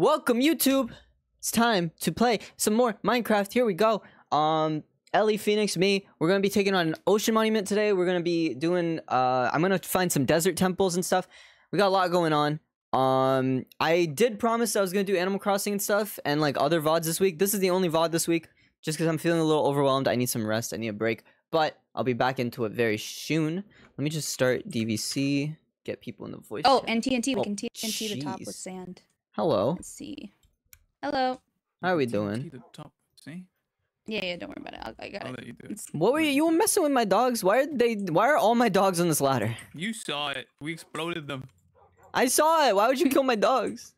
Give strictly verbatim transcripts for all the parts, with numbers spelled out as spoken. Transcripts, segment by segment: Welcome YouTube, it's time to play some more Minecraft. Here we go. um Ellie, Phoenix, me, we're gonna be taking on an ocean monument today. We're gonna be doing uh I'm gonna find some desert temples and stuff. We got a lot going on. um I did promise I was gonna do Animal Crossing and stuff and like other V O Ds this week. This is the only V O D this week just because I'm feeling a little overwhelmed. I need some rest, I need a break, but I'll be back into it very soon. Let me just start D V C, get people in the voice oh chat. And T N T, we can T N T geez. The top with sand. Hello. Let's see. Hello. How are we doing? Yeah, yeah, don't worry about it. I'll, I got I'll it. Let you do it. What were you? You were messing with my dogs. Why are they? Why are all my dogs on this ladder? You saw it. We exploded them. I saw it. Why would you kill my dogs?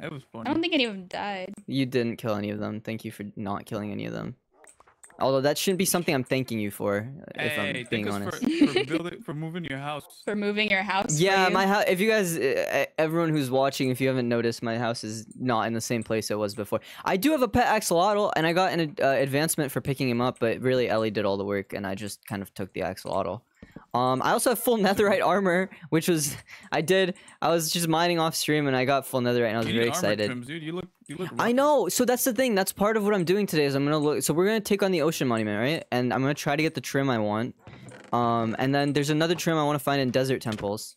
That was funny. I don't think any of them died. You didn't kill any of them. Thank you for not killing any of them. Although that shouldn't be something I'm thanking you for, if hey, I'm being honest. For, for, building, for moving your house. For moving your house. Yeah, you? my house. If you guys, uh, everyone who's watching, if you haven't noticed, my house is not in the same place it was before. I do have a pet axolotl, and I got an uh, advancement for picking him up, but really Ellie did all the work, and I just kind of took the axolotl. Um, I also have full netherite armor, which was I did. I was just mining off stream, and I got full netherite, and I was very excited. Trims, dude. You look, you look I know. So that's the thing. That's part of what I'm doing today. Is I'm gonna look. So we're gonna take on the ocean monument, right? And I'm gonna try to get the trim I want. Um, and then there's another trim I want to find in desert temples.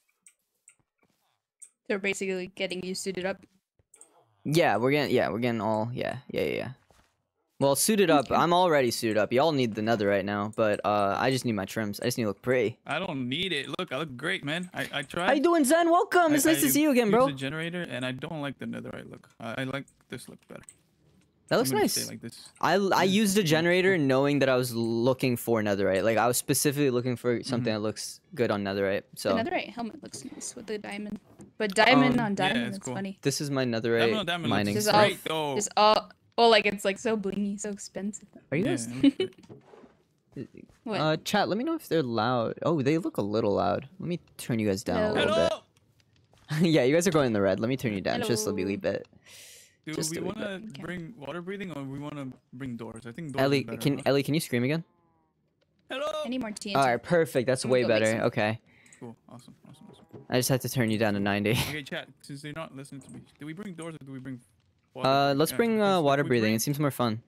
They're basically getting you suited up. Yeah, we're getting. Yeah, we're getting all. Yeah, yeah, yeah. yeah. Well, suited up. I'm already suited up. Y'all need the nether right now, but uh, I just need my trims. I just need to look pretty. I don't need it. Look, I look great, man. I, I tried. How you doing, Zen? Welcome. It's I, nice I to see you again, bro. I use the generator, and I don't like the netherite look. I, I like this look better. That looks nice. Like this. I, I used a generator knowing that I was looking for netherite. Like, I was specifically looking for something mm-hmm. that looks good on netherite. So. The netherite helmet looks nice with the diamond. But diamond um, on diamond, yeah, it's cool. funny. This is my netherite diamond diamond mining. This is all... Though. This all Well, like, it's, like, so blingy, so expensive. Are you guys... Yeah, what? Uh, chat, let me know if they're loud. Oh, they look a little loud. Let me turn you guys down no. a little Hello! bit. Yeah, you guys are going in the red. Let me turn you down Hello. just a wee bit. Do just we want to bring water breathing, or we want to bring doors? I think doors Ellie, better, can, huh? Ellie, can you scream again? Hello! Any more T N T? Alright, perfect. That's way better. Okay. Cool. Awesome. awesome, awesome. I just have to turn you down to ninety. Okay, chat, since they're not listening to me, do we bring doors, or do we bring... Uh, let's yeah, bring uh, water breathing. Bring, it seems more fun.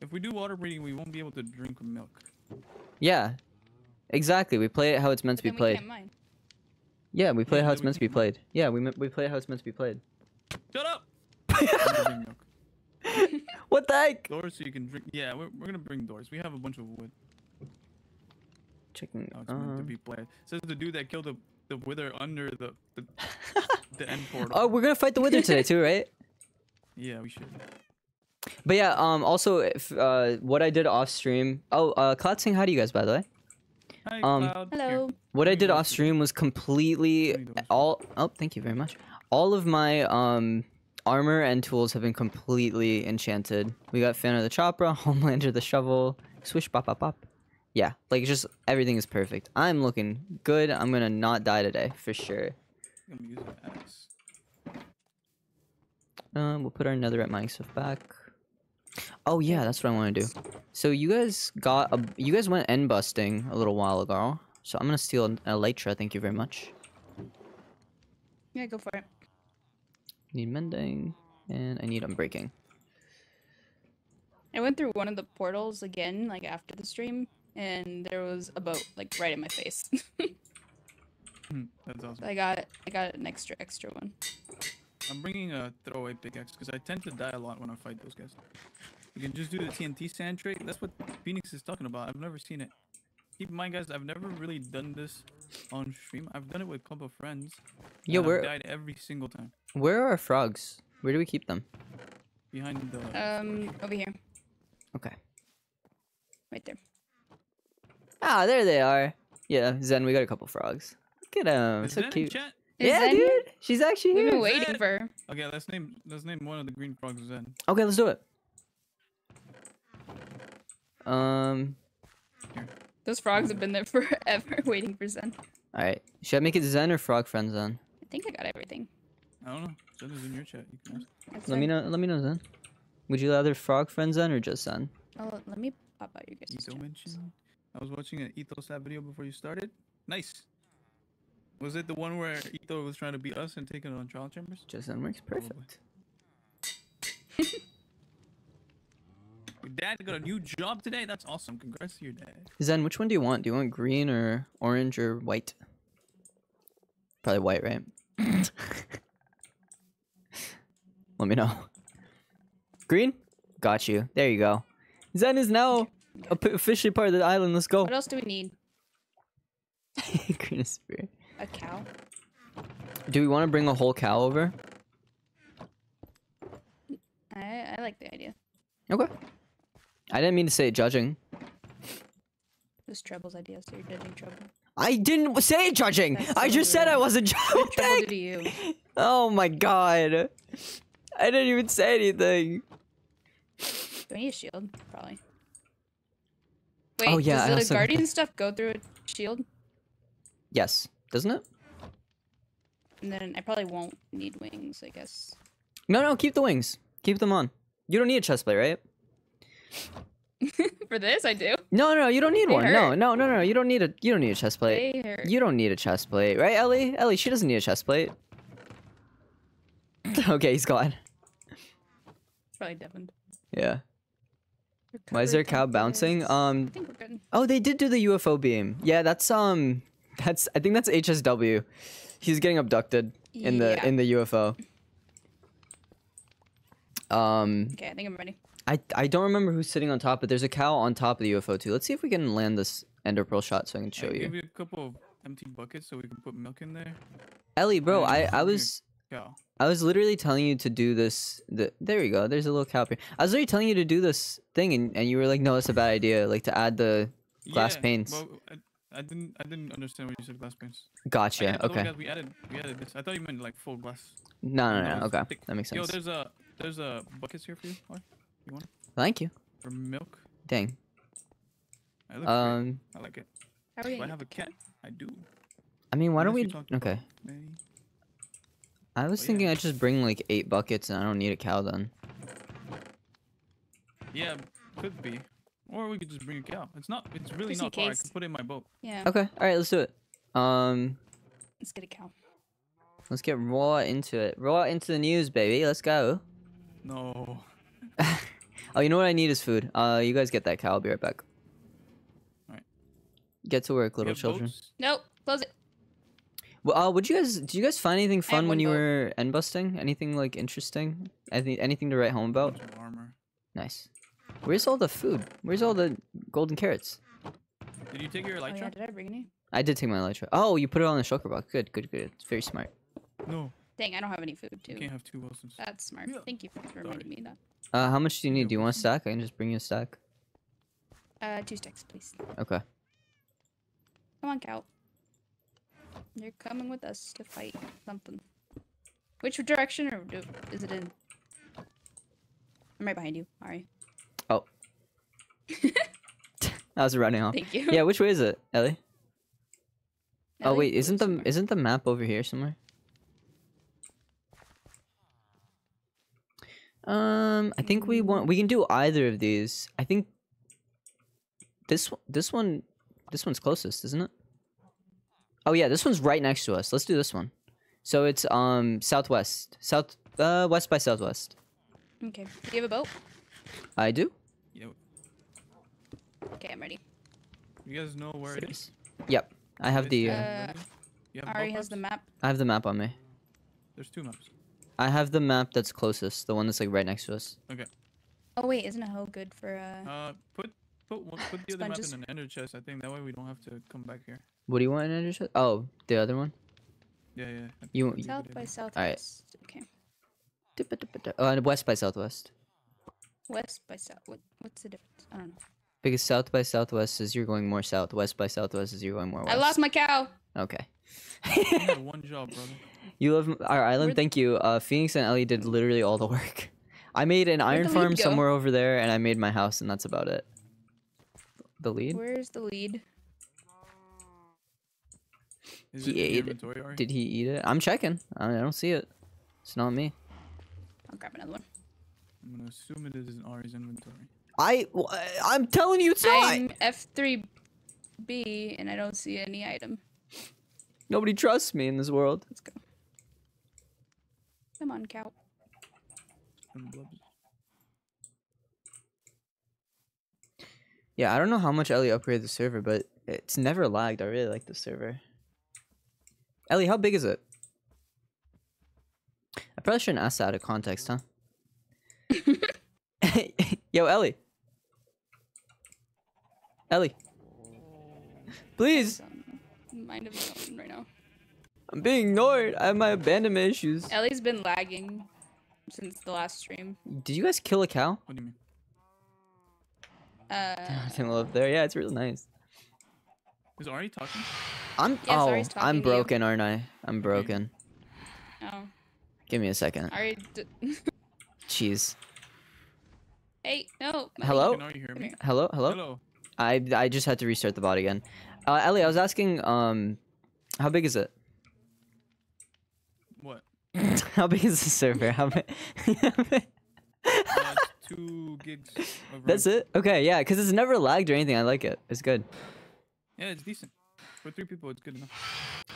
If we do water breathing, we won't be able to drink milk. Yeah, exactly. We play it how it's meant but to be played. Can't mine. Yeah, we play yeah, it how it's meant to be mine. played. Yeah, we we play it how it's meant to be played. Shut up! What the heck? Doors so you can drink. Yeah, we're we're gonna bring doors. We have a bunch of wood. Chicken. Oh, it's um... meant to be played. It says the dude that killed the the wither under the the, the end portal. Oh, we're gonna fight the wither today too, right? Yeah, we should. But yeah, um, also, if, uh, what I did off stream. Oh, uh, Cloud saying hi to you guys, by the way. Hi, um, Cloud. Hello. What I did off stream was completely all. Oh, thank you very much. All of my um armor and tools have been completely enchanted. We got Fanny the Chopra, Homelander the Shovel, Swish Bop Bop Bop. Yeah, like just everything is perfect. I'm looking good. I'm gonna not die today for sure. I'm gonna use an axe. Um, we'll put our netherite mining stuff back. Oh yeah, that's what I want to do. So you guys got a, you guys went end busting a little while ago. So I'm gonna steal an elytra. Thank you very much. Yeah, go for it. Need mending, and I need unbreaking. I went through one of the portals again, like after the stream, and there was a boat like right in my face. That's awesome. I got I got an extra extra one. I'm bringing a throwaway pickaxe because I tend to die a lot when I fight those guys. You can just do the T N T sand trade. That's what Phoenix is talking about. I've never seen it. Keep in mind, guys, I've never really done this on stream. I've done it with a couple of friends. Yo, where? I've died every single time. Where are our frogs? Where do we keep them? Behind the. Um, over here. Okay. Right there. Ah, there they are. Yeah, Zen, we got a couple frogs. Look at them. It's so cute. Is yeah, Zen dude, here? She's actually here. We've been waiting Zen. for her. Okay, let's name let's name one of the green frogs Zen. Okay, let's do it. Um, here. Those frogs have been there forever, waiting for Zen. All right, should I make it Zen or frog friend Zen? I think I got everything. I don't know. Zen is in your chat. You can ask. Let me know. Let me know Zen. Would you rather frog friend Zen or just Zen? Oh, let me pop out your guys. Ethos mentioned. I was watching an Ethos video before you started. Nice. Was it the one where Ito was trying to beat us and take it on trial chambers? Just that works perfect. Dad got a new job today. That's awesome. Congrats to your dad. Zen, which one do you want? Do you want green or orange or white? Probably white, right? Let me know. Green? Got you. There you go. Zen is now officially part of the island. Let's go. What else do we need? Green is spirit. A cow? Do we want to bring a whole cow over? I, I like the idea. Okay. I didn't mean to say judging. It was Treble's idea, so you're judging Treble. I didn't say judging! That's I so just weird. Said I wasn't judging! What Treble did to you? Oh my god. I didn't even say anything. Do I need a shield? Probably. Wait, oh, yeah, does the guardian stuff go through a shield? Yes. Doesn't it? And then I probably won't need wings, I guess. No, no, keep the wings. Keep them on. You don't need a chestplate, right? For this, I do. No, no, you don't need they one. Hurt. No, no, no, no, you don't need a. You don't need a chestplate. You don't need a chestplate, right, Ellie? Ellie, she doesn't need a chestplate. Okay, he's gone. It's probably deafened. Yeah. Why is there a cow bouncing? Um. I think we're good. Oh, they did do the U F O beam. Yeah, that's um. That's I think that's H S W. He's getting abducted in the yeah. in the U F O. Um Okay, I think I'm ready. I I don't remember who's sitting on top, but there's a cow on top of the U F O too. Let's see if we can land this ender pearl shot so I can show I you. Give you a couple of empty buckets so we can put milk in there. Ellie, bro, I I was cow. I was literally telling you to do this. The, there you go. There's a little cow here. I was literally telling you to do this thing, and and you were like, no, that's a bad idea. Like to add the glass yeah, panes. Well, I, I didn't. I didn't understand when you said glass panes. Gotcha. I, I okay. We added. We added this. I thought you meant like full glass. No, no, no. no okay, thick. That makes sense. Yo, there's a there's a buckets here for you. Or, you want? Thank you. For milk. Dang. I look um. Great. I like it. How do I have a cat? I do. I mean, why don't we? Okay. Maybe. I was oh, thinking yeah. I just bring like eight buckets and I don't need a cow then. Yeah, could be. Or we could just bring a cow. It's not. It's really just not far. I can put it in my boat. Yeah. Okay. All right. Let's do it. Um. Let's get a cow. Let's get raw into it. Raw into the news, baby. Let's go. No. Oh, you know what I need is food. Uh, you guys get that cow. I'll be right back. All right. Get to work, little children. Boats? Nope. Close it. Well, uh, would you guys? Did you guys find anything fun when you boat. were end busting? Anything like interesting? Anything? Anything to write home about? Armor. Nice. Where's all the food? Where's all the golden carrots? Did you take your elytra? Oh, yeah. Did I bring any? I did take my elytra. Oh, you put it on the shulker box. Good, good, good. It's very smart. No. Dang, I don't have any food, too. You can't have two Wilsons. That's smart. Yeah. Thank you for Sorry. reminding me that. Uh, how much do you need? Do you want a stack? I can just bring you a stack. Uh, two stacks, please. Okay. Come on, cow. You're coming with us to fight something. Which direction or do, is it in? I'm right behind you. Ari. Oh. That was a running off. Thank you. Yeah, which way is it, Ellie? Ellie oh wait, isn't the somewhere. isn't the map over here somewhere? Um, I think we want we can do either of these. I think this this one this one's closest, isn't it? Oh yeah, this one's right next to us. Let's do this one. So it's um southwest, south uh west by southwest. Okay. Do you have a boat? I do. Yep. Okay, I'm ready. You guys know where it is? Yep. I have the... Uh, uh, you have Ari has the map. I have the map on me. There's two maps. I have the map that's closest. The one that's like right next to us. Okay. Oh wait, isn't a hoe good for... Uh, uh, put put, one, put the other map in an ender chest, I think. That way we don't have to come back here. What do you want in an ender chest? Oh, the other one? Yeah, yeah. You, south you by southwest. Alright. Okay. Uh, west by southwest. West by south. What, what's the difference? I don't know. Because south by southwest is you're going more south. West by southwest is you're going more west. I lost my cow. Okay. You had one job, brother. You love our island. Thank you. Uh, Phoenix and Ellie did literally all the work. I made an iron farm somewhere over there, and I made my house, and that's about it. The lead? Where's the lead? Is he ate it. Did he eat it? I'm checking. I, mean, I don't see it. It's not me. I'll grab another one. I'm gonna assume it is in Ari's inventory. I, I'm telling you it's not! I'm F three B and I don't see any item. Nobody trusts me in this world. Let's go. Come on, cow. Yeah, I don't know how much Ellie upgraded the server, but it's never lagged. I really like the server. Ellie, how big is it? I probably shouldn't ask that out of context, huh? Yo, Ellie. Ellie. Please. Mind of his own right now. I'm being ignored. I have my abandonment issues. Ellie's been lagging since the last stream. Did you guys kill a cow? What do you mean? Uh, Damn, I love there. Yeah, it's really nice. Is Ari talking? I'm yeah, oh, Ari's talking I'm broken, aren't I? I'm broken. Oh. Give me a second. Ari. Jeez. Hey, no. Hello? Can Ari hear me? Hello? Hello? Hello. I I just had to restart the bot again. Uh, Ellie, I was asking, um, how big is it? What? How big is the server? How big? uh, two gigs. Of That's it? Okay, yeah, because it's never lagged or anything. I like it. It's good. Yeah, it's decent. For three people, it's good enough.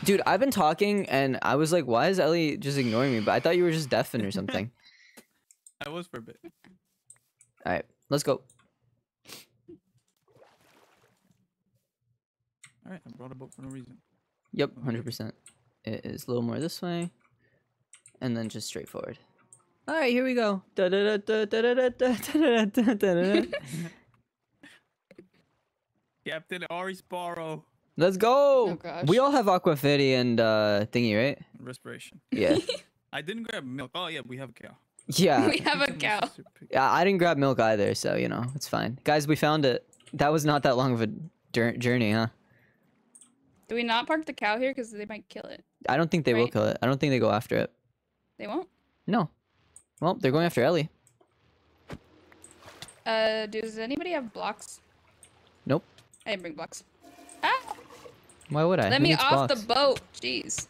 Dude, I've been talking, and I was like, why is Ellie just ignoring me? But I thought you were just deafened or something. I was for a bit. All right, let's go. All right, I brought a boat for no reason. Yep, one hundred percent. It is a little more this way, and then just straight forward. All right, here we go. Captain Ari Sparrow. Let's go. Oh, gosh. We all have Aquafetti and uh, thingy, right? Respiration. Yeah. I didn't grab milk. Oh, yeah, we have a cow. Yeah. We have a cow. Yeah, I didn't grab milk either, so, you know, it's fine. Guys, we found it. That was not that long of a journey, huh? Do we not park the cow here because they might kill it? I don't think they right? will kill it. I don't think they go after it. They won't? No. Well, they're going after Ellie. Uh, does anybody have blocks? Nope. I didn't bring blocks. Ah! Why would I? Let Who me off blocks? the boat. Jeez.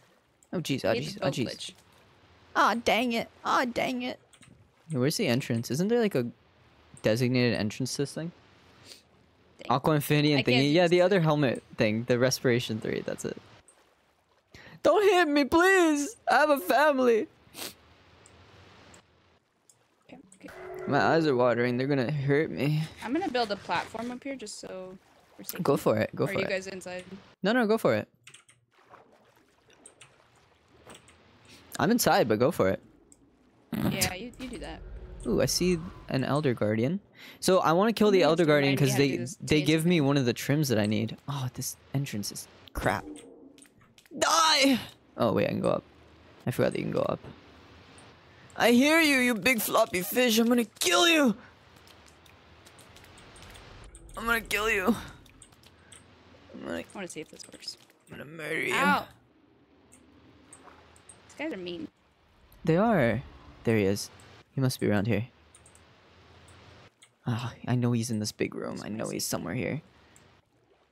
Oh, jeez. Oh, jeez. Oh, jeez. Aw, dang it. Aw, dang it. Hey, where's the entrance? Isn't there like a designated entrance to this thing? Aqua Infinity and thingy. Yeah, the other helmet thing. The respiration three. That's it. Don't hit me, please. I have a family. Okay, okay. My eyes are watering. They're going to hurt me. I'm going to build a platform up here just so we're safe. Go for it. Go or for it. Are you guys inside? No, no. Go for it. I'm inside, but go for it. Yeah, you, you do that. Ooh, I see an Elder Guardian. So I want to kill the That's Elder Guardian because they, they give me one of the trims that I need. Oh, this entrance is crap. Die! Oh, wait, I can go up. I forgot that you can go up. I hear you, you big floppy fish. I'm gonna kill you! I'm gonna kill you. I'm gonna... I want to see if this works. I'm gonna murder you. Ow! These guys are mean. They are. There he is. He must be around here. Oh, I know he's in this big room. I know he's somewhere here.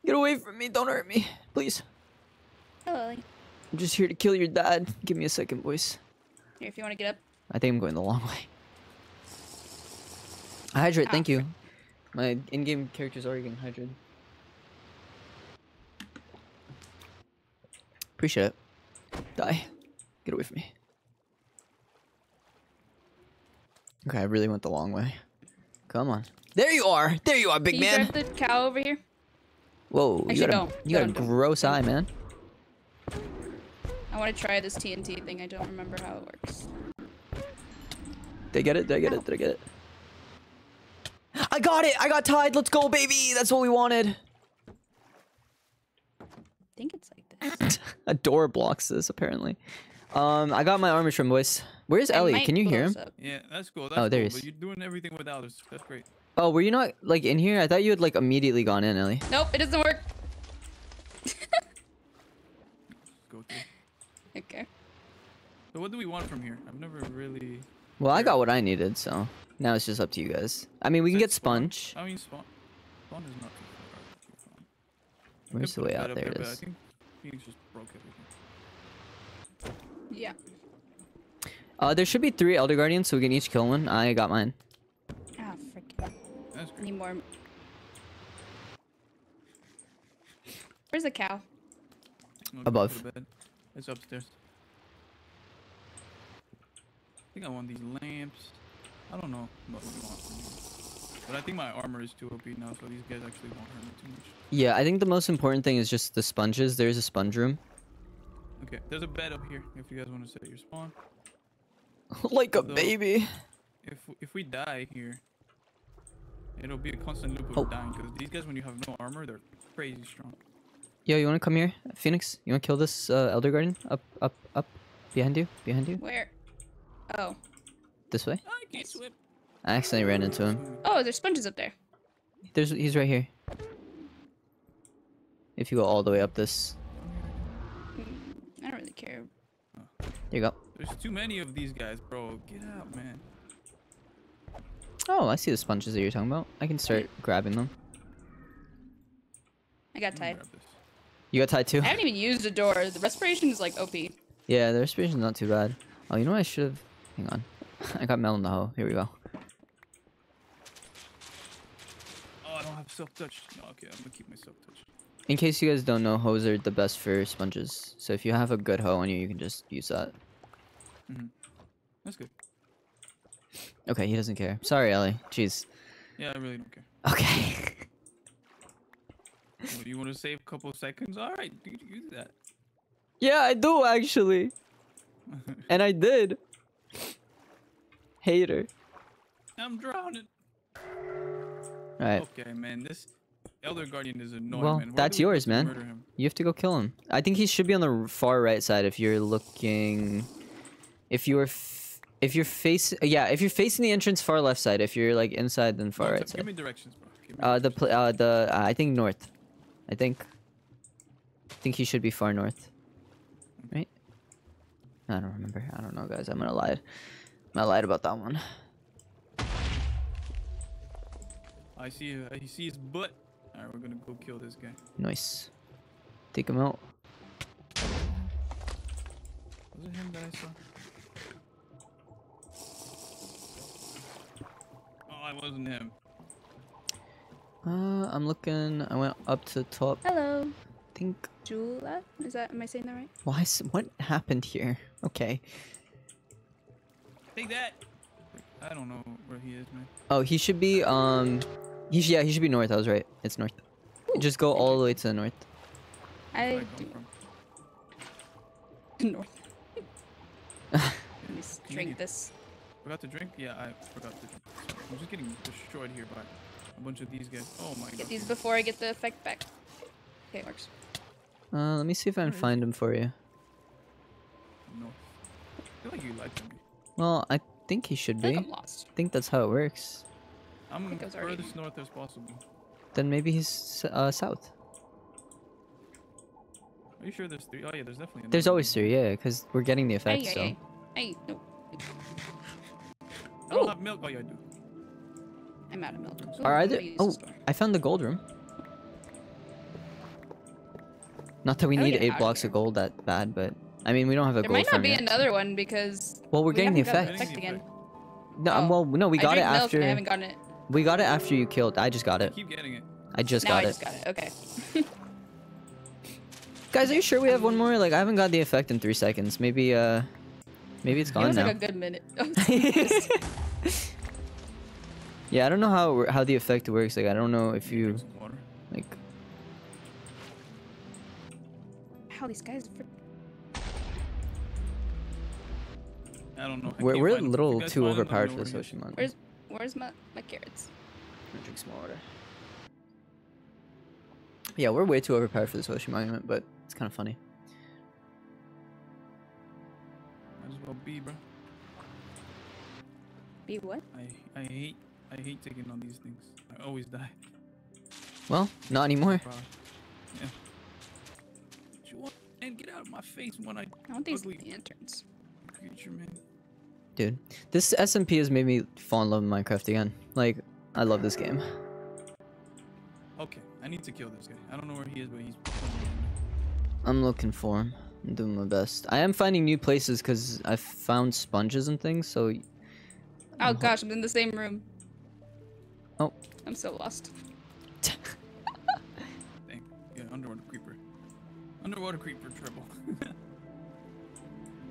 Get away from me. Don't hurt me. Please. Hello, Ellie. I'm just here to kill your dad. Give me a second, boys. Here, if you want to get up. I think I'm going the long way. I hydrate. Ah. Thank you. My in-game character's already getting hydrated. Appreciate it. Die. Get away from me. Okay, I really went the long way. Come on. There you are! There you are, big Can you man! Can the cow over here? Whoa, Actually, you got a, don't. You don't. got a gross eye, man. I want to try this T N T thing. I don't remember how it works. Did I get it? Did I get Ow. it? Did I get it? I got it! I got tied! Let's go, baby! That's what we wanted! I think it's like this. A door blocks this, apparently. Um, I got my armor trim, boys. Where's Ellie? Can you hear him? Up. Yeah, that's cool. That's oh, there cool, he is. But you're doing everything without us. That's great. Oh, were you not like in here? I thought you had like immediately gone in, Ellie. Nope, it doesn't work. Go through. Okay. So what do we want from here? I've never really. Well, I got what I needed, so now it's just up to you guys. I mean, we can get sponge. Spawn? I mean, spawn. Spawn is not too far. Where's the way out? There it is. I think Phoenix just broke everything. Yeah. Uh, there should be three Elder Guardians, so we can each kill one. I got mine. Ah, oh, freaking. I need more. Where's the cow? Above. It's upstairs. I think I want these lamps. I don't know what we want. But I think my armor is too O P now, so these guys actually won't hurt me too much. Yeah, I think the most important thing is just the sponges. There's a sponge room. Okay, there's a bed up here if you guys want to set your spawn. Like Although, a baby. If if we die here, it'll be a constant loop of oh. dying. Because these guys, when you have no armor, they're crazy strong. Yo, you want to come here, Phoenix? You want to kill this uh, Elder Garden? Up, up, up. Behind you, behind you. Where? Oh. This way? Oh, I can't swim. I accidentally ran into him. Oh, there's sponges up there. There's he's right here. If you go all the way up this. I don't really care. There you go. There's too many of these guys, bro. Get out, man. Oh, I see the sponges that you're talking about. I can start grabbing them. I got tied. You got tied too? I haven't even used a door. The respiration is like O P. Yeah, the respiration is not too bad. Oh, you know what I should have... Hang on. I got Mel in the hole. Here we go. Oh, I don't have self-touch. No, okay, I'm gonna keep my self-touch. In case you guys don't know, hoes are the best for sponges. So if you have a good hoe on you, you can just use that. Mm-hmm. That's good. Okay, he doesn't care. Sorry, Ellie. Jeez. Yeah, I really don't care. Okay. Well, you want to save a couple seconds? Alright, dude, use that. Yeah, I do, actually. And I did. Hater. I'm drowning. Alright. Okay, man, this Elder Guardian is annoying. Well, man. that's yours, man. You have to go kill him. I think he should be on the far right side if you're looking... If you're... F if you're facing... Yeah, if you're facing the entrance, far left side. If you're, like, inside, then far no, right side. Give me directions, bro. Give me uh, directions. The... Pl uh, the... Uh, I think north. I think... I think he should be far north. Right? I don't remember. I don't know, guys. I'm gonna lie. I lied about that one. I see. Uh, he sees butt. All right, we're gonna go kill this guy. Nice. Take him out. Was it him that I saw? Oh, it wasn't him. Uh, I'm looking. I went up to the top. Hello. I think. Jula? Is that? Am I saying that right? Why? What happened here? Okay. Take that. I don't know where he is, man. Oh, he should be, um... He should, yeah, he should be north. I was right. It's north. Ooh, just go all the way to the north. I... I north. Let me drink this. Forgot to drink? Yeah, I forgot to drink. I'm just getting destroyed here by a bunch of these guys. Oh my god. Get these before I get the effect back. Okay, it works. Uh, let me see if I can find him for you. No. I feel like you lied to me. Well, I think he should I be. Like I'm lost. I think that's how it works. I'm as furthest north as possible. Then maybe he's uh, south. Are you sure there's three? Oh yeah, there's definitely. There's always three, yeah, because we're getting the effect. Aye, so. Aye, aye. Aye, no. I don't have milk. Oh yeah, I do. I'm out of milk. So Are either? Oh, I found the gold room. Not that we need eight blocks of gold that bad, but. I mean, we don't have a. There gold might not be yet. Another one because. Well, we're we getting the effect. The effect again. No, oh. well, no, we got I it after. I haven't gotten it. We got it after you killed. I just got it. Keep getting it. I just now got I it. I just got it. Okay. Guys, are you sure we have one more? Like, I haven't got the effect in three seconds. Maybe, uh, maybe it's gone it was now. Like a good minute. Yeah, I don't know how how the effect works. Like, I don't know if you like. How these guys. Are I don't know. I we're we're a little too overpowered for this ocean monster. Where's where's my, my carrots? I'm gonna drink some water. Yeah, we're way too overpowered for this ocean monument, but it's kind of funny. Might as well be, bro. Be what? I I hate I hate taking on these things. I always die. Well, not anymore. Yeah. What you want? And get out of my face when I. I want these lanterns. Creature, man. Dude, this S M P has made me fall in love with Minecraft again. Like, I love this game. Okay, I need to kill this guy. I don't know where he is, but he's... I'm looking for him. I'm doing my best. I am finding new places because I found sponges and things, so... I'm oh gosh, I'm in the same room. Oh. I'm so lost. Dang, yeah, underwater creeper. Underwater creeper Treble.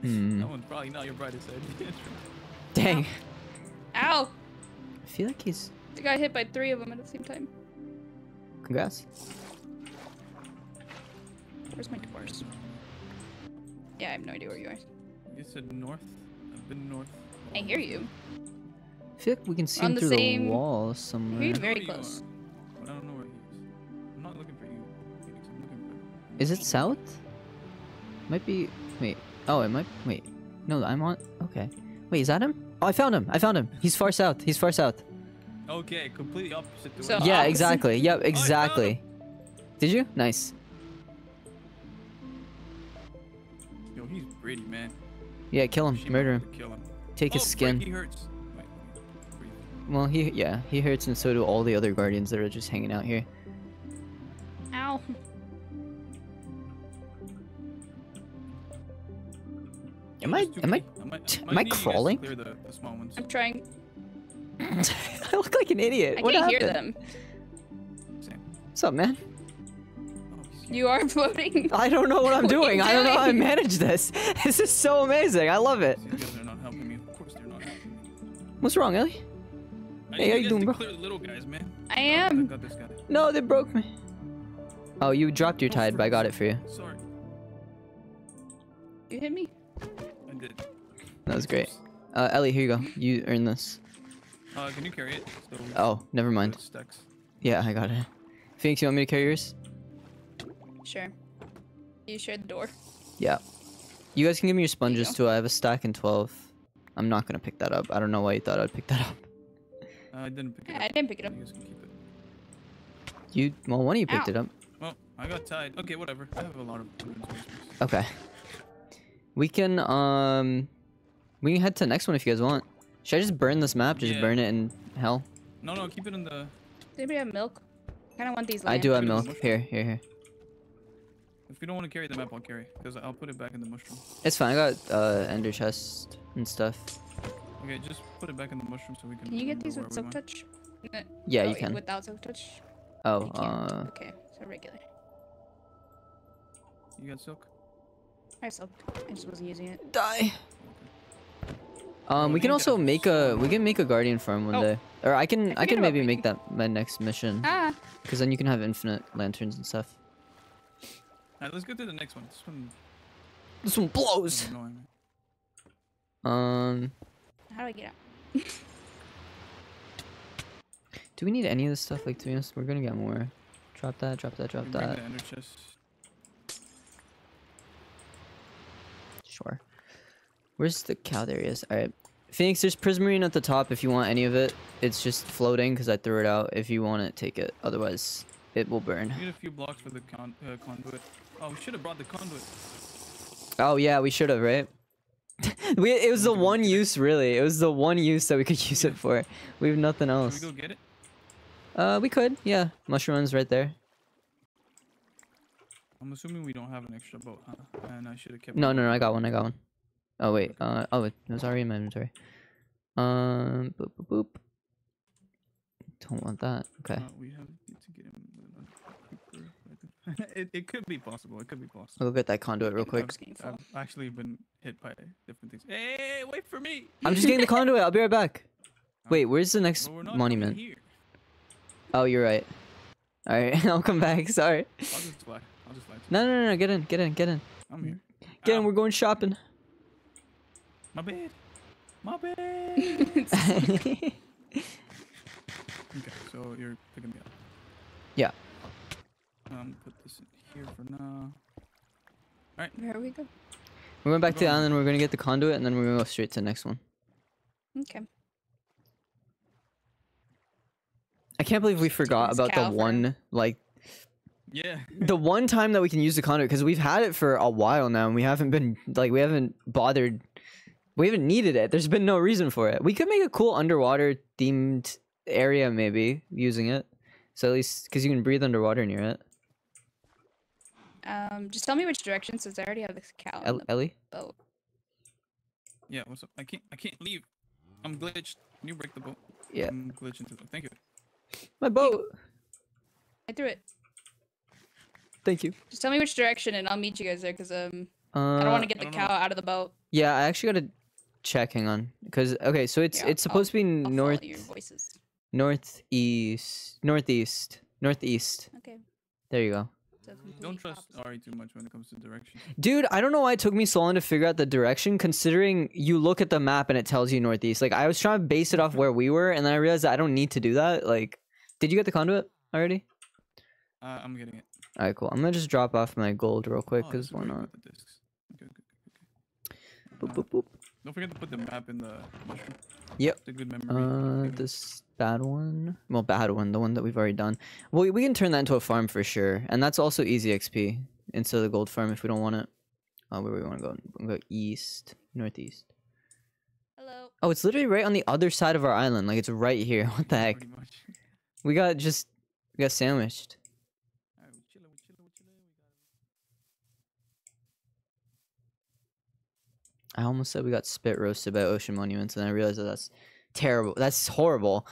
Mm. That one's probably not your brightest idea. Dang. Ow. Ow! I feel like he's... I got hit by three of them at the same time. Congrats. Where's my doors? Yeah, I have no idea where you are. You said north. I've been north. I hear you. I feel like we can see him through the, the wall somewhere. We're very close. I don't know where he is. I'm not looking for you, Phoenix. I'm looking for... Is it south? Might be... Wait. Oh, it might... Wait. No, I'm on... Okay. Wait, is that him? Oh, I found him! I found him! He's far south. He's far south. Okay, completely opposite to... So yeah, opposite. exactly. Yep, exactly. Oh, did you? Nice. Yo, he's pretty, man. Yeah, kill him. She Murder him. Kill him. Take oh, his skin. He hurts. Well, he, yeah, he hurts, and so do all the other guardians that are just hanging out here. Ow. Am I, am I, am I crawling? The, the small ones. I'm trying. I look like an idiot. I what can't happened? hear them. What's up, man? You are floating. I don't know what I'm what doing. I don't doing? know how I manage this. This is so amazing. I love it. See, they're not helping me. Of course they're not helping me. What's wrong, Ellie? Hey, how you, you doing, bro? Clear the little guys, man. I am. I got this guy. No, they broke me. Oh, you dropped your tide, but I got it for you. Sorry. You hit me. I did. That was great. Uh, Ellie, here you go. You earned this. Uh, can you carry it? So oh, never mind. Yeah, I got it. Phoenix, you want me to carry yours? Sure. You shared the door. Yeah. You guys can give me your sponges too. I have a stack in twelve. I'm not gonna pick that up. I don't know why you thought I'd pick that up. Uh, I didn't pick it up. I didn't pick it up. You guys can keep it. You, well, one of you picked Ow. it up. Well, I got tied. Okay, whatever. I have a lot of inventory. Okay. We can, um... we can head to the next one if you guys want. Should I just burn this map? Just yeah. burn it in hell? No, no, keep it in the... Does anybody have milk? I kind of want these. Land. I do have milk. Here, here, here. If you don't want to carry the map, I'll carry. Because I'll put it back in the mushroom. It's fine. I got, uh, ender chest and stuff. Okay, just put it back in the mushroom so we can... Can you get these with silk touch? Yeah, oh, you can. Without silk touch? Oh, uh... Okay, so regular. You got silk? I have silk. I just wasn't using it. Die! Okay. Um, we can also make a... We can make a guardian farm one oh. day. Or I can... I, I can maybe make that my next mission. Ah! Because then you can have infinite lanterns and stuff. Alright, let's go to the next one. This one... This one blows! Um... How do I get out? Do we need any of this stuff? Like, to be honest, we're gonna get more. Drop that, drop that, drop that. Sure. Where's the cow? There he is. Alright. Phoenix, there's prismarine at the top if you want any of it. It's just floating because I threw it out. If you want it, take it. Otherwise, it will burn. We need a few blocks for the con uh, conduit. Oh, we should have brought the conduit. Oh, yeah, we should have, right? we it was the one use really. It was the one use that we could use it for. We have nothing else. Can we go get it? Uh, we could. Yeah, mushrooms right there. I'm assuming we don't have an extra boat, huh? And I should have kept. No, no, no. I got one. I got one. Oh wait. Uh oh, it was already in my inventory. Um, boop, boop, boop. Don't want that. Okay. Uh, we have to get him. It, it could be possible. It could be possible. I'll go get that conduit real quick. I've, I've actually been hit by different things. Hey, wait for me! I'm just getting the conduit. I'll be right back. Wait, where's the next well, monument? Here. Oh, you're right. All right, I'll come back. Sorry. I'll just fly. I'll just fly. No, no, no, no. Get in. Get in. Get in. I'm here. Get Ow. in. We're going shopping. My bed. My bed. Okay, so you're picking me up. Yeah. Um, put this in here for now. Alright. Where we go? We went back to the island, we're gonna get the conduit, and then we're gonna go straight to the next one. Okay. I can't believe we forgot about the one, like... Yeah. The one time that we can use the conduit, because we've had it for a while now, and we haven't been, like, we haven't bothered... We haven't needed it. There's been no reason for it. We could make a cool underwater-themed area, maybe, using it. So at least, because you can breathe underwater near it. Um, just tell me which direction, since I already have this cow. El Ellie? Boat. Yeah, what's up? I can't, I can't leave. I'm glitched. Can you break the boat? Yeah. I'm glitching to the Thank you. My boat! I threw it. Thank you. Just tell me which direction and I'll meet you guys there, because um, uh, I don't want to get the cow know. out of the boat. Yeah, I actually gotta check, hang on. Because, okay, so it's yeah, it's supposed I'll, to be I'll north. Follow your voices. Northeast, northeast, northeast. Okay. There you go. Don't trust Ari too much when it comes to direction. Dude, I don't know why it took me so long to figure out the direction, considering you look at the map and it tells you northeast. Like, I was trying to base it off where we were, and then I realized that I don't need to do that. Like, did you get the conduit already? Uh, I'm getting it. All right, cool. I'm going to just drop off my gold real quick, because oh, why not? The discs. Okay, okay, okay. Boop, boop, boop. Don't forget to put the map in the mushroom. Yep. It's a good memory. Uh, this bad one. Well, bad one. The one that we've already done. Well, we can turn that into a farm for sure. And that's also easy X P. Instead of the gold farm if we don't want it. Uh, where do we want to go? We'll go east. Northeast. Hello. Oh, it's literally right on the other side of our island. Like, it's right here. What the heck? We got just... We got sandwiched. I almost said we got spit roasted by ocean monuments, and I realized that that's terrible. That's horrible.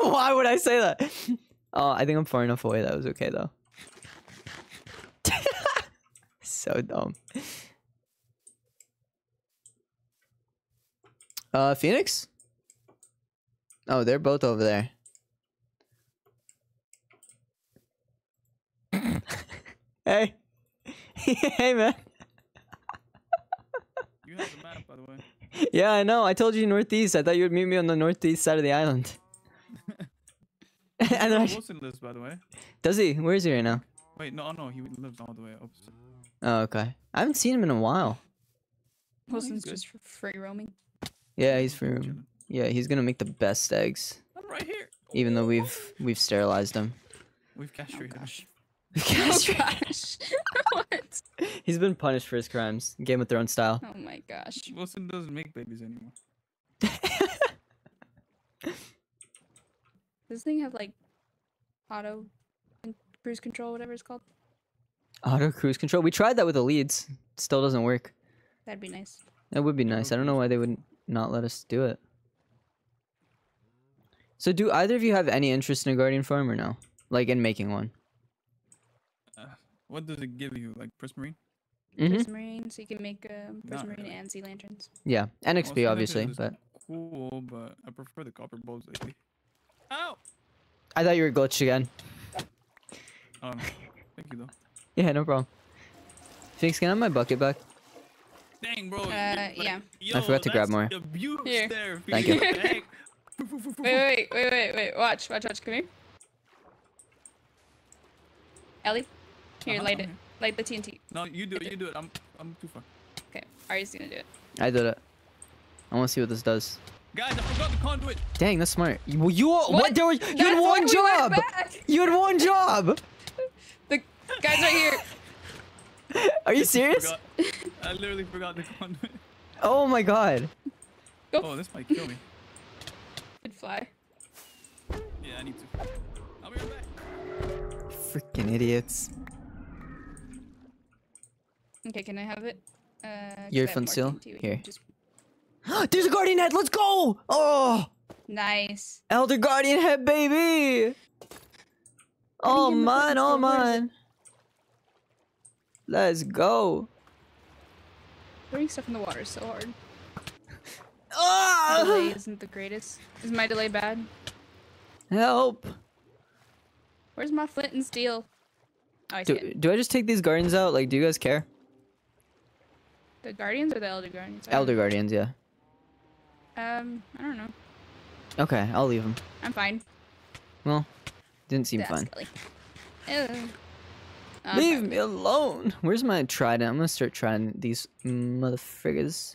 Why would I say that? Oh, I think I'm far enough away. That was okay, though. So dumb. Uh, Phoenix? Oh, they're both over there. Hey. Hey, man. You have the map, by the way. Yeah, I know. I told you northeast. I thought you would meet me on the northeast side of the island. And I... Wilson lives, by the way. Does he? Where is he right now? Wait, no, no, he lives all the way opposite. Oh, okay. I haven't seen him in a while. Wilson's oh, just free roaming. Yeah, he's free roaming. Yeah, he's gonna make the best eggs. I'm right here. Even though we've we've sterilized him. We've castrated him. What? He's been punished for his crimes, Game of Thrones style. Oh my gosh. Wilson doesn't make babies anymore. Does this thing have like auto cruise control, whatever it's called? Auto cruise control? We tried that with the leads. It still doesn't work. That'd be nice. That would be nice. I don't know why they would not let us do it. So do either of you have any interest in a guardian farm or no? Like in making one? What does it give you? Like Prismarine? Mm-hmm. Prismarine, so you can make um, Prismarine really. And Sea Lanterns. Yeah, and X P well, obviously, but... Cool, but I prefer the Copper Bulbs lately. Ow! I thought you were glitched again. Oh, no. Thank you, though. Yeah, no problem. Phoenix, can I have my bucket back? Dang, bro. Uh, like, yeah. Yo, I forgot to grab more. Here. There, thank you. Wait, wait, wait, wait, wait. Watch, watch, watch. Come here. Ellie? Here, light it. Light the T N T. No, you do it. You do it. I'm, I'm too far. Okay, Ari's gonna do it. I did it. I want to see what this does. Guys, I forgot the conduit. Dang, that's smart. You, you what? what? There was. You had one job. You had one job. The guys right here. Are you serious? I, I literally forgot the conduit. Oh my god. Go. Oh, this might kill me. Good fly. Yeah, I need to. I'll be right back. Freaking idiots. Okay, can I have it? Uh, Your fun seal? Here. Just... There's a guardian head! Let's go! Oh! Nice. Elder guardian head, baby! Oh, mine, oh, mine. Let's go. Throwing stuff in the water is so hard. Oh! Delay isn't the greatest. Is my delay bad? Help. Where's my flint and steel? Oh, I see it. Do I just take these guardians out? Like, do you guys care? The guardians or the elder guardians? Elder guardians, yeah. Um, I don't know. Okay, I'll leave them. I'm fine. Well, didn't seem fine. Leave me alone. Where's my trident? I'm gonna start trying these motherfuckers.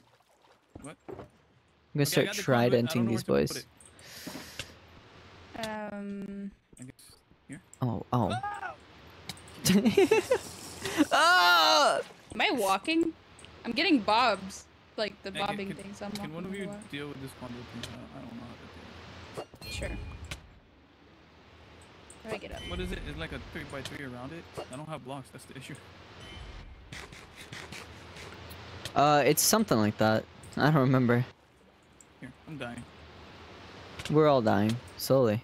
What? I'm gonna start tridenting these boys. Um. I guess here. Oh, oh. Oh! Am I walking? I'm getting bobs, like the bobbing hey, can, things. I'm can one of you deal with this conduit? I don't know how to do it. Sure. How do I get up? What is it? It's like a three by three around it. I don't have blocks. That's the issue. Uh, it's something like that. I don't remember. Here, I'm dying. We're all dying slowly.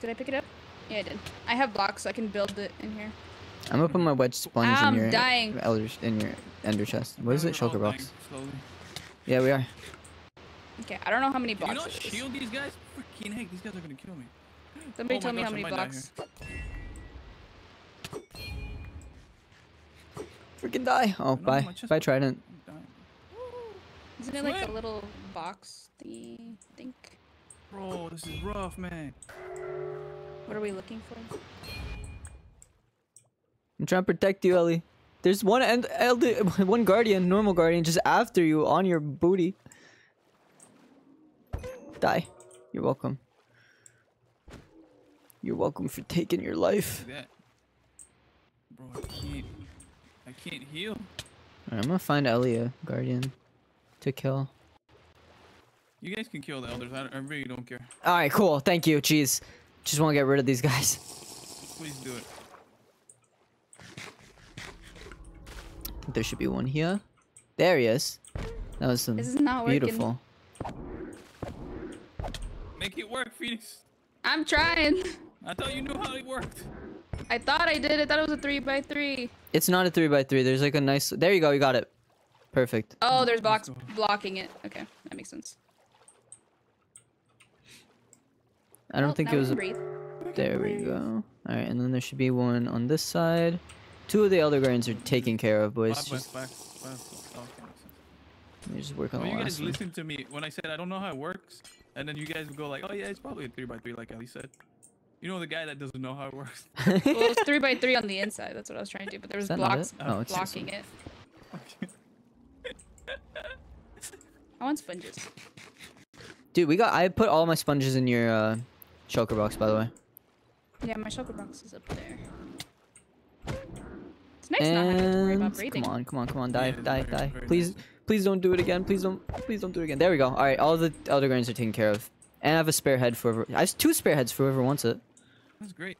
Did I pick it up? Yeah, I did. I have blocks, so I can build it in here. I'm gonna put my wedge sponge I'm in your dying. elders in your ender chest. What is it? Shulker box. Slowly. Yeah, we are. Okay, I don't know how many blocks. Do you not shield these guys? Freaking heck, these guys are gonna kill me. Somebody oh tell me gosh, how many blocks. Freaking die. Oh, bye. Bye, Trident. Isn't it like a little box thingy, I think? Bro, this is rough, man. What are we looking for? I'm trying to protect you, Ellie. There's one end, elder, one guardian, normal guardian, just after you on your booty. Die. You're welcome. You're welcome for taking your life. Bro, I can't. I can't heal. Alright, I'm gonna find Ellie a guardian to kill. You guys can kill the elders. I, I really don't care. Alright, cool. Thank you. Jeez. Just want to get rid of these guys. Please do it. There should be one here. There he is. That was some this is not beautiful. Make it work, Phoenix. I'm trying. I thought you knew how it worked. I thought I did. I thought it was a three by three. It's not a three by three. There's like a nice. There you go. You got it. Perfect. Oh, there's blocks blocking it. Okay, that makes sense. I don't oh, think it was. A... There we go. All right, and then there should be one on this side. Two of the elder guardians are taken care of, boys. Black, just... black, black, black. Okay, let me just work on well, the last. You guys one. Listen to me when I said I don't know how it works, and then you guys would go like, "Oh yeah, it's probably a three by three," like Ellie said. You know the guy that doesn't know how it works. Well, it's three by three on the inside. That's what I was trying to do, but there was blocks it? Oh, blocking it. I want sponges. Dude, we got. I put all my sponges in your uh, shulker box, by the way. Yeah, my shulker box is up there. It's nice and... not having to worry about breathing. Come on, come on, come on, die, yeah, die, very, die! Very please, nice. Please don't do it again. Please don't, please don't do it again. There we go. All right, all the elder guardians are taken care of. And I have a spare head for whoever- I have two spare heads for whoever wants it. That's great.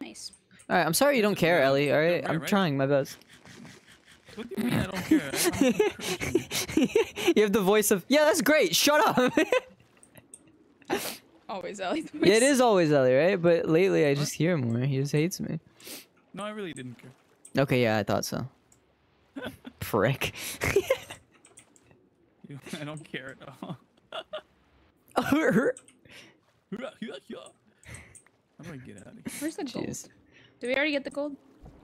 Nice. Alright, I'm sorry you don't care, Ellie, alright? Right, I'm right? trying my best. What do you mean I don't care? I don't you have the voice of- Yeah, that's great! Shut up! Always Ellie. The voice. Yeah, it is always Ellie, right? But lately I just what? hear more. He just hates me. No, I really didn't care. Okay, yeah, I thought so. Prick. you, I don't care at all. I'm gonna get out of here. Where's the gold? Jeez. Did we already get the gold?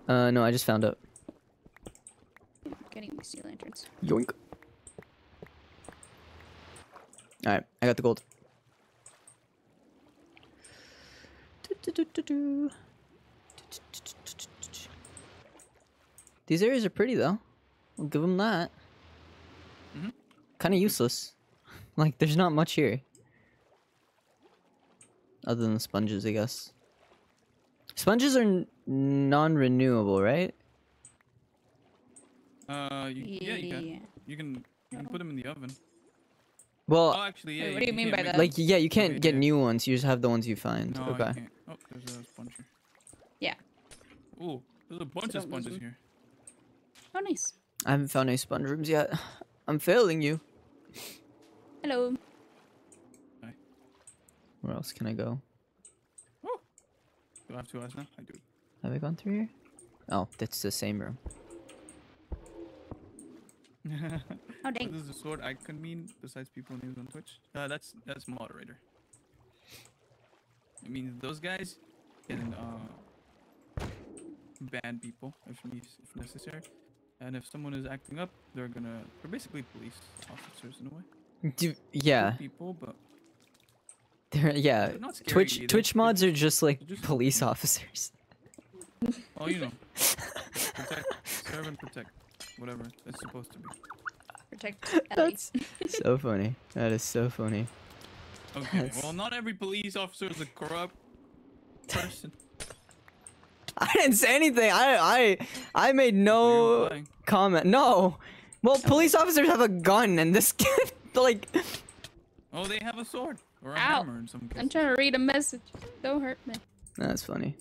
Uh, no, I just found it. I'm getting sea lanterns. Yoink. Alright, I got the gold. These areas are pretty, though. We'll give them that. Mm-hmm. Kind of useless. Like, there's not much here. Other than sponges, I guess. Sponges are non-renewable, right? Uh, you, yeah, you can. You can, you can put them in the oven. Well, oh, actually, yeah, what you do you mean by that? Like, yeah, you can't okay, get yeah. new ones. You just have the ones you find. No, okay. I can't. Oh, there's a sponge here. Yeah. Ooh, there's a bunch so of sponges here. Oh, nice. I haven't found any sponge rooms yet. I'm failing you. Hello. Where else can I go? Oh. Do I have two eyes now? I do. Have I gone through here? Oh, that's the same room. Oh, dang. What does the sword icon mean besides people names on Twitch? Uh, that's that's moderator. It means those guys can uh, ban people if, needs, if necessary. And if someone is acting up, they're gonna... They're basically police officers in a way. Do, yeah. People, but... They're, yeah, Twitch either. Twitch mods are just like just police officers. Oh, you know, protect, serve and protect, whatever it's supposed to be. Protect. Ellie. That's so funny. That is so funny. Okay, That's... well, not every police officer is a corrupt person. I didn't say anything. I I I made no comment. No, well, police officers have a gun, and this kid like. Oh, they have a sword. Or Ow! In some I'm trying to read a message. Don't hurt me. That's funny.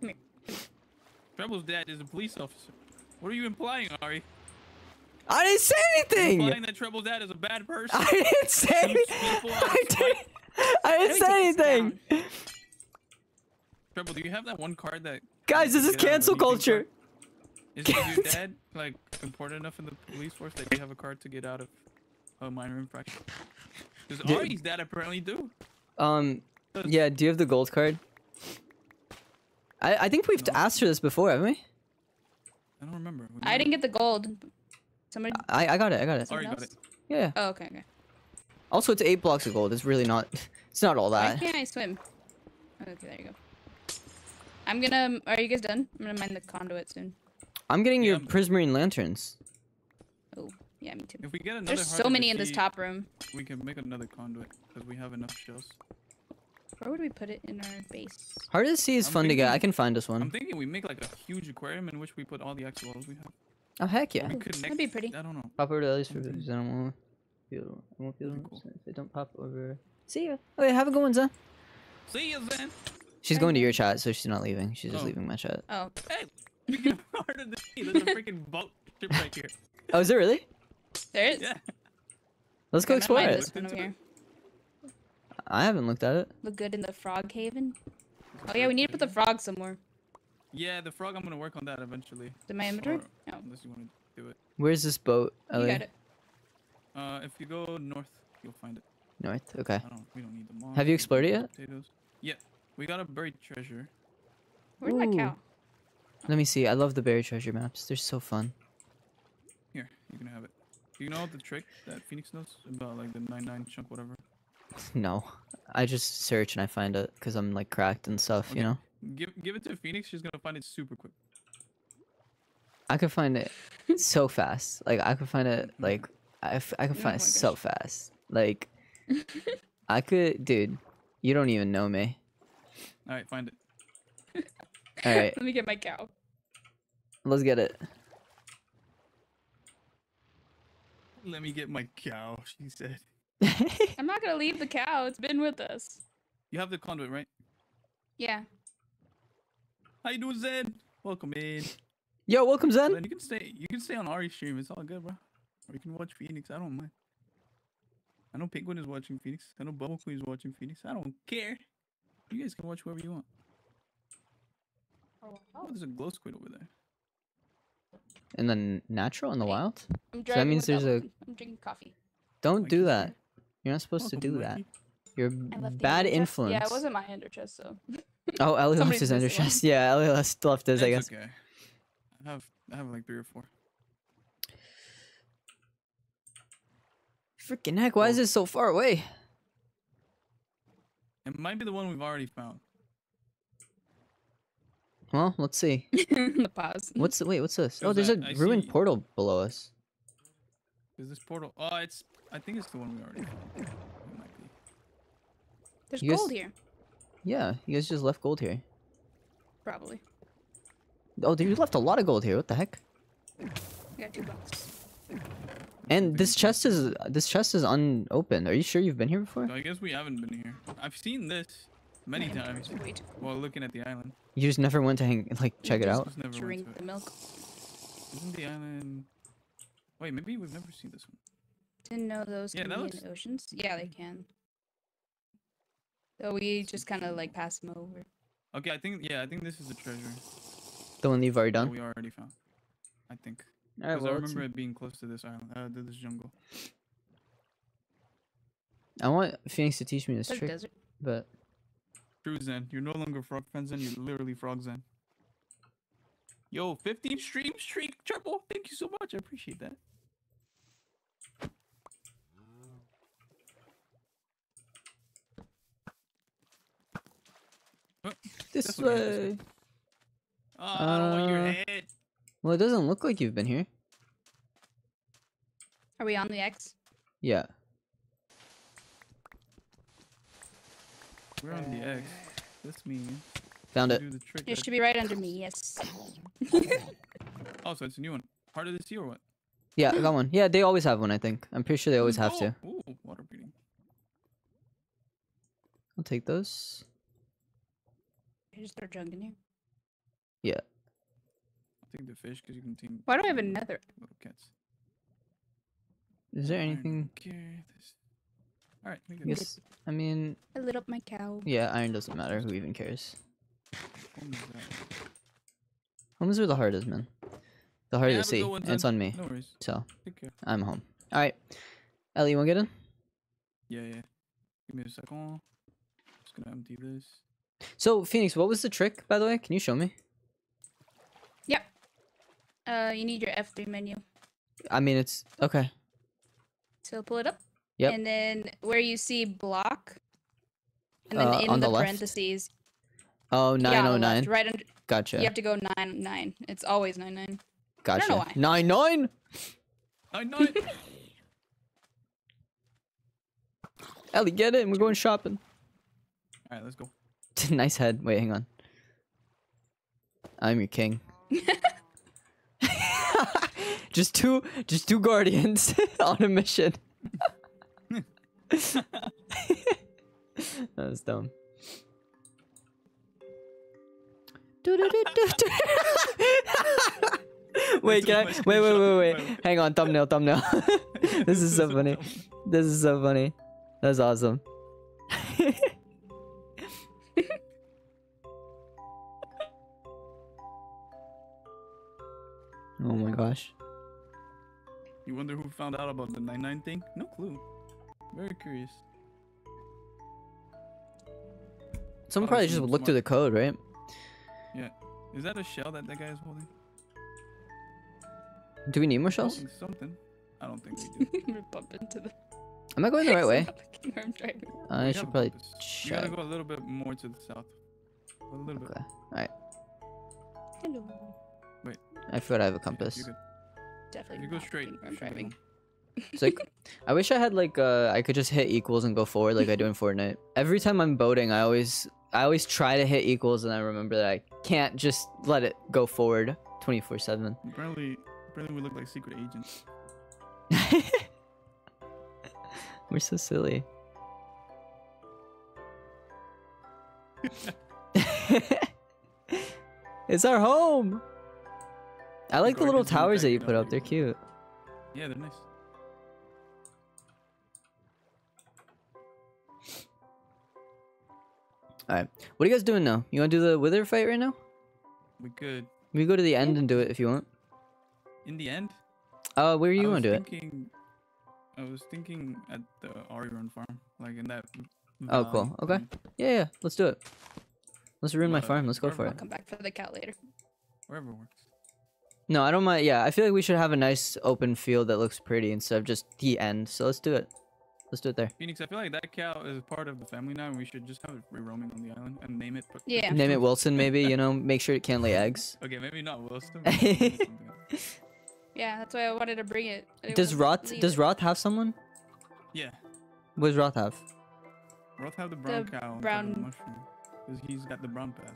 Come here. Treble's dad is a police officer. What are you implying, Ari? I didn't say anything! You're implying that Treble's dad is a bad person? I didn't say anything! I didn't, I didn't say anything! Treble, do you have that one card that... Guys, this is cancel culture! Is your dad, like, important enough in the police force that you have a card to get out of... a minor infraction. Because Ari's dad apparently do. Um, yeah, do you have the gold card? I, I think we've no. asked for this before, haven't we? I don't remember. What I didn't get the gold. Somebody. I, I got it, I got it. Ari got it. Yeah. Oh, okay, okay. Also, it's eight blocks of gold. It's really not... It's not all that. Why can't I swim? Okay, there you go. I'm gonna... Are you guys done? I'm gonna mine the conduit soon. I'm getting yeah, your I'm... prismarine lanterns. Oh, yeah, me too. If we get another There's so many in this top room. We can make another conduit, because we have enough shells. Where would we put it in our base? Hard to see is I'm fun thinking, to get. I can find this one. I'm thinking we make like a huge aquarium in which we put all the axolotls we have. Oh, heck yeah. Ooh, that'd be pretty. I don't know. Pop over to Ellie's for food. I don't know. I won't feel cool. If they don't pop over. See ya. Okay, have a good one, Zen. See ya, Zen. She's going to your chat, so she's not leaving. She's oh. just leaving my chat. Oh. Hey, we get harder than me. There's a freaking boat ship right here. Oh, is it really? There is. Yeah. Let's go explore it. Here. I haven't looked at it. Look good in the frog haven. Oh yeah, we need to put the frog somewhere. Yeah, the frog. I'm gonna work on that eventually. Did my inventory? No. Unless you want to do it. Where's this boat, Ellie? You got it. Uh, if you go north, you'll find it. North? Okay. I don't, we don't need them all. Have you explored it yet? Potatoes. Yeah. We got a buried treasure. Where's Ooh. my cow? Let me see. I love the buried treasure maps. They're so fun. Here. You can have it. Do you know the trick that Phoenix knows? About like the nine nine chunk whatever? No. I just search and I find it because I'm like cracked and stuff, okay. you know? Give, give it to Phoenix. She's going to find it super quick. I could find it so fast. Like, I could find it like... I, f I can find oh it so gosh. fast. Like, I could, dude. You don't even know me. All right, find it. All right. Let me get my cow. Let's get it. Let me get my cow. She said. I'm not gonna leave the cow. It's been with us. You have the conduit, right? Yeah. How you doing, Zen? Welcome in. Yo, welcome, Zen. Zen, you can stay. You can stay on Ari's stream. It's all good, bro. Or you can watch Phoenix, I don't mind. I know Penguin is watching Phoenix. I know Bubble Queen is watching Phoenix. I don't care. You guys can watch whoever you want. Oh, there's a glow squid over there. In the natural, in the wild? I'm so that means there's a... I'm drinking coffee. Don't like do that. You're not supposed Welcome, to do Mikey. that. You're bad influence. Chest. Yeah, it wasn't my ender chest, so... oh, Ellie left his ender chest. Yeah, Ellie left his, I guess. Okay. I have, I have like three or four. Freaking heck, why is this so far away? It might be the one we've already found. Well, let's see. the pause. What's the, wait, what's this? Oh, there's a I ruined see. portal below us. Is this portal? Oh, it's... I think it's the one we already found. It might be. There's you gold guys, here. Yeah, you guys just left gold here. Probably. Oh, dude, you left a lot of gold here. What the heck? I got two bucks. And this chest is this chest is unopened. Are you sure you've been here before? No, I guess we haven't been here. I've seen this many times while looking at the island. You just never went to hang like check it out. Drink the milk. Isn't the island? Wait, maybe we've never seen this one. Didn't know those can be in oceans. Yeah, they can. So we just kind of like pass them over. Okay, I think yeah, I think this is the treasure. The one you've already done. We already found. I think. Right, well, I remember it being close to this island, uh, to this jungle. I want Phoenix to teach me this There's trick, desert. but... True, Zen. You're no longer frog fan Zen, you're literally frog Zen. Yo, fifteen stream streak, Trouble! Thank you so much, I appreciate that. This That's way! Oh, uh... I don't want your head! Well, it doesn't look like you've been here. Are we on the X? Yeah. We're on the X. This means... Found it. It should be right under me, yes. oh, so it's a new one. Part of this year or what? Yeah, I got one. Yeah, they always have one, I think. I'm pretty sure they always have oh, to. Ooh, water breeding. I'll take those. Can you just throw junk in here? Yeah. Take the fish because you can team. Why do I have another? Little cats. Is there anything? All right. I guess. I mean. I lit up my cow. Yeah, iron doesn't matter. Who even cares? Homes are the hardest, man. The hardest yeah, to see, and it's on me. No worries. So, I'm home. All right. Ellie, you wanna get in? Yeah, yeah. Give me a second. Just gonna empty this. So, Phoenix, what was the trick, by the way? Can you show me? Yep. Uh, you need your F three menu. I mean, it's... Okay. So, pull it up. Yep. And then, where you see block, and then uh, in the, the parentheses... Oh, nine oh nine. Yeah, right under... Gotcha. You have to go nine nine. It's always nine nine. Gotcha. I don't know why. nine nine? nine nine! Ellie, get in. We're going shopping. Alright, let's go. Nice head. Wait, hang on. I'm your king. just two just two guardians on a mission. That was dumb. Wait, can I? Wait, wait, wait, wait, wait. Hang on, thumbnail, thumbnail. This is so funny. This is so funny. That's awesome. Oh my gosh. You wonder who found out about the nine nine thing? No clue. Very curious. Someone probably just would look through the code, right? Yeah. Is that a shell that that guy is holding? Do we need more shells? Something. I don't think we do. We're bumping into the... Am I going the right way? I should probably check. You gotta go a little bit more to the south. A little bit. Okay. Alright. Hello. Wait. I forgot I have a compass. Yeah, definitely. You go straight. I'm driving. It's like, I wish I had like uh, I could just hit equals and go forward like I do in Fortnite. Every time I'm boating, I always I always try to hit equals and I remember that I can't just let it go forward twenty-four seven. Apparently, apparently we look like secret agents. We're so silly. It's our home. I like the little towers that you put up. They're cute. Yeah, they're nice. Alright. What are you guys doing now? You want to do the wither fight right now? We could. We go to the end and do it if you want. In the end? Uh, where you want to do it? I was thinking at the Ari run farm. Like in that... Oh, cool. Okay. Yeah, yeah. Let's do it. Let's ruin my farm. Let's go for it. I'll come back for the cat later. Wherever works. No, I don't mind. Yeah, I feel like we should have a nice open field that looks pretty instead of just the end. So let's do it. Let's do it there. Phoenix, I feel like that cow is part of the family now, and we should just have it free roaming on the island and name it. Yeah. Name it Wilson, maybe. You know, make sure it can't lay eggs. Okay, maybe not Wilson. Yeah, that's why I wanted to bring it. Does Roth Does Roth have someone? Yeah. What does Roth have? Roth have the brown the cow. Brown the mushroom. Because he's got the brown pass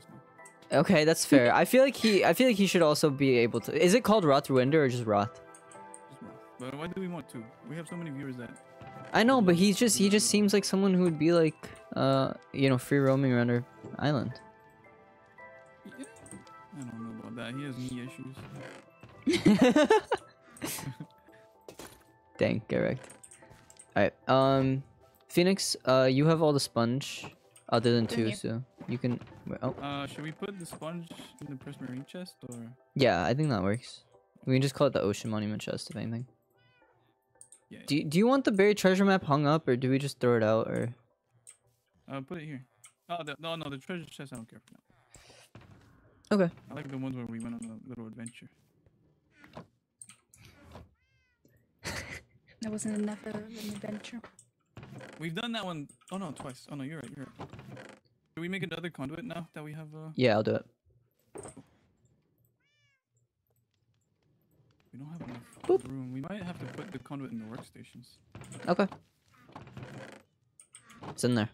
now. Okay, that's fair. I feel like he I feel like he should also be able to. Is it called Rothwinder or just Roth? Just Roth. But why do we want to? We have so many viewers that I know, but he's just he just seems like someone who would be like uh you know, free roaming around our island. Yeah. I don't know about that. He has knee issues. Dang, get wrecked. Alright, um Phoenix, uh you have all the sponge other than two, so you can. Oh. Uh, should we put the sponge in the prismarine chest or? Yeah, I think that works. We can just call it the ocean monument chest if anything. Yeah. Do you, Do you want the buried treasure map hung up or do we just throw it out or? Uh, put it here. Oh the, no no the treasure chest I don't care for now. Okay. I like the ones where we went on a little adventure. That wasn't enough of an adventure. We've done that one. Oh no, twice. Oh no, you're right. You're right. Should we make another conduit now that we have? Uh... Yeah, I'll do it. We don't have enough Boop. room. We might have to put the conduit in the workstations. Okay. It's in there.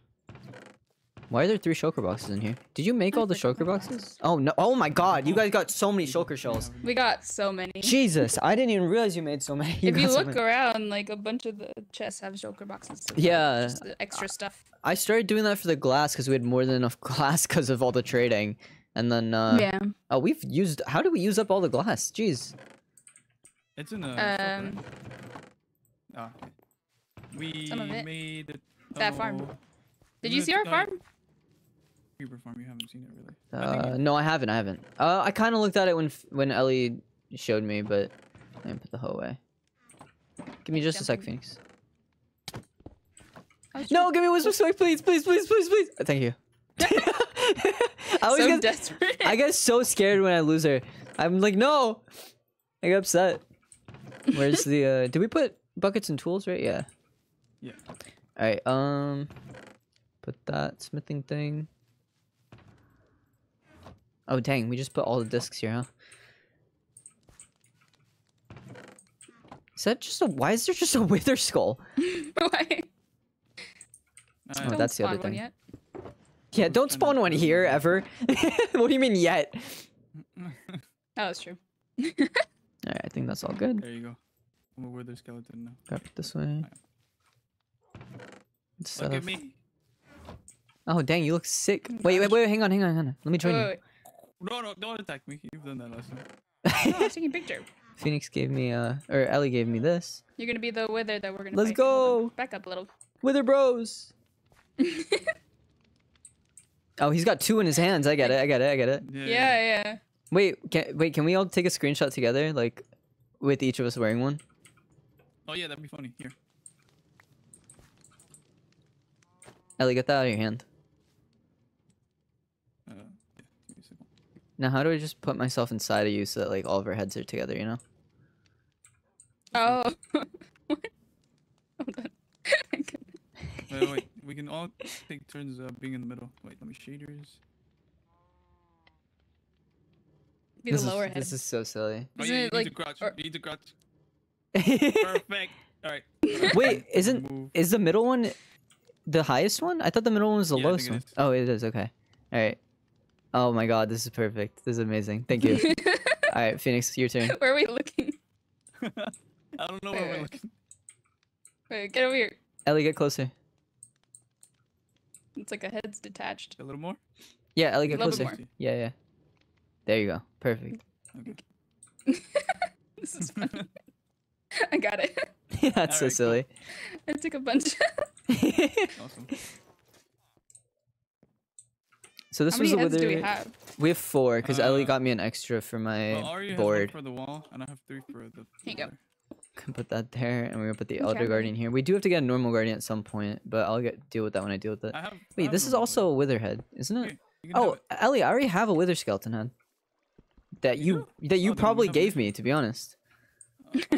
Why are there three shulker boxes in here? Did you make all the shulker boxes? Oh no! Oh my God! You guys got so many shulker shells. We got so many. Jesus! I didn't even realize you made so many. You if you look so around, like a bunch of the chests have shulker boxes. So yeah. Just the extra stuff. I started doing that for the glass because we had more than enough glass because of all the trading, and then. Uh, yeah. Oh, we've used. How did we use up all the glass? Jeez. It's in the. Um. Ah. Oh. We some of it. made it, oh. that farm. Did you see our farm? Farm, you haven't seen it really. Uh, I no, I haven't. I haven't. Uh, I kind of looked at it when when Ellie showed me, but I didn't put the hoe away. Give me just Jumping. a sec, Phoenix. No, give me Whisper Smoke, please, please, please, please, please. Thank you. I always so get desperate. I get so scared when I lose her. I'm like, no. I get upset. Where's the? Uh, did we put buckets and tools right? Yeah. Yeah. All right. Um, put that smithing thing. Oh dang! We just put all the discs here, huh? Is that just a? Why is there just a wither skull? Why? Oh, that's the other thing. Yet. Yeah, don't spawn one here ever. What do you mean yet? Oh, that's true. All right, I think that's all good. There you go. I'm a wither skeleton now. Grab it this way. Right. Look at me. Oh dang! You look sick. Wait, wait, wait! Hang on, hang on, hang on. Let me join wait, wait, wait. you. No, no, don't attack me. You've done that last time. No, I was taking a picture. Phoenix gave me, uh, or Ellie gave me this. You're gonna be the wither that we're gonna Let's fight. go! Back up a little. Wither bros! Oh, he's got two in his hands. I get it, I get it, I get it. Yeah, yeah. yeah. Wait, can, wait, can we all take a screenshot together? Like, with each of us wearing one? Oh yeah, that'd be funny. Here. Ellie, get that out of your hand. Uh, yeah, give me a second. Now, how do I just put myself inside of you so that, like, all of our heads are together, you know? Oh. What? Hold on. Wait, wait, we can all take turns uh, being in the middle. Wait, let me shaders. Be the lower head. This is so silly. Oh, yeah, you, like, need to crouch. Or... you need to crouch. Perfect. All right. Wait, isn't Move. is the middle one the highest one? I thought the middle one was the yeah, lowest one. Oh, it is. Okay. All right. Oh my God, this is perfect. This is amazing. Thank you. All right, Phoenix, your turn. Where are we looking? I don't know where we're looking. Wait, get over here. Ellie, get closer. It's like a head's detached. A little more? Yeah, Ellie, get closer. More. Yeah, yeah. There you go. Perfect. Okay. This is fun. I got it. Yeah, that's All so right, silly. Cool. I took a bunch. Awesome. So this How was many a heads wither... do we have? We have four, because uh, Ellie got me an extra for my well, Ari board. Has one for the wall, and I have three for the... Here you go. Can put that there, and we're gonna put the okay. Elder Guardian here. We do have to get a normal guardian at some point, but I'll get deal with that when I deal with it. Have, Wait, this is also a wither head, isn't it? Okay, oh, it. Ellie, I already have a wither skeleton head that you, you that you oh, probably gave me, to be honest. Uh,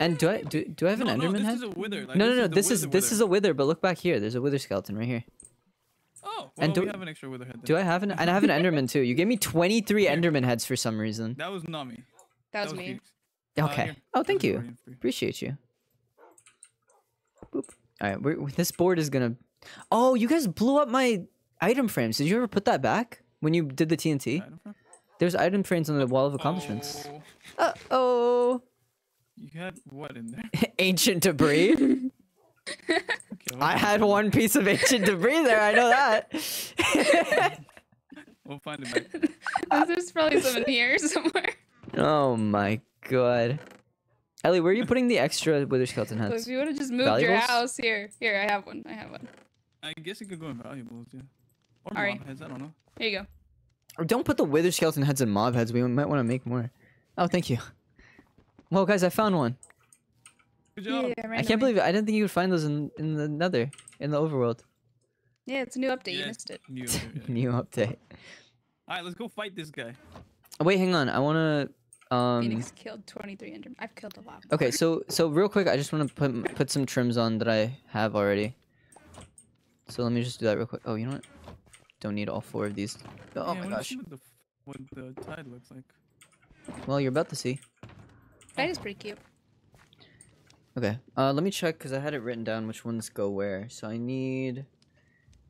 and do I do, do I have no, an Enderman no, this head? Is a wither. Like, no, no, no. This is this, is, this is a wither, but look back here. There's a wither skeleton right here. Oh, well, and do we have an extra wither head? Then. Do I have an? And I have an Enderman too. You gave me twenty-three here. Enderman heads for some reason. That was not me. That, that was me. Phoenix. Okay. Uh, oh, thank you. Appreciate you. Boop. All right. We're, this board is gonna. Oh, you guys blew up my item frames. Did you ever put that back when you did the T N T? There's item frames on the wall of accomplishments. Oh. Uh oh. You had what in there? Ancient debris. Okay, well, I had one piece of ancient debris there. I know that. We'll find it back. Oh, there's probably some in here somewhere. Oh my God. God, Ellie, where are you putting the extra wither skeleton heads? Look, if you would have just moved valuables? your house here, here I have one. I have one. I guess it could go in valuables, yeah. Or All mob right. heads. I don't know. Here you go. Or don't put the wither skeleton heads in mob heads. We might want to make more. Oh, thank you. Well, guys, I found one. Good job. Yeah, I can't believe it. I didn't think you would find those in in the nether, in the overworld. Yeah, it's a new update. Yeah, you missed it. New update. Yeah. New update. All right, let's go fight this guy. Oh, wait, hang on. I want to. Um, Phoenix killed twenty-three Endermen. I've killed a lot. Okay, so so real quick, I just want to put put some trims on that I have already. So let me just do that real quick. Oh, you know what? Don't need all four of these. Oh yeah, my gosh. What the, what the tide looks like. Well, you're about to see. That is pretty cute. Okay, uh, let me check because I had it written down which ones go where. So I need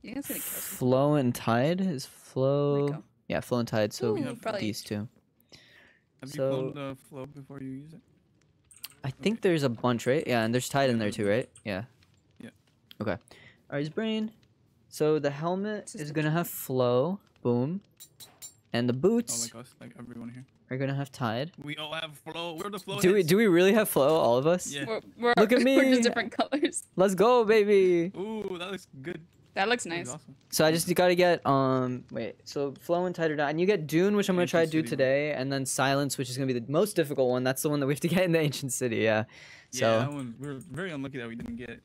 yeah, flow and tide. Is flow? Yeah, flow and tide. So Ooh, these two. Have so, you cloned the flow before you use it? I think okay. there's a bunch, right? Yeah, and there's tide in there too, right? Yeah. Yeah. Okay. Alright, his brain. So the helmet is gonna have flow. Boom. And the boots. Oh my gosh, like everyone here. Are gonna have tide. We all have flow. We're the flow. Do heads. we do we really have flow, all of us? Yeah. We're, we're, Look at me. We're just different colors. Let's go, baby. Ooh, that looks good. That looks nice. That awesome. So I just gotta get um wait so flow and tide are down, and you get Dune, which I'm gonna try to do today, and then Silence, which is gonna be the most difficult one. That's the one that we have to get in the ancient city. Yeah. So yeah, that one, we're very unlucky that we didn't get it.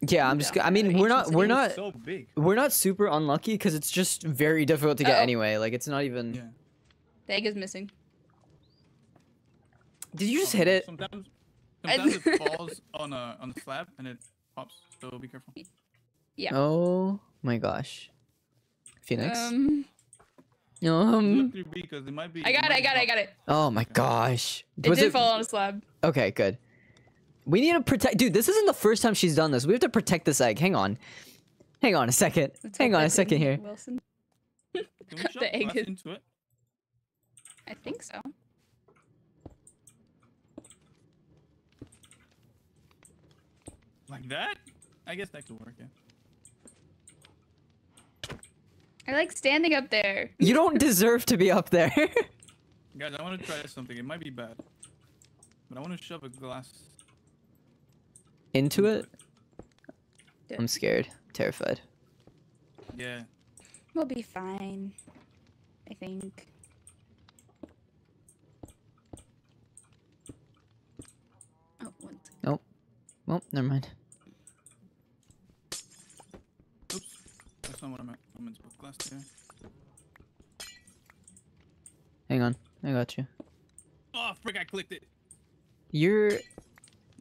Yeah, I'm just. I mean, we're not. We're not. So big. We're not super unlucky because it's just very difficult to get oh. anyway. Like it's not even. Yeah. The egg is missing. Did you just hit it? Sometimes, sometimes it falls on a on the slab and it pops. So be careful. Yeah. Oh my gosh. Phoenix. Um. Um. It might be, I got it. it I got it. I got it. Oh my gosh. It Was did it... fall on a slab. Okay. Good. We need to protect, dude. This isn't the first time she's done this. We have to protect this egg. Hang on, hang on a second. Let's hang on a second here. Wilson, Can we shove the egg is... into it? I think so. Like that? I guess that could work. Yeah. I like standing up there. You don't deserve to be up there. Guys, I want to try something. It might be bad, but I want to shove a glass. Into it? Dude. I'm scared. Terrified. Yeah. We'll be fine. I think. Oh, one second. Nope. Well, never mind. Oops. That's not what I meant. Women's book class there. Hang on. I got you. Oh, frick, I clicked it. You're... It's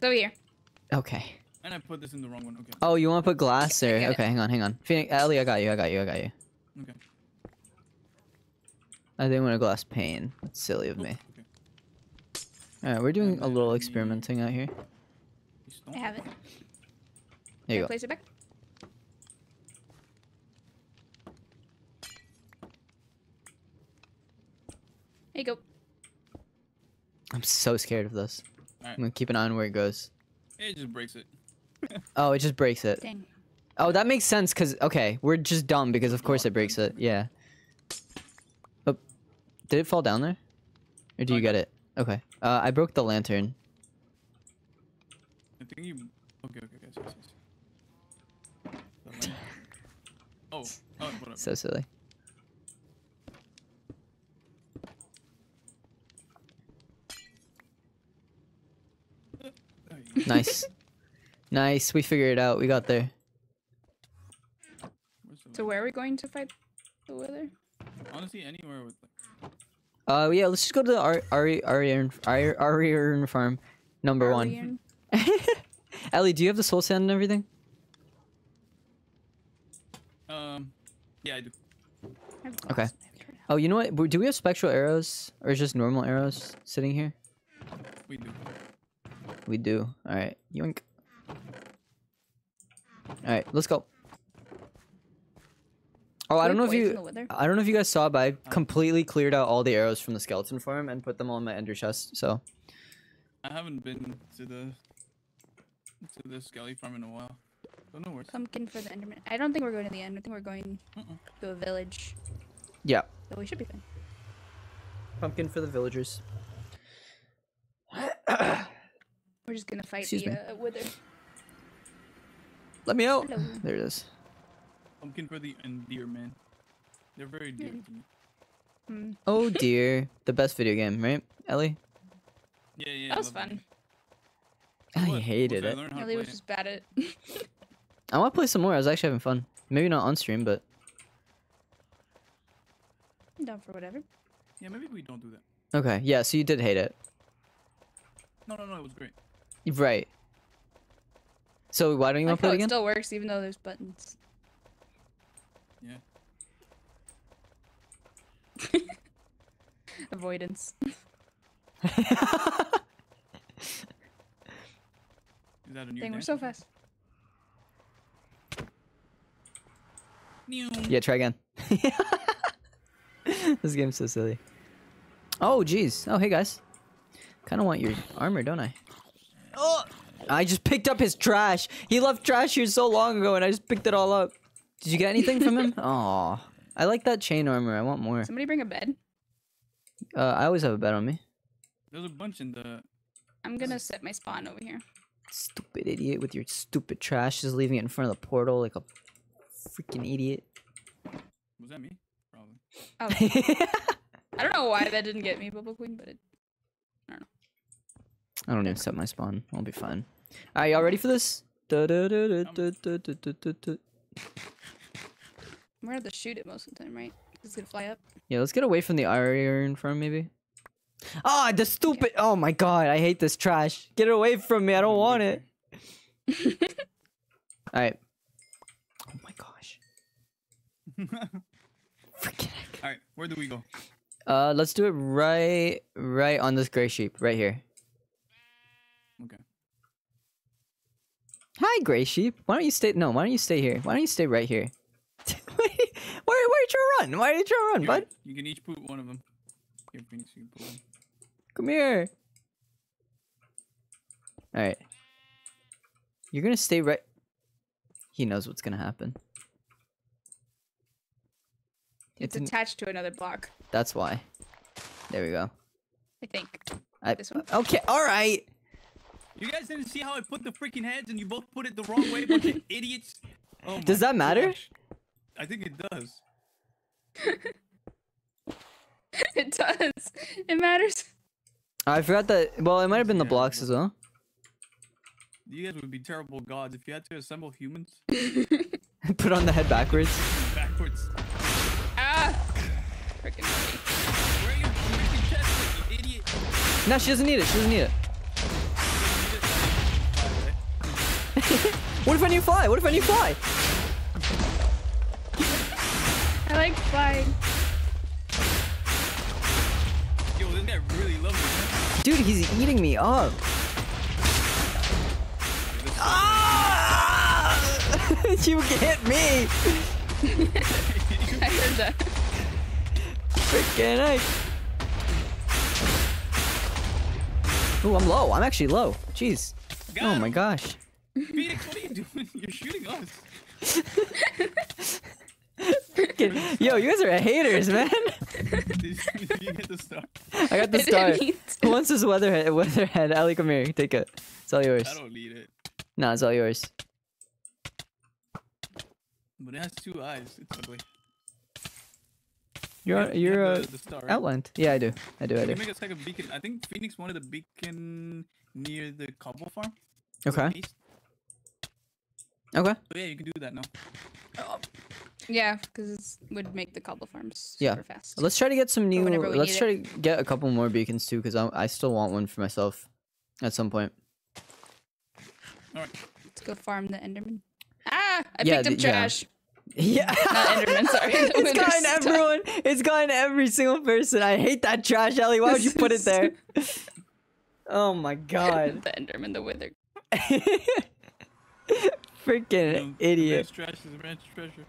over here. Okay. And I put this in the wrong one. Okay. Oh, you want to put glass there? Okay, okay, hang on, hang on. Phoenix, Ellie, I got you. I got you. I got you. Okay. I didn't want a glass pane. That's silly of me. Oh, okay. All right, we're doing a little experimenting out here. I have it. There you go. Place it back. There you go. I'm so scared of this. All right. I'm gonna keep an eye on where it goes. It just breaks it. Oh, it just breaks it. Dang. Oh, that makes sense because, okay, we're just dumb because of course it breaks it. Yeah. Oh, did it fall down there? Or do you get it? Okay. Uh, I broke the lantern. I think you... Okay, okay, guys. Okay, yes, yes. Oh. Oh, whatever. So silly. Nice. Nice. We figured it out. We got there. So where are we going to fight the wither? Honestly, anywhere with like... Uh, yeah, let's just go to the Ari Ari Ari Ari Ari farm number one. Ellie, do you have the soul sand and everything? Um, yeah, I do. Okay. Oh, you know what? Do we have spectral arrows? Or is just normal arrows sitting here? We do. We do. Alright. Yoink. Alright, let's go. Oh, I don't know if you I don't know if you guys saw, but I completely cleared out all the arrows from the skeleton farm and put them all in my ender chest, so. I haven't been to the to the skelly farm in a while. Don't know where. Pumpkin for the enderman. I don't think we're going to the end. I think we're going uh-uh. to a village. Yeah. So we should be fine. Pumpkin for the villagers. We're just gonna fight Excuse the uh, wither. Let me out! Hello. There it is. Pumpkin for the endearman. They're very dear mm. to me. Mm. Oh dear. The best video game, right, Ellie? Yeah, yeah. That was fun. That. I what? hated What's it. I Ellie was just bad at it. I want to play some more. I was actually having fun. Maybe not on stream, but. I'm down for whatever. Yeah, maybe we don't do that. Okay, yeah, so you did hate it. No, no, no, it was great. Right. So why don't you want to play it again? It still works even though there's buttons. Yeah. Avoidance. Is that a new Dang, we're so fast. Yeah, try again. This game's so silly. Oh, jeez. Oh, hey guys. Kind of want your armor, don't I? Oh! I just picked up his trash. He left trash here so long ago, and I just picked it all up. Did you get anything from him? Aw. I like that chain armor. I want more. Somebody bring a bed. Uh, I always have a bed on me. There's a bunch in the... I'm gonna set my spawn over here. Stupid idiot with your stupid trash. Just leaving it in front of the portal like a freaking idiot. Was that me? Probably. Oh. I don't know why that didn't get me, Bubble Queen, but it... I don't know. I don't even set my spawn. I'll be fine. Alright, y'all ready for this? I'm gonna have to shoot it most of the time, right? It's gonna fly up. Yeah, let's get away from the iron farm, maybe. Ah, oh, the stupid! Yeah. Oh my god, I hate this trash. Get it away from me! I don't want it. All right. Oh my gosh. Forget it. All right, where do we go? Uh, let's do it right, right on this gray sheep, right here. Okay. Hi, gray sheep. Why don't you stay? No, why don't you stay here? Why don't you stay right here? why, why, why did you run? Why did you run, You're, bud? You can each put one of them. Here, Phoenix, you can put one. Come here. All right. You're gonna stay right. He knows what's gonna happen. It's, it's attached to another block. That's why. There we go. I think. I, this one. Okay, alright! You guys didn't see how I put the freaking heads and you both put it the wrong way, bunch of idiots. Oh does that matter? Gosh. I think it does. It does. It matters. I forgot that. Well, it might have been the blocks as well. You guys would be terrible gods if you had to assemble humans. Put on the head backwards. Backwards. No, she doesn't need it. She doesn't need it. What if I knew fly? What if I knew fly? I like flying. Yo, this guy really loves me. Dude, he's eating me up. Ah! You hit me. I heard that. Freaking nice. Ooh, I'm low. I'm actually low. Jeez. Got oh him. My gosh. Phoenix, what are you doing? You're shooting us. Freaking, yo, you guys are haters, man. Did you, did you get the star? I got the star. Who wants this weatherhead? Weatherhead. Ellie, come here. Take it. It's all yours. I don't need it. Nah, it's all yours. But it has two eyes. It's ugly. You're yeah, you're uh, the, the star, right? Outlined. Yeah, I do. I do. Can I do. You make us like a beacon. I think Phoenix wanted a beacon near the cobble farm. Okay. Okay. So yeah, you can do that now. Oh. Yeah, because it would make the cobble farms super yeah. fast. Let's try to get some new. Let's try it. to get a couple more beacons too, because I I still want one for myself, at some point. All right. Let's go farm the Enderman. Ah! I yeah, picked up trash. Yeah. Yeah, Not Enderman, sorry. It's gotten everyone. It's gotten every single person. I hate that trash, Ellie. Why would you put it there? Oh my god. The Enderman, the wither. Freaking um, idiot. Trash is ranch treasure.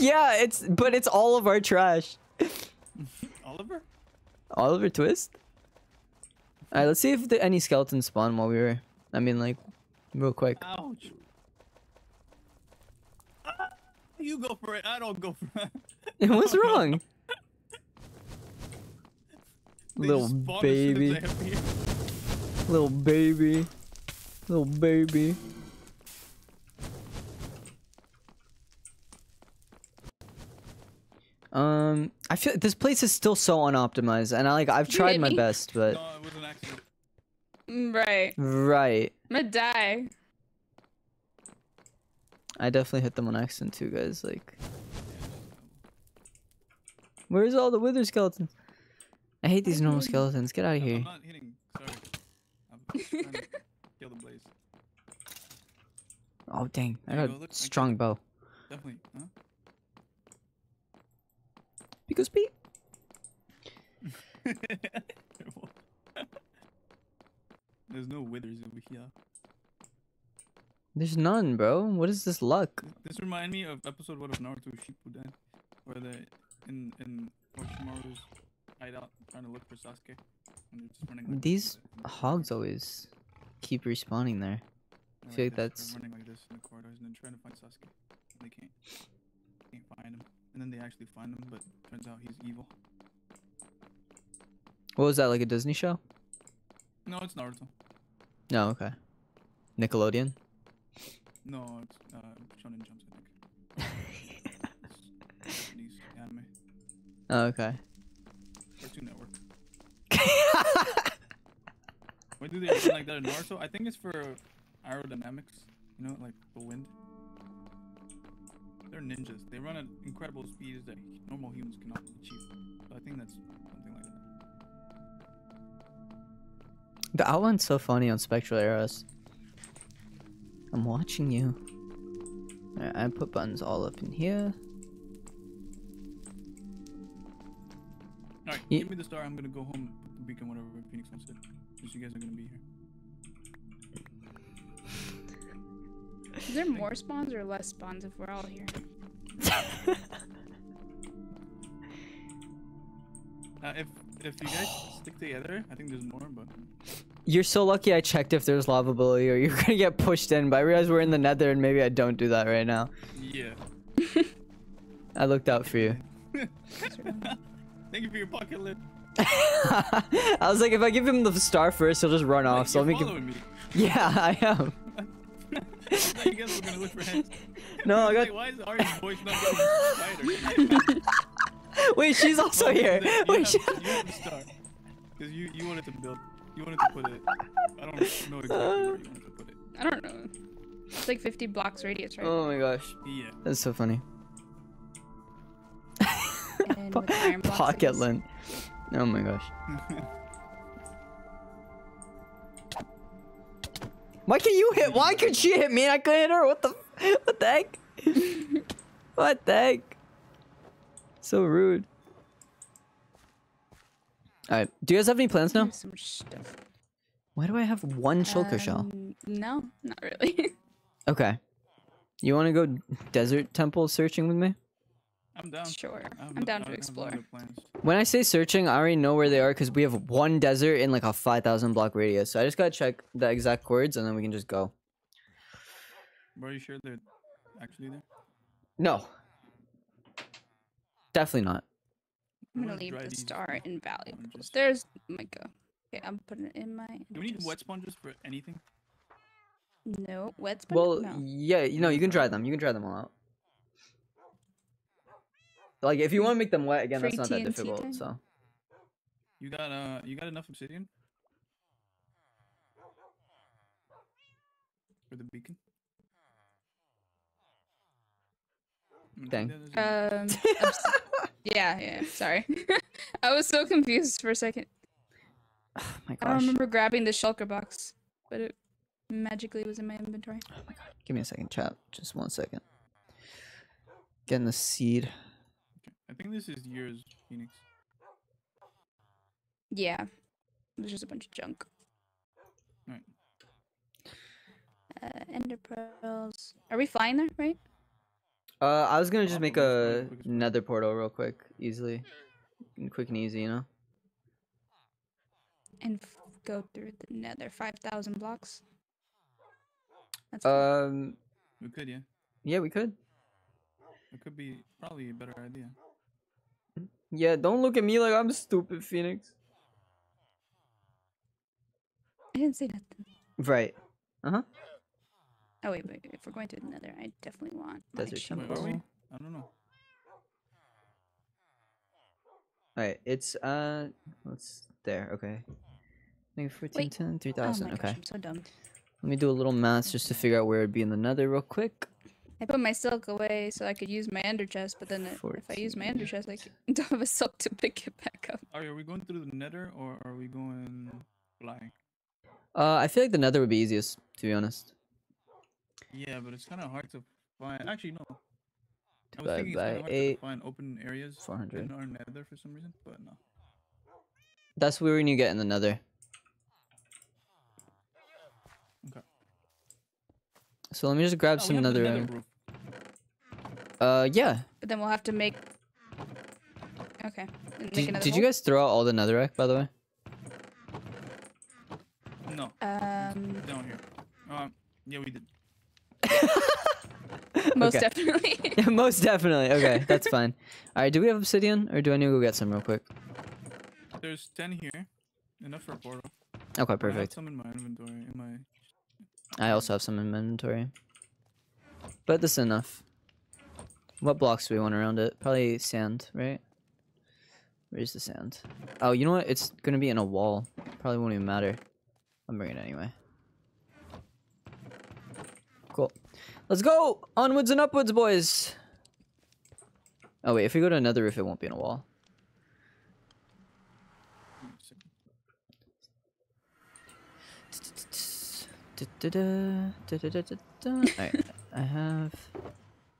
Yeah, it's but it's all of our trash. Oliver. Oliver Twist. All right, let's see if the, any skeletons spawn while we were. I mean, like, real quick. Ouch. You go for it. I don't go for it. What's wrong? Little baby. Little baby. Little baby. Um, I feel like this place is still so unoptimized, and I like I've tried my best, but no, it was an accident. Right. Right. I'm gonna die. I definitely hit them on accident too, guys. Like, where's all the wither skeletons? I hate these normal skeletons. Get out of here. I'm not hitting. Sorry. I'm trying to kill the blaze. Oh dang! I got a strong bow. Definitely. Huh? Because Pete. There's no withers over here. There's none, bro. What is this luck? This reminds me of episode one of Naruto Shippuden, where they in in Orochimaru's hideout trying to look for Sasuke. And just running like These like hogs always keep respawning there. I feel like, like that's. They're running like this in the corridors and then trying to find Sasuke. They can't. They can't find him, and then they actually find him, but turns out he's evil. What was that? Like a Disney show? No, it's Naruto. No, okay. Nickelodeon. No, it's uh, Shonen Jump, I think. It's Japanese anime. Oh, okay. Cartoon Network. Why do they have like that in Naruto? I think it's for aerodynamics. You know, like the wind. They're ninjas. They run at incredible speeds that normal humans cannot achieve. So I think that's something like that. The outline's so funny on Spectral Arrows. I'm watching you. Alright, I put buttons all up in here. Alright, yeah. Give me the star. I'm gonna go home and put the beacon whenever Phoenix wants it. Because you guys are gonna be here. Is there more spawns or less spawns if we're all here? uh, if if you guys stick together, I think there's more, but... You're so lucky I checked if there's lava below you, or you're gonna get pushed in, but I realize we're in the nether and maybe I don't do that right now. Yeah. I looked out for you. Thank you for your pocket lid. I was like, if I give him the star first, he'll just run like, off, so let me give... me. Yeah, I am. I thought you guys were gonna look for hands. No, I got. Like, why is Ari's voice not going to spider? Wait, she's also well, here. You Wait, have, she... you have the star. Because you, you wanted to build. You wanted to put it. I don't know exactly where you wanted to put it. I don't know. It's like fifty blocks radius, right? Oh my gosh. Yeah. That's so funny. And po iron pocket lint. Oh my gosh. Why can you hit? Why could she hit me and I couldn't hit her? What the? What the heck? What the heck? So rude. All right. Do you guys have any plans now? So much stuff. Why do I have one shulker um, shell? No, not really. Okay. You want to go desert temple searching with me? I'm down. Sure. I'm, I'm down to explore. When I say searching, I already know where they are because we have one desert in like a five thousand block radius. So I just gotta check the exact coords and then we can just go. Are you sure they're actually there? No. Definitely not. I'm gonna leave the star invaluable. There's Micah. Okay, I'm putting it in my... Do we need wet sponges for anything? No. Wet sponges? Well, no. Yeah, you know, you can dry them. You can dry them all out. Like, if you want to make them wet again, that's not that difficult. So, you got uh, you got enough obsidian for the beacon. Dang. Um. yeah. Yeah. Sorry, I was so confused for a second. Oh my gosh. I don't remember grabbing the shulker box, but it magically was in my inventory. Oh my god! Give me a second, chat. Just one second. Getting the seed. I think this is yours, Phoenix. Yeah. There's just a bunch of junk. Alright. Uh, Ender pearls. Are we flying there, right? Uh, I was gonna just make a nether portal real quick, easily. Quick and easy, you know? And f go through the nether. five thousand blocks? That's um, cool. We could, yeah. Yeah, we could. It could be probably a better idea. Yeah, don't look at me like I'm stupid, Phoenix. I didn't say nothing. Right. Uh-huh. Oh, wait, wait, if we're going to another, I definitely want... Desert temple. Wait, are we? I don't know. Alright, it's, uh... What's there? Okay. fourteen, ten, three thousand. Oh okay. Gosh, I'm so dumb. Let me do a little math just to figure out where it'd be in the nether real quick. I put my silk away so I could use my ender chest, but then fourteen. If I use my ender chest, I don't have a silk to pick it back up. Are we going through the nether or are we going flying? Uh, I feel like the nether would be easiest, to be honest. Yeah, but it's kind of hard to find. Actually, no. I was thinking it's kind of hard to find open areas in our nether for some reason, but no. That's where you get in the nether. So let me just grab oh, some nether. nether uh, yeah. But then we'll have to make. Okay. Make did did hole? you guys throw out all the netherrack, by the way? No. Um. Down here. Um. Yeah, we did. Most okay. definitely. Yeah, most definitely. Okay, that's fine. All right. Do we have obsidian, or do I need to go get some real quick? There's ten here, enough for a portal. Okay, perfect. I have some in my inventory. In my. I also have some inventory. But this is enough. What blocks do we want around it? Probably sand, right? Where's the sand? Oh, you know what? It's gonna be in a wall. Probably won't even matter. I'm bringing it anyway. Cool. Let's go! Onwards and upwards, boys! Oh wait, if we go to another roof, it won't be in a wall. Alright, I have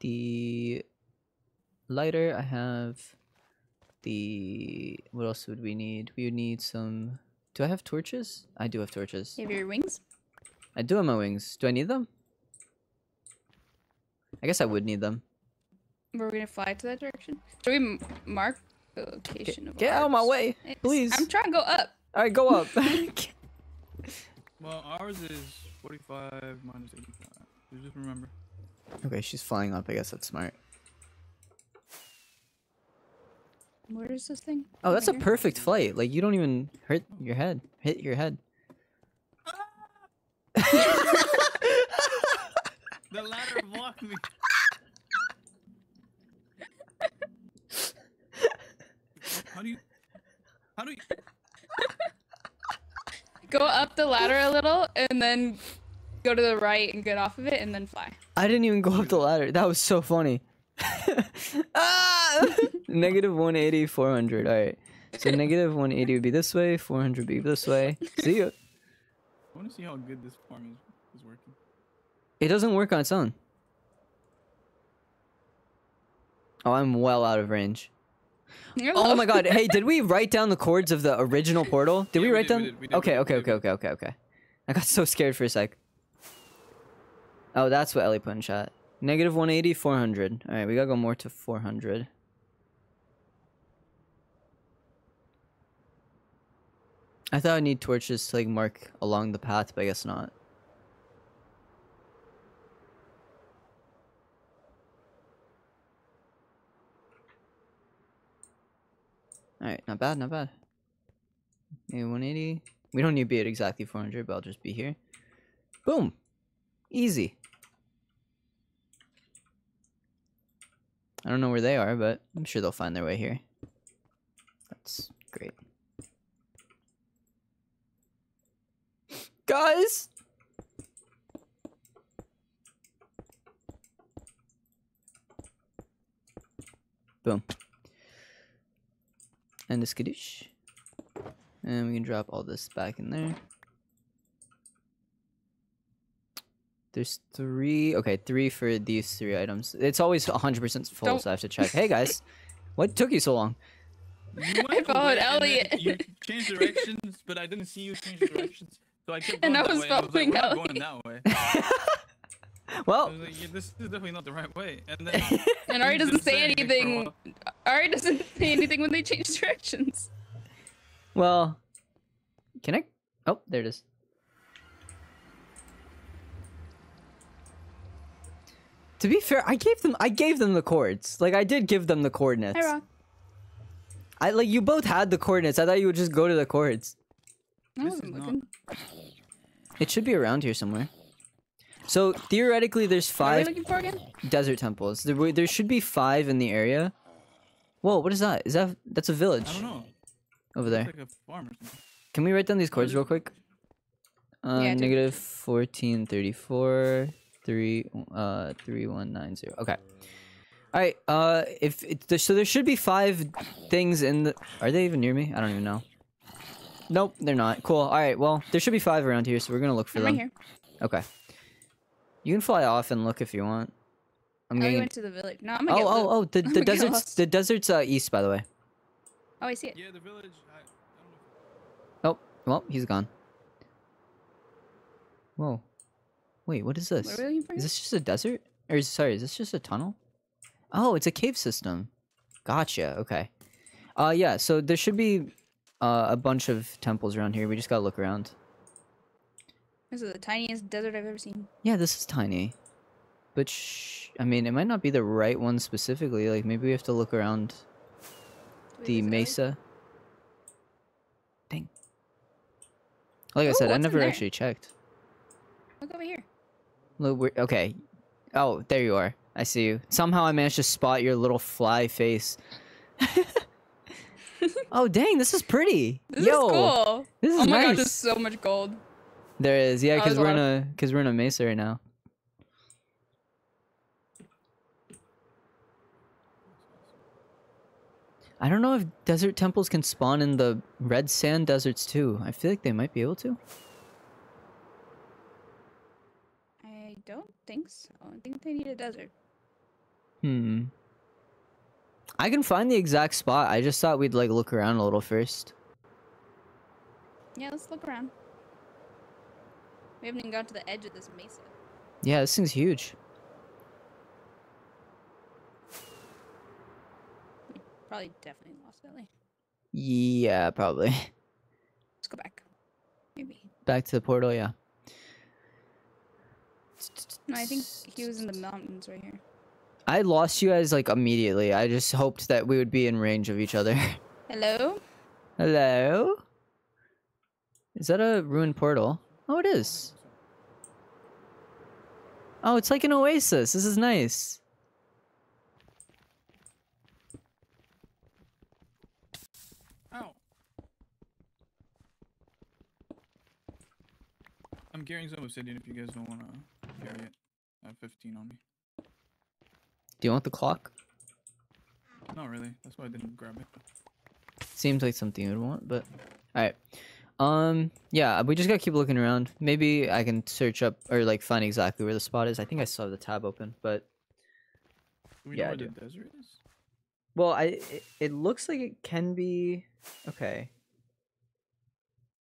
the lighter, I have the... what else would we need? We would need some... do I have torches? I do have torches. You have your wings? I do have my wings. Do I need them? I guess I would need them. We're gonna fly to that direction? Should we mark the location get, of Get ours? Out of my way, it's, please! I'm trying to go up! Alright, go up! Well, ours is forty-five minus eighty-five. You just remember. Okay, she's flying up. I guess that's smart. Where is this thing? Oh, that's right a here? Perfect flight. Like, you don't even hurt your head. Hit your head. The ladder blocked me. How do you... How do you... Go up the ladder a little, and then go to the right and get off of it, and then fly. I didn't even go up the ladder. That was so funny. Ah! Negative one eighty, four hundred. All right. So negative one eighty would be this way, four hundred would be this way. See ya. I want to see how good this farm is, is working. It doesn't work on its own. Oh, I'm well out of range. Oh my god, hey, did we write down the chords of the original portal? Did yeah, we write we did, down? We did, we did, okay, okay, okay, okay, okay, okay. I got so scared for a sec. Oh, that's what Ellie put in chat. Negative one eighty, four hundred. Alright, we gotta go more to four hundred. I thought I'd need torches to like mark along the path, but I guess not. Alright, not bad, not bad. Maybe one eighty. We don't need to be at exactly four hundred, but I'll just be here. Boom! Easy. I don't know where they are, but I'm sure they'll find their way here. That's great. Guys! Boom. And the skadoosh. And we can drop all this back in there. There's three. Okay, three for these three items. It's always one hundred percent full, Don't. So I have to check. Hey, guys. What took you so long? You I followed Elliot. You changed directions, but I didn't see you change directions. So I kept going and I was following way. I was like, Elliot. Going that way. Well, like, yeah, this is definitely not the right way. And, then, and Ari doesn't say anything. Ari doesn't say anything when they change directions. Well, can I? Oh, there it is. To be fair, I gave them. I gave them the chords. Like I did give them the coordinates. Hi, Roth. I like you both had the coordinates. I thought you would just go to the chords. I wasn't looking. Not... It should be around here somewhere. So theoretically, there's five desert temples. There, there should be five in the area. Whoa, what is that? Is that that's a village? I don't know. Over there. Like a farm or something. Can we write down these chords real quick? Um, yeah, negative fourteen thirty-four three uh three one nine zero. Okay. All right. Uh, if it, so, there should be five things in the. Are they even near me? I don't even know. Nope, they're not. Cool. All right. Well, there should be five around here, so we're gonna look for I'm them. Right here. Okay. You can fly off and look if you want. I'm oh, getting... you went to the village. No, I'm gonna oh, get oh, oh, the, the desert's, the desert's uh, east, by the way. Oh, I see it. Yeah, the village. I, I don't know. Oh, well, he's gone. Whoa. Wait, what is this? What are we looking for? Is this just a desert? Or, sorry, is this just a tunnel? Oh, it's a cave system. Gotcha, okay. Uh, yeah, so there should be uh, a bunch of temples around here. We just gotta look around. This is the tiniest desert I've ever seen. Yeah, this is tiny. But, shh, I mean, it might not be the right one specifically. Like, maybe we have to look around Wait, the mesa. Dang. Like Ooh, I said, I never actually checked. Look over here. Look, we're, okay. Oh, there you are. I see you. Somehow I managed to spot your little fly face. Oh, dang, this is pretty. This Yo, is cool. This is nice. Oh my nice. God, there's so much gold. There is, yeah, because we're in a because we're in a mesa right now. I don't know if desert temples can spawn in the red sand deserts too. I feel like they might be able to. I don't think so. I think they need a desert. Hmm. I can find the exact spot. I just thought we'd like look around a little first. Yeah, let's look around. We haven't even got to the edge of this mesa. Yeah, this thing's huge. We probably definitely lost Ellie. Yeah, probably. Let's go back. Maybe. Back to the portal, yeah. No, I think he was in the mountains right here. I lost you guys like immediately. I just hoped that we would be in range of each other. Hello? Hello? Is that a ruined portal? Oh, it is. Oh, it's like an oasis. This is nice. Oh. I'm carrying some obsidian if you guys don't want to carry it. I have fifteen on me. Do you want the clock? Not really. That's why I didn't grab it. Seems like something you'd want, but... Alright. Um, yeah, we just gotta keep looking around. Maybe I can search up, or like, find exactly where the spot is. I think I saw the tab open, but... Do we yeah, know where do. the desert is? Well, I, it, it looks like it can be... Okay.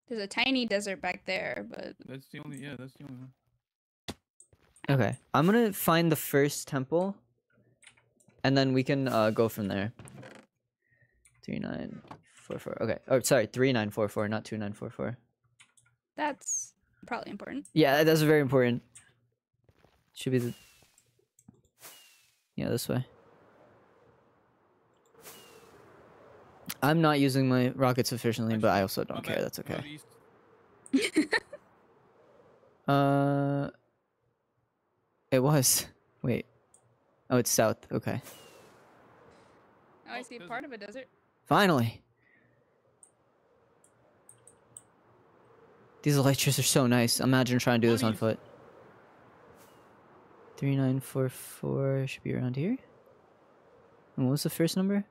There's a tiny desert back there, but... That's the only, yeah, that's the only one. Okay, I'm gonna find the first temple. And then we can uh, go from there. three nine four four. Okay. Oh, sorry. three nine four four, not two nine four four. That's probably important. Yeah, that's very important. Should be the... Yeah, this way. I'm not using my rockets efficiently, but I also don't care. That's okay. uh, It was. Wait. Oh, it's south. Okay. Oh, I see part of a desert. Finally! These elytras are so nice. Imagine trying to do this on foot. three nine four four should be around here. And what was the first number?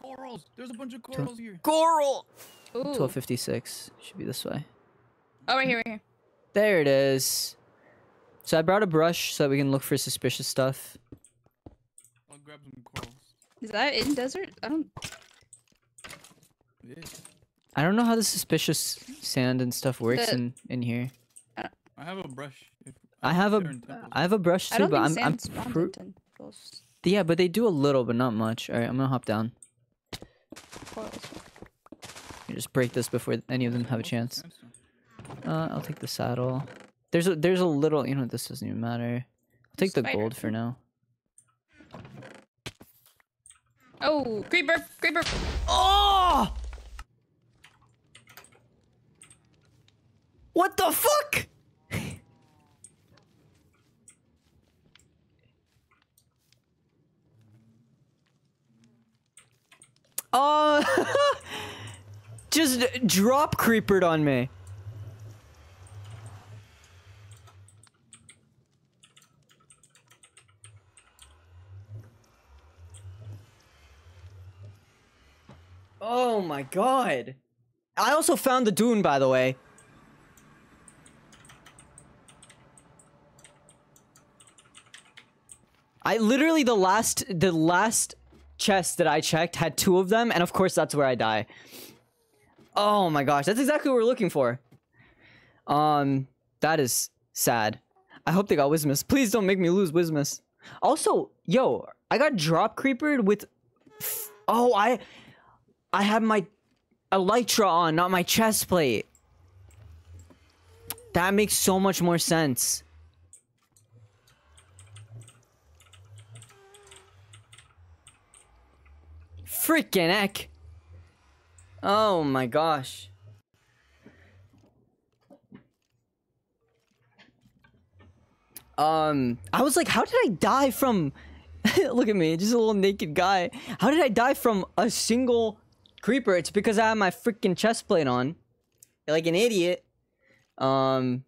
Corals! There's a bunch of corals here. Coral! Ooh. twelve fifty-six. Should be this way. Oh, right here, right here. There it is. So I brought a brush so that we can look for suspicious stuff. I'll grab some corals. Is that in desert? I don't... It is. I don't know how the suspicious sand and stuff works the... in, in here. I, I have a brush. If... I have a I have a brush too, I don't but think I'm... Sand I'm pr yeah, but they do a little, but not much. Alright, I'm gonna hop down. Corals. You just break this before any of them have a chance. Uh, I'll take the saddle. There's a, there's a little, you know, this doesn't even matter. I'll take Spider. the gold for now. Oh, creeper, creeper. Oh! What the fuck? Oh, just drop creepered on me. Oh my god. I also found the dune, by the way. I literally the last the last chest that I checked had two of them, and of course that's where I die. Oh my gosh, that's exactly what we're looking for. Um that is sad. I hope they got Wismus. Please don't make me lose Wismus. Also, yo, I got drop creepered with Oh, I I had my elytra on, not my chest plate. That makes so much more sense. Freaking heck. Oh my gosh. Um, I was like, how did I die from... Look at me, just a little naked guy. How did I die from a single... creeper? It's because I have my freaking chest plate on, like an idiot. Um,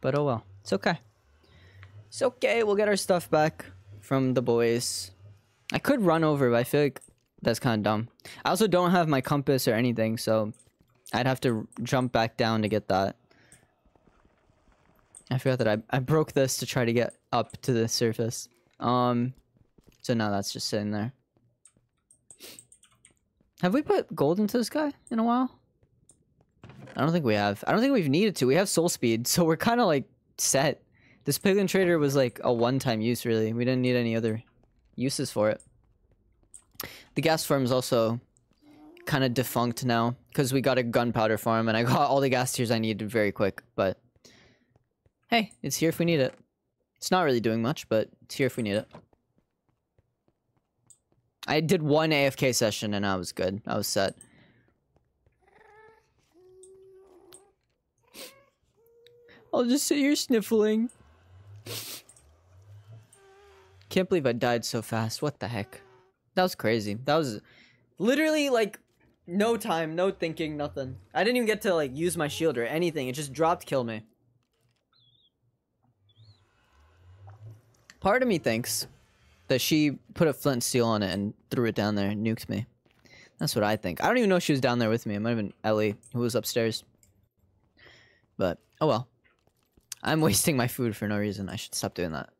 but oh well, it's okay. It's okay. We'll get our stuff back from the boys. I could run over, but I feel like that's kind of dumb. I also don't have my compass or anything, so I'd have to jump back down to get that. I forgot that I, I broke this to try to get up to the surface. Um, so now that's just sitting there. Have we put gold into this guy in a while? I don't think we have. I don't think we've needed to. We have soul speed, so we're kind of like set. This piglin trader was like a one-time use, really. We didn't need any other uses for it. The gas farm is also kind of defunct now because we got a gunpowder farm and I got all the gas tiers I needed very quick, but hey, it's here if we need it. It's not really doing much, but it's here if we need it. I did one A F K session and I was good. I was set. I'll just sit here sniffling. Can't believe I died so fast. What the heck? That was crazy. That was literally like no time, no thinking, nothing. I didn't even get to like use my shield or anything. It just dropped kill me. Part of me thinks that she put a flint and steel on it and threw it down there and nuked me. That's what I think. I don't even know if she was down there with me. It might have been Ellie who was upstairs. But oh well. I'm wasting my food for no reason. I should stop doing that.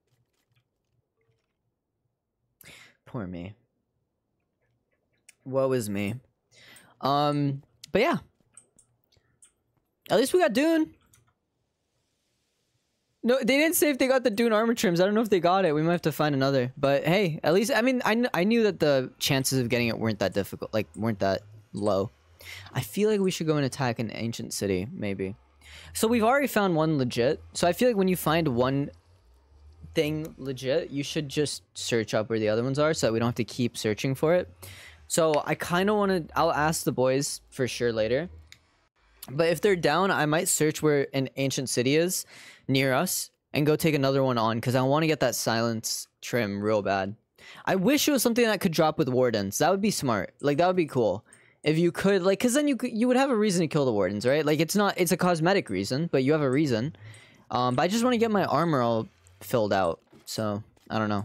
Poor me. Woe is me. Um, but yeah. At least we got Dune. No, they didn't say if they got the Dune armor trims. I don't know if they got it. We might have to find another. But hey, at least, I mean, I, kn I knew that the chances of getting it weren't that difficult. Like, weren't that low. I feel like we should go and attack an ancient city, maybe. So we've already found one legit. So I feel like when you find one thing legit, you should just search up where the other ones are so that we don't have to keep searching for it. So I kind of want to... I'll ask the boys for sure later. But if they're down, I might search where an ancient city is near us and go take another one on because I want to get that silence trim real bad. I wish it was something that could drop with wardens. That would be smart. Like, that would be cool. If you could, like, because then you could, you would have a reason to kill the wardens, right? Like, it's not, it's a cosmetic reason, but you have a reason. Um, but I just want to get my armor all filled out. So, I don't know.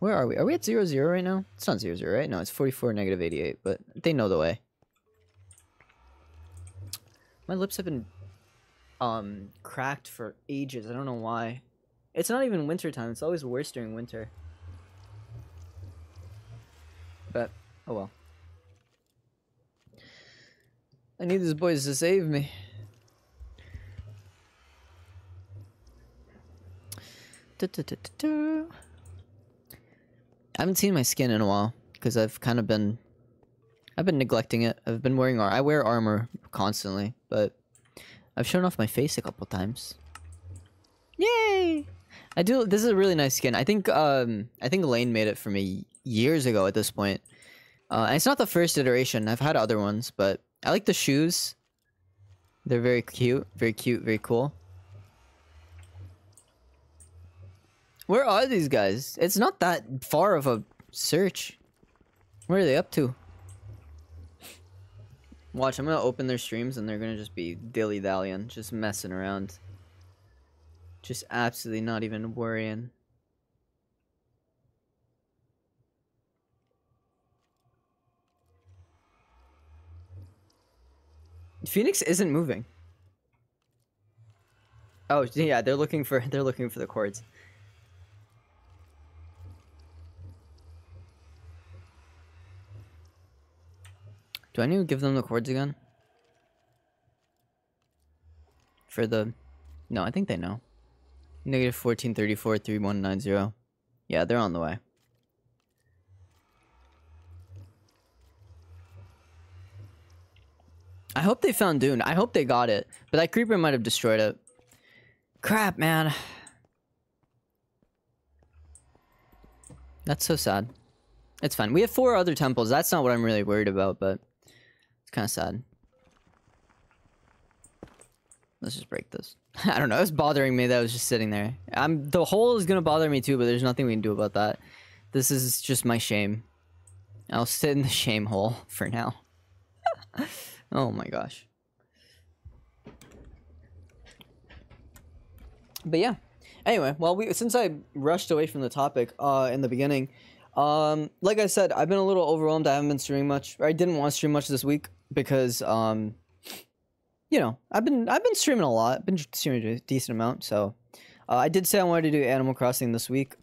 Where are we? Are we at zero zero right now? It's not zero zero, right? No, it's forty-four, negative eighty-eight, but they know the way. My lips have been, um, cracked for ages. I don't know why. It's not even winter time. It's always worse during winter. But, oh well. I need these boys to save me. Du, du, du, du, du. I haven't seen my skin in a while because I've kind of been, I've been neglecting it. I've been wearing armor. I wear armor constantly, but I've shown off my face a couple times. Yay! I do. This is a really nice skin. I think. Um, I think Lane made it for me years ago. At this point, uh, and it's not the first iteration. I've had other ones, but. I like the shoes. They're very cute, very cute, very cool. Where are these guys? It's not that far of a search. Where are they up to? Watch, I'm gonna open their streams and they're gonna just be dilly-dallying, just messing around. Just absolutely not even worrying. Phoenix isn't moving. Oh yeah, they're looking for they're looking for the cords. Do I need to give them the cords again? For the no, I think they know. Negative fourteen thirty four three one nine zero. Yeah, they're on the way. I hope they found Dune. I hope they got it. But that creeper might have destroyed it. Crap, man. That's so sad. It's fine. We have four other temples. That's not what I'm really worried about, but it's kind of sad. Let's just break this. I don't know. It was bothering me that I was just sitting there. I'm, the hole is going to bother me too, but there's nothing we can do about that. This is just my shame. I'll sit in the shame hole for now. Oh my gosh. But yeah, Anyway, well, we since I rushed away from the topic uh, in the beginning, um, like I said, I've been a little overwhelmed. I haven't been streaming much. I didn't want to stream much this week because, um, you know, I've been I've been streaming a lot. I've been streaming a decent amount. So uh, I did say I wanted to do Animal Crossing this week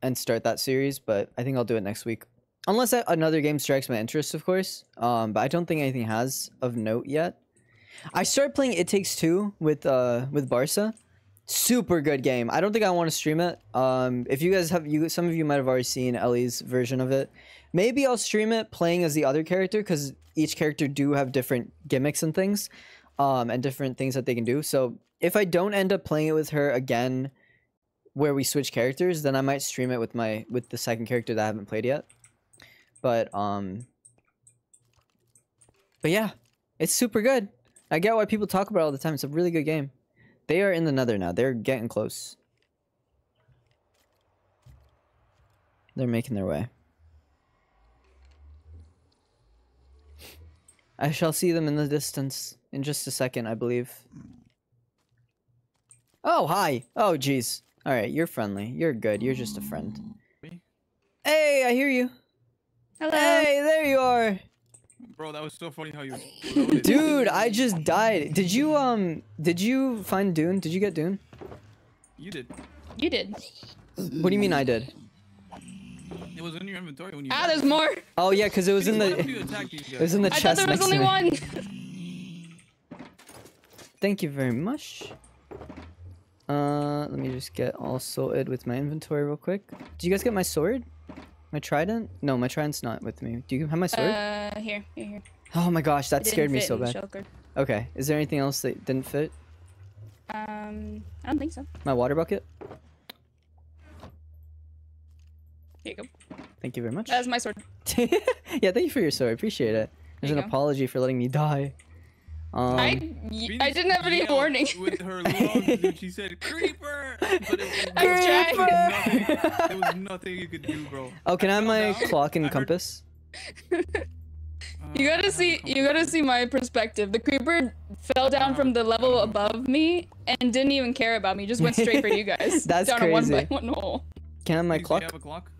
and start that series, but I think I'll do it next week. Unless I, another game strikes my interest, of course. Um, but I don't think anything has of note yet. I started playing It Takes Two with uh with Barça. Super good game. I don't think I want to stream it. Um, if you guys have you, some of you might have already seen Ellie's version of it. Maybe I'll stream it playing as the other character because each character do have different gimmicks and things, um, and different things that they can do. So if I don't end up playing it with her again, where we switch characters, then I might stream it with my with the second character that I haven't played yet. But um, but yeah, it's super good. I get why people talk about it all the time. It's a really good game. They are in the nether now. They're getting close. They're making their way. I shall see them in the distance in just a second, I believe. Oh, hi. Oh, jeez. All right, you're friendly. You're good. You're just a friend. Hey, I hear you. Hello. Hey, there you are. Bro, that was so funny how you exploded. Dude, I just died. Did you, um, did you find Dune? Did you get Dune? You did. You did. What do you mean I did? It was in your inventory when you- Ah, died. There's more! Oh yeah, because it was in the- It was in the I chest I thought there was only one! Thank you very much. Uh, let me just get all sorted with my inventory real quick. Did you guys get my sword? My trident? No, my trident's not with me. Do you have my sword? Uh, here, here, here. Oh my gosh, that scared me so bad. Okay, is there anything else that didn't fit? Um, I don't think so. My water bucket? Here you go. Thank you very much. That's my sword. Yeah, thank you for your sword. I appreciate it. There's an apology for letting me die. Um, I, I didn't have any warning. With her lungs, and she said, "Creeper!" But it, I it, was nothing, there was nothing you could do, bro. Oh, can I have my down. clock and I compass? Heard... you gotta see, you gotta see my perspective. The creeper fell down from the level above me and didn't even care about me. Just went straight for you guys. That's down crazy. Down a one by one hole. Can I have my do clock? Do you have a clock?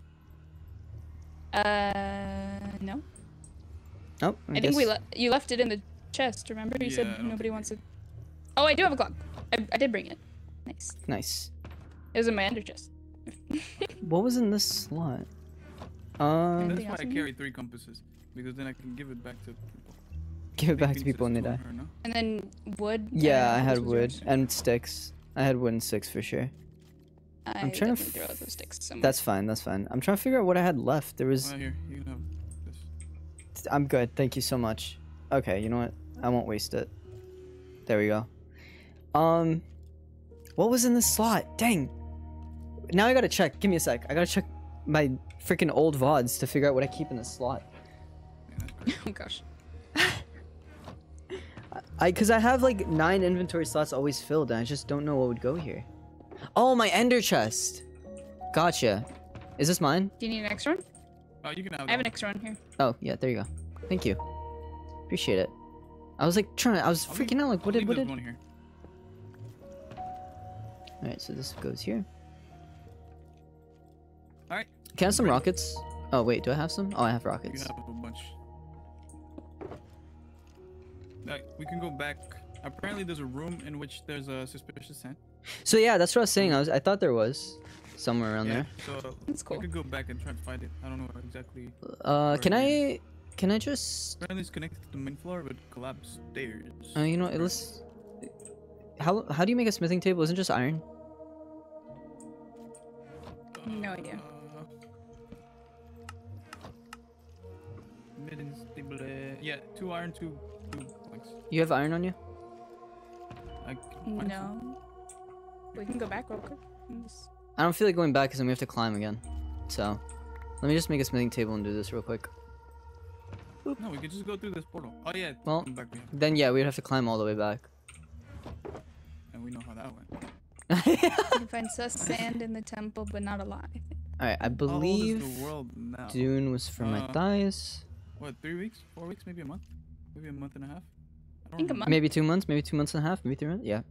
Uh, no. Oh, I, I guess... think we le you left it in the. Chest, remember? You yeah, said nobody wants it. Oh, I do have a clock. I, I did bring it. Nice. Nice. It was in my under chest. What was in this slot? Um, that's why I carry three compasses, because then I can give it back to people. Give it back to people when they die. No? And then wood? Yeah, I had wood and sticks. I had wood and sticks for sure. I I'm trying to throw out those sticks somewhere. That's fine, that's fine. I'm trying to figure out what I had left. There was... Well, here, you can have this. I'm good, thank you so much. Okay, you know what? I won't waste it. There we go. Um, what was in this slot? Dang. Now I gotta check. Give me a sec. I gotta check my freaking old V O Ds to figure out what I keep in this slot. Oh gosh. I, cause I have like nine inventory slots always filled, and I just don't know what would go here. Oh, my ender chest. Gotcha. Is this mine? Do you need an extra one? Oh, you can have. I have an extra one here. Oh yeah, there you go. Thank you. Appreciate it. I was like trying to, I was I'll freaking leave, out like what I'll did what did Alright, so this goes here. Alright. Can I have some rockets? Oh wait, do I have some? Oh I have rockets. You have a bunch. Uh, we can go back. Apparently there's a room in which there's a suspicious scent. So yeah, that's what I was saying. I was I thought there was somewhere around yeah, there. So that's cool. We could go back and try and find it. I don't know exactly. Uh can I Can I just... Apparently it's connected to the main floor, but collapsed stairs. Oh, uh, you know, let's... How, how do you make a smithing table? Isn't it just iron? No idea. Smithing table... Yeah, two iron, two... two planks. You have iron on you? I can no. Some. We can go back real quick. Just... I don't feel like going back because then we have to climb again. So, let me just make a smithing table and do this real quick. No, we could just go through this portal. Oh yeah. Well, then yeah, we'd have to climb all the way back. And we know how that went. You find sus sand in the temple, but not alive. All right, I believe Dune was for uh, my thighs. What, three weeks, four weeks, maybe a month, maybe a month and a half. I, don't I think remember. a month. Maybe two months, maybe two months and a half, maybe three months. Yeah.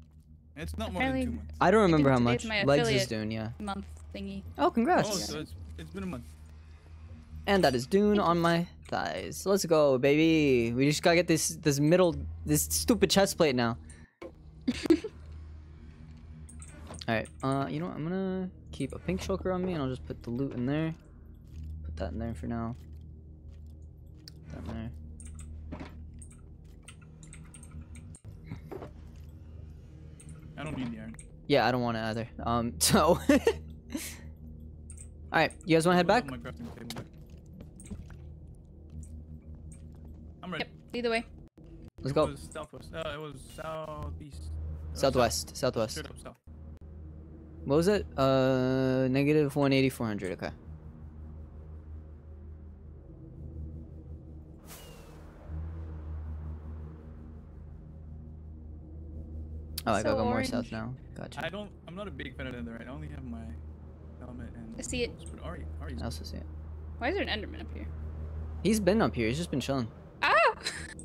It's not more Apparently, than two months. I don't remember how much. Legs is doing, yeah. Month thingy. Oh, congrats. Oh, so it's, it's been a month. And that is Dune on my thighs. Let's go, baby. We just gotta get this this middle, this stupid chest plate now. Alright, uh, you know what? I'm gonna keep a pink shulker on me and I'll just put the loot in there. Put that in there for now. Put that in there. I don't need the iron. Yeah, I don't want it either. Um, so. Alright, you guys wanna head back? I'm ready. Yep, either way. Let's go. It was southwest. No, it was southeast. Southwest. Southwest. Straight up south. What was it? Uh, negative one eighty, four hundred. Okay. Oh, so I gotta go more orange. South now. Gotcha. I don't. I'm not a big fan of it right. I only have my helmet and. I see it. But Ari, Ari's I also see it. Why is there an Enderman up here? He's been up here. He's just been chilling. Ah!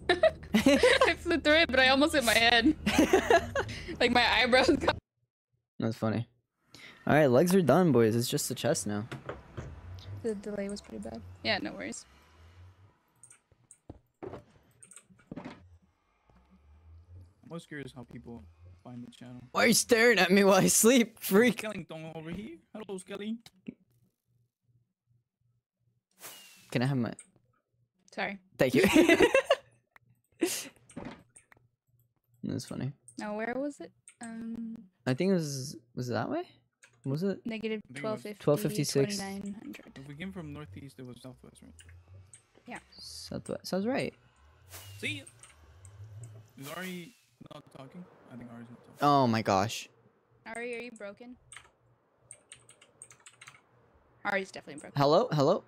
I flew through it, but I almost hit my head. Like my eyebrows got. That's funny. Alright, legs are done, boys. It's just the chest now. The delay was pretty bad. Yeah, no worries. I'm most curious how people find the channel. Why are you staring at me while I sleep, freak? Skellington over here. Hello, Skelly. Can I have my... Sorry. Thank you. That's funny. Now, where was it? Um... I think it was, was it that way? What was it? Negative twelve fifty-six. If we came from northeast, it was southwest, right? Yeah. Southwest. Sounds right. See ya. Is Ari not talking? I think Ari's not talking. Oh my gosh. Ari, are you broken? Ari's definitely broken. Hello? Hello?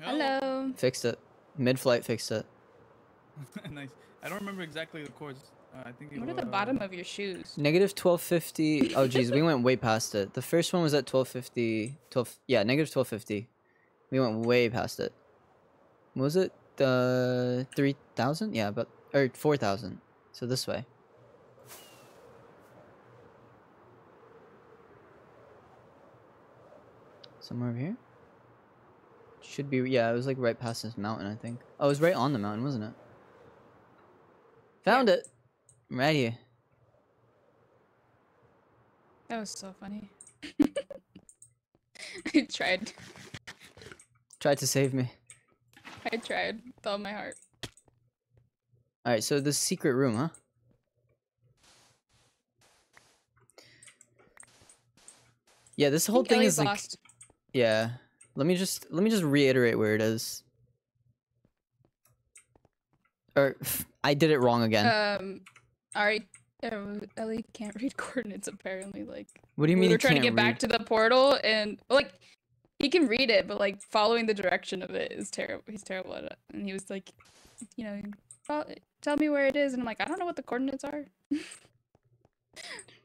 Hello. Hello. Fixed it. Mid-flight fixed it. Nice. I don't remember exactly the course. Uh, I think what was, are the bottom uh, of your shoes? Negative twelve fifty. Oh, geez. We went way past it. The first one was at twelve fifty. twelve, yeah, negative twelve fifty. We went way past it. What was it? Uh, three thousand? Yeah, but... Or four thousand. So this way. Somewhere over here? Should be... Yeah, it was like right past this mountain, I think. Oh, it was right on the mountain, wasn't it? Found yeah. it! Right here. That was so funny. I tried. Tried to save me. I tried with all my heart. Alright, so the secret room, huh? Yeah, this whole thing is like... Lost. Yeah. Let me just let me just reiterate where it is. Or I did it wrong again. Um Ari, uh, Ellie can't read coordinates apparently. Like, what do you mean? We were trying to get back to the portal, and like, he can read it, but like following the direction of it is terrible. He's terrible at it, and he was like, you know, tell, tell me where it is, and I'm like, I don't know what the coordinates are.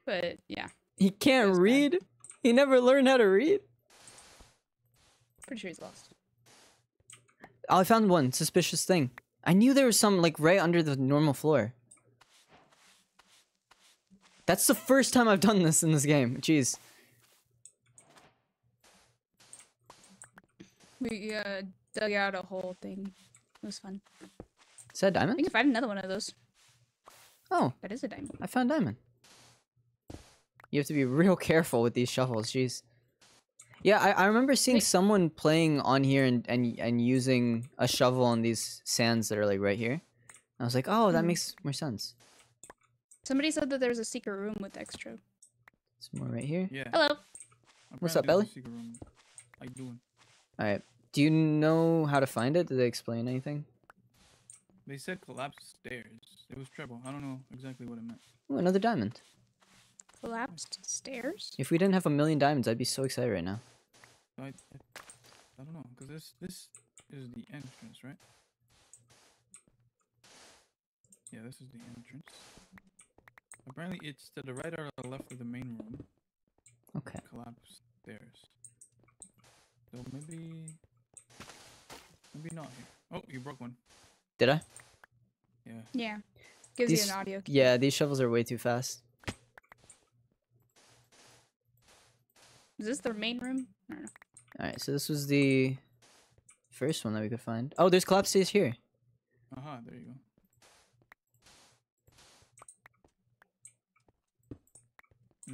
But yeah, he can't read. Bad. He never learned how to read. Pretty sure he's lost. Oh, I found one suspicious thing. I knew there was some, like, right under the normal floor. That's the first time I've done this in this game. Jeez. We, uh, dug out a whole thing. It was fun. Is that a diamond? I think I found another one of those. Oh. That is a diamond. I found diamond. You have to be real careful with these shovels. Jeez. Yeah, I, I remember seeing someone playing on here and, and and using a shovel on these sands that are like right here. I was like, oh, that makes more sense. Somebody said that there's a secret room with extra. It's more right here. Yeah. Hello. Apparently what's up, Ellie? How you doing? All right. Do you know how to find it? Did they explain anything? They said collapsed stairs. It was Treble. I don't know exactly what it meant. Ooh, another diamond. Collapsed stairs? If we didn't have a million diamonds, I'd be so excited right now. I, I, I don't know, because this this is the entrance, right? Yeah, this is the entrance. Apparently, it's to the right or the left of the main room. Okay. Collapsed stairs. So maybe, maybe not here. Oh, you broke one. Did I? Yeah. Yeah. Gives these, you an audio. Key. Yeah, these shovels are way too fast. Is this their main room? I don't know. Alright, so this was the first one that we could find. Oh, there's collapses here. Aha, uh-huh, there you go.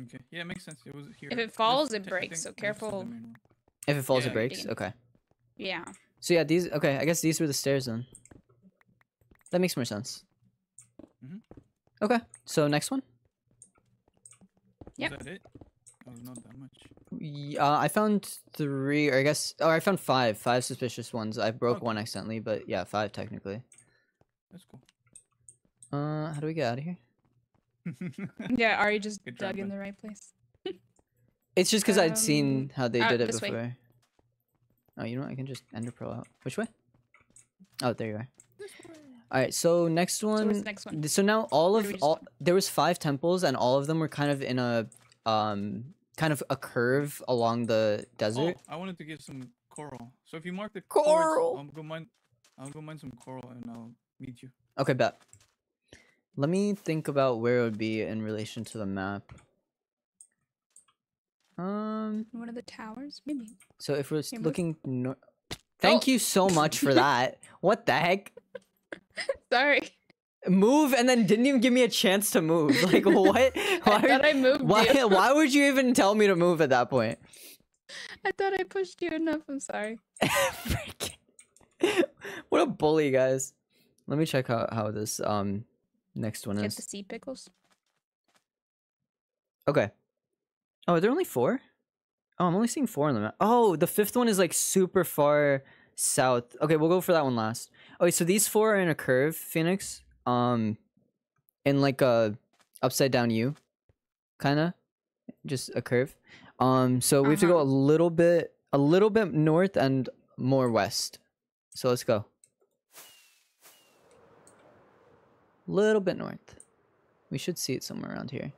Okay. Yeah, it makes sense. It was here. If it falls, it breaks. So careful. If it falls, yeah, it breaks. Okay. Yeah. So yeah, these. Okay, I guess these were the stairs then. That makes more sense. Mm-hmm. Okay. So next one. Yeah. Is that it? Oh, not that much. Yeah, uh, I found three, or I guess, or I found five, five suspicious ones. I broke okay. one accidentally, but yeah, five technically. That's cool. Uh, how do we get out of here? Yeah, Ari just Good dug in the right place. It's just because um, I'd seen how they uh, did it before. Way. Oh, you know what? I can just ender pearl out. Which way? Oh, there you are. Alright, so next one. So what's the next one? So now all of all go? There was five temples, and all of them were kind of in a um kind of a curve along the desert. Oh, I wanted to get some coral. So if you mark the coral, I'll go mine. I'll go mine some coral, and I'll meet you. Okay, bet. Let me think about where it would be in relation to the map. Um, one of the towers, maybe. So if we're maybe. looking north. Thank oh. you so much for that. What the heck? Sorry. Move and then didn't even give me a chance to move. Like what? I why thought I moved why, you. Why would you even tell me to move at that point? I thought I pushed you enough. I'm sorry. What a bully, guys. Let me check out how, how this um. Next one Get is. Get the sea pickles. Okay. Oh, are there only four? Oh, I'm only seeing four in the map. Oh, the fifth one is like super far south. Okay, we'll go for that one last. Okay, so these four are in a curve, Phoenix. Um, in like a upside down U, kind of, just a curve. Um, so we uh-huh. have to go a little bit, a little bit north and more west. So let's go. Little bit north. We should see it somewhere around here.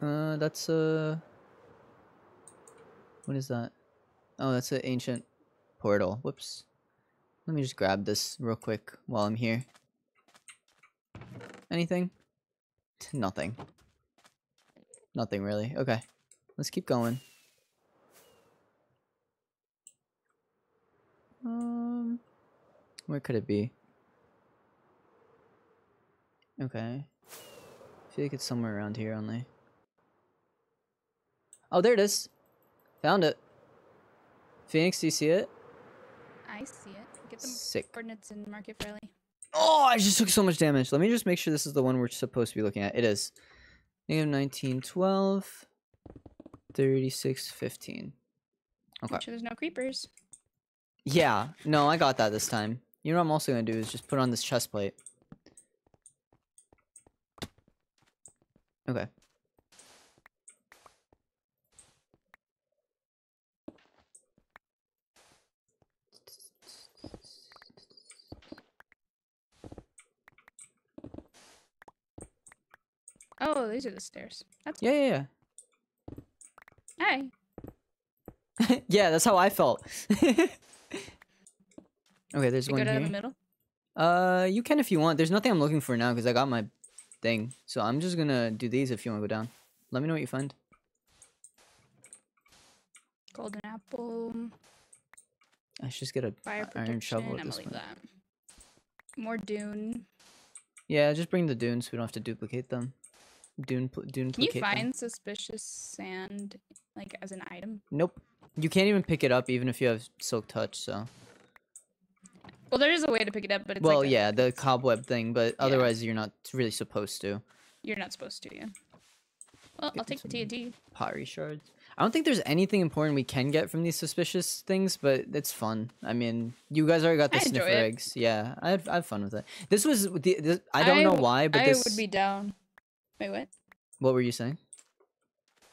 Uh, that's a... What is that? Oh, that's an ancient portal. Whoops. Let me just grab this real quick while I'm here. Anything? Nothing. Nothing really. Okay. Let's keep going. Um, where could it be? Okay. I feel like it's somewhere around here only. Oh, there it is. Found it. Phoenix, do you see it? I see it. Get the coordinates and mark it fairly. Oh, I just took so much damage. Let me just make sure this is the one we're supposed to be looking at. It is. Negative nineteen, twelve, thirty-six, fifteen. Okay. Make sure there's no creepers. Yeah. No, I got that this time. You know what I'm also going to do is just put on this chest plate. Okay. Oh, these are the stairs. That's yeah, yeah, yeah. Hi. Yeah, that's how I felt. Okay, there's Should one go down here. The middle? Uh, you can if you want. There's nothing I'm looking for now because I got my thing. So I'm just gonna do these if you want to go down. Let me know what you find. Golden apple. I should just get a Fire iron shovel at this point. That. More dune. Yeah, just bring the dunes so we don't have to duplicate them. Dune, dune. Can you find them. Suspicious sand, like as an item? Nope. You can't even pick it up, even if you have silk touch. So. Well, there is a way to pick it up, but it's well, like a, yeah, the cobweb thing. But yeah. Otherwise, you're not really supposed to. You're not supposed to, yeah. Well, get I'll take the T N T. Pottery shards. I don't think there's anything important we can get from these suspicious things, but it's fun. I mean, you guys already got the I sniffer eggs. Yeah, I had, I had fun with it. This was the. This, I don't I, know why, but I this. I would be down. Wait, what? What were you saying?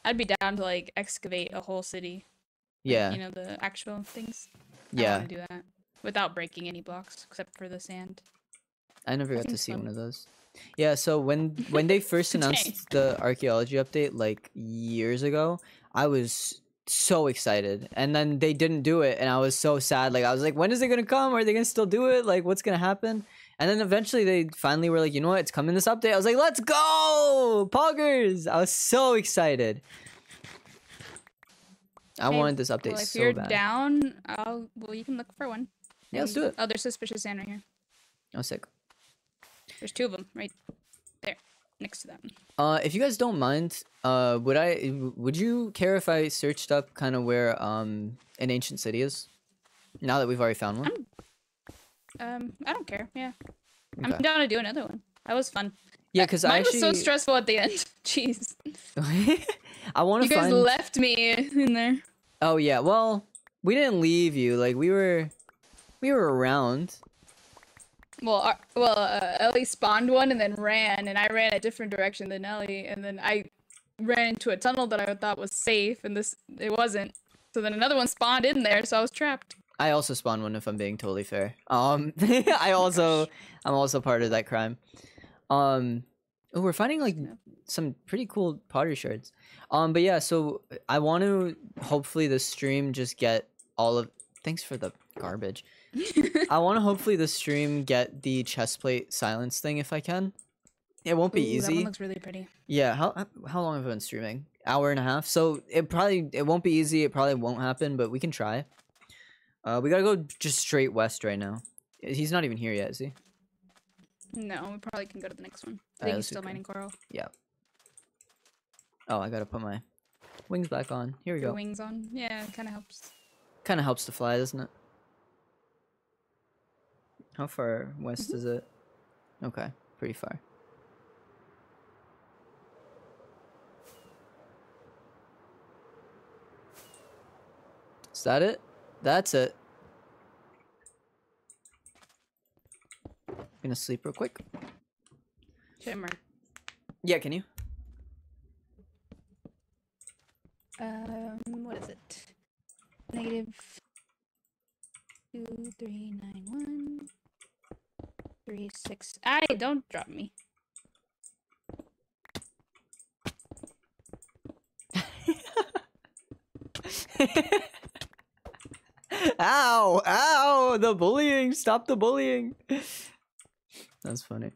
I'd be down to like excavate a whole city. Yeah. Like, you know, the actual things. Yeah. I want to do that without breaking any blocks except for the sand. I never got to see one of those. Yeah. So when when they first announced the archaeology update like years ago, I was so excited, and then they didn't do it, and I was so sad. Like, I was like, when is it gonna come? Are they gonna still do it? Like, what's gonna happen? And then eventually they finally were like, you know what, it's coming this update. I was like, let's go, poggers. I was so excited. I hey, wanted this update well, if so you're bad. Down, I'll, well, you can look for one. Yeah, let's do it. Oh, there's suspicious sand right here. Oh, sick. There's two of them right there next to them. Uh, if you guys don't mind, uh, would I, would you care if I searched up kind of where um an ancient city is? Now that we've already found one. I'm, um, I don't care. Yeah, okay. I'm down to do another one. That was fun. Yeah, because I actually... was so stressful at the end. Jeez. I want to. You guys find... left me in there. Oh yeah. Well, we didn't leave you. Like we were, we were around. Well, our, well, uh, Ellie spawned one and then ran, and I ran a different direction than Ellie, and then I ran into a tunnel that I thought was safe, and this it wasn't. So then another one spawned in there, so I was trapped. I also spawned one, if I'm being totally fair. Um, I also, oh I'm also part of that crime. Um, oh, we're finding like some pretty cool pottery shards. Um, but yeah, so I want to hopefully this stream just get all of. Thanks for the garbage. I want to hopefully the stream get the chest plate silence thing if I can. It won't be Ooh, easy. That one looks really pretty. Yeah. How how long have I been streaming? Hour and a half. So it probably it won't be easy. It probably won't happen, but we can try. Uh, we gotta go just straight west right now. He's not even here yet, is he? No, we probably can go to the next one. I think he's still mining coral. Yeah. Oh, I gotta put my wings back on. Here we go. Wings on. Yeah, kind of helps. Kind of helps to fly, doesn't it? How far west mm-hmm. is it? Okay, pretty far. Is that it? That's it. I'm gonna sleep real quick. Shimmer. Yeah, can you? Um, what is it? Negative two, three, nine, one. Three, six. I don't drop me. Ow! Ow! The bullying! Stop the bullying! That's funny.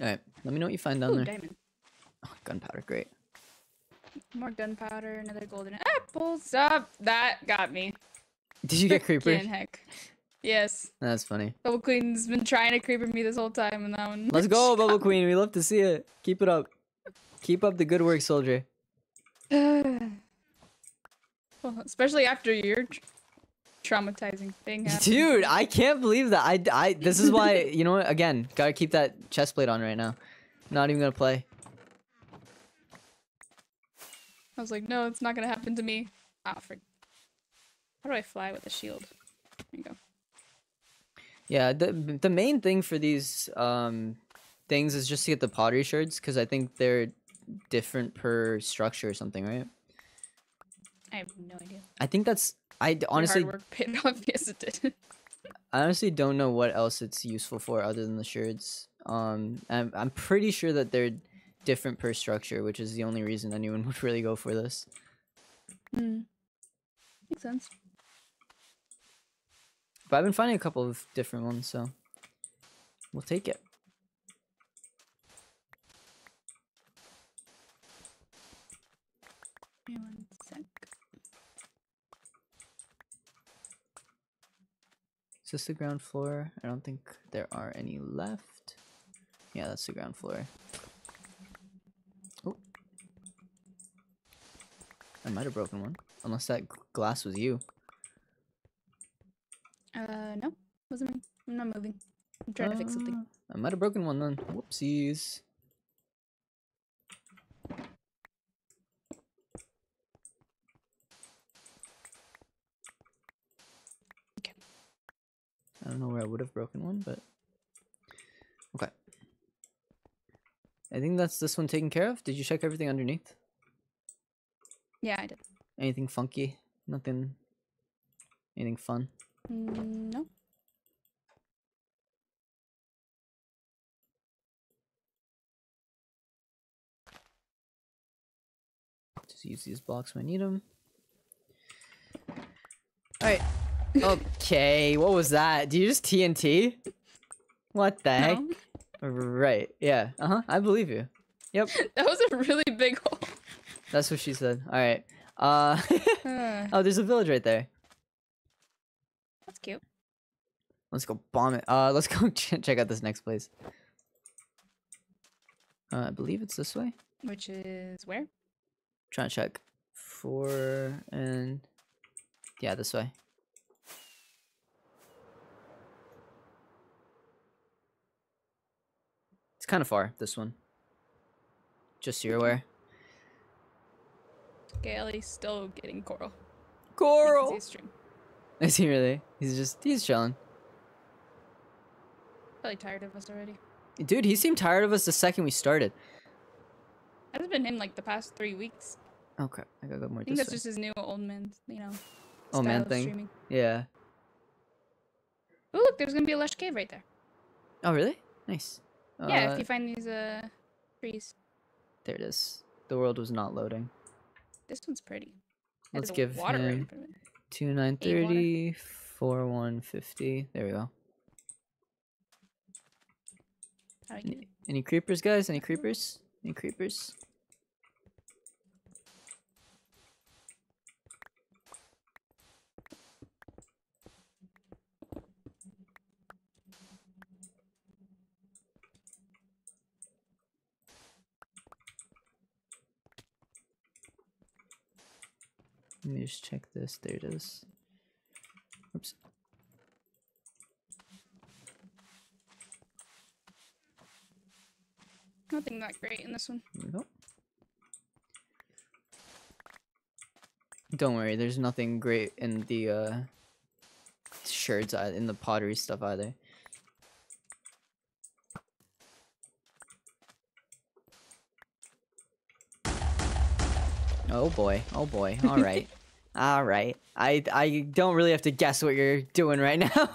Alright, let me know what you find down Ooh, there. Diamond. Oh, gunpowder, great. More gunpowder, another golden apple. Stop! That got me. Did you get creepers? Heck. Yes. That's funny. Bubble Queen's been trying to creeper me this whole time, and that one. Let's go, Bubble Queen. We love to see it. Keep it up. Keep up the good work, soldier. Well, especially after your traumatizing thing happened. Dude, I can't believe that. I, I. This is why. You know what? Again, gotta keep that chest plate on right now. Not even gonna play. I was like, no, it's not gonna happen to me. Ah, oh, for. How do I fly with a shield? There you go. Yeah, the the main thing for these um things is just to get the pottery shards, because I think they're different per structure or something, right? I have no idea. I think that's I honestly. Your hard work paid off. Yes, it did. I honestly don't know what else it's useful for other than the shards. Um, I'm I'm pretty sure that they're different per structure, which is the only reason anyone would really go for this. Hmm. Makes sense. But I've been finding a couple of different ones, so we'll take it. One sec. Is this the ground floor? I don't think there are any left. Yeah, that's the ground floor. Oh. I might have broken one. Unless that glass was you. Uh, no. Wasn't me. I'm not moving. I'm trying uh, to fix something. I might have broken one then. Whoopsies. Okay. I don't know where I would have broken one, but... Okay. I think that's this one taken care of. Did you check everything underneath? Yeah, I did. Anything funky? Nothing? Anything fun? No. Just use these blocks when I need them. Alright. Okay, what was that? Do you just T N T? What the heck? No. Right, yeah. Uh-huh, I believe you. Yep. That was a really big hole. That's what she said. Alright. Uh, oh, there's a village right there. That's cute. Let's go bomb it. Uh, let's go ch check out this next place. Uh, I believe it's this way. Which is where? I'm trying to check. Four and... Yeah, this way. It's kind of far, this one. Just so you're aware. Okay, Ellie's still getting coral. Coral! He's stream. Is he really? He's just, he's chilling. Probably tired of us already. Dude, he seemed tired of us the second we started. That's been him like the past three weeks. Okay, I gotta go more. I think this that's way. Just his new old man, you know. Old man thing. Streaming. Yeah. Oh look, there's gonna be a lush cave right there. Oh really? Nice. Yeah, uh, if you find these uh trees. There it is. The world was not loading. This one's pretty. Let's give water him right two nine thirty four one fifty. There we go. Any, any creepers, guys? Any creepers? Any creepers? Let me just check this. There it is. Oops. Nothing that great in this one. There we go. Don't worry, there's nothing great in the uh, shards, in the pottery stuff either. Oh boy, oh boy, alright. Alright. I, I don't really have to guess what you're doing right now.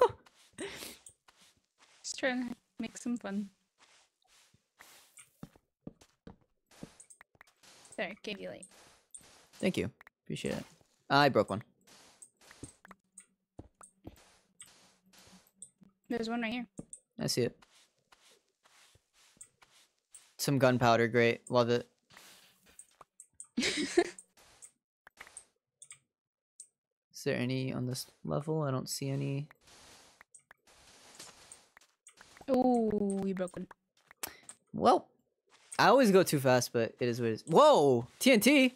Just trying to make some fun. There, gave you light. Thank you. Appreciate it. I broke one. There's one right here. I see it. Some gunpowder, great. Love it. Is there any on this level? I don't see any. Oh, we broke one. Well. I always go too fast, but it is what it is. Whoa! T N T!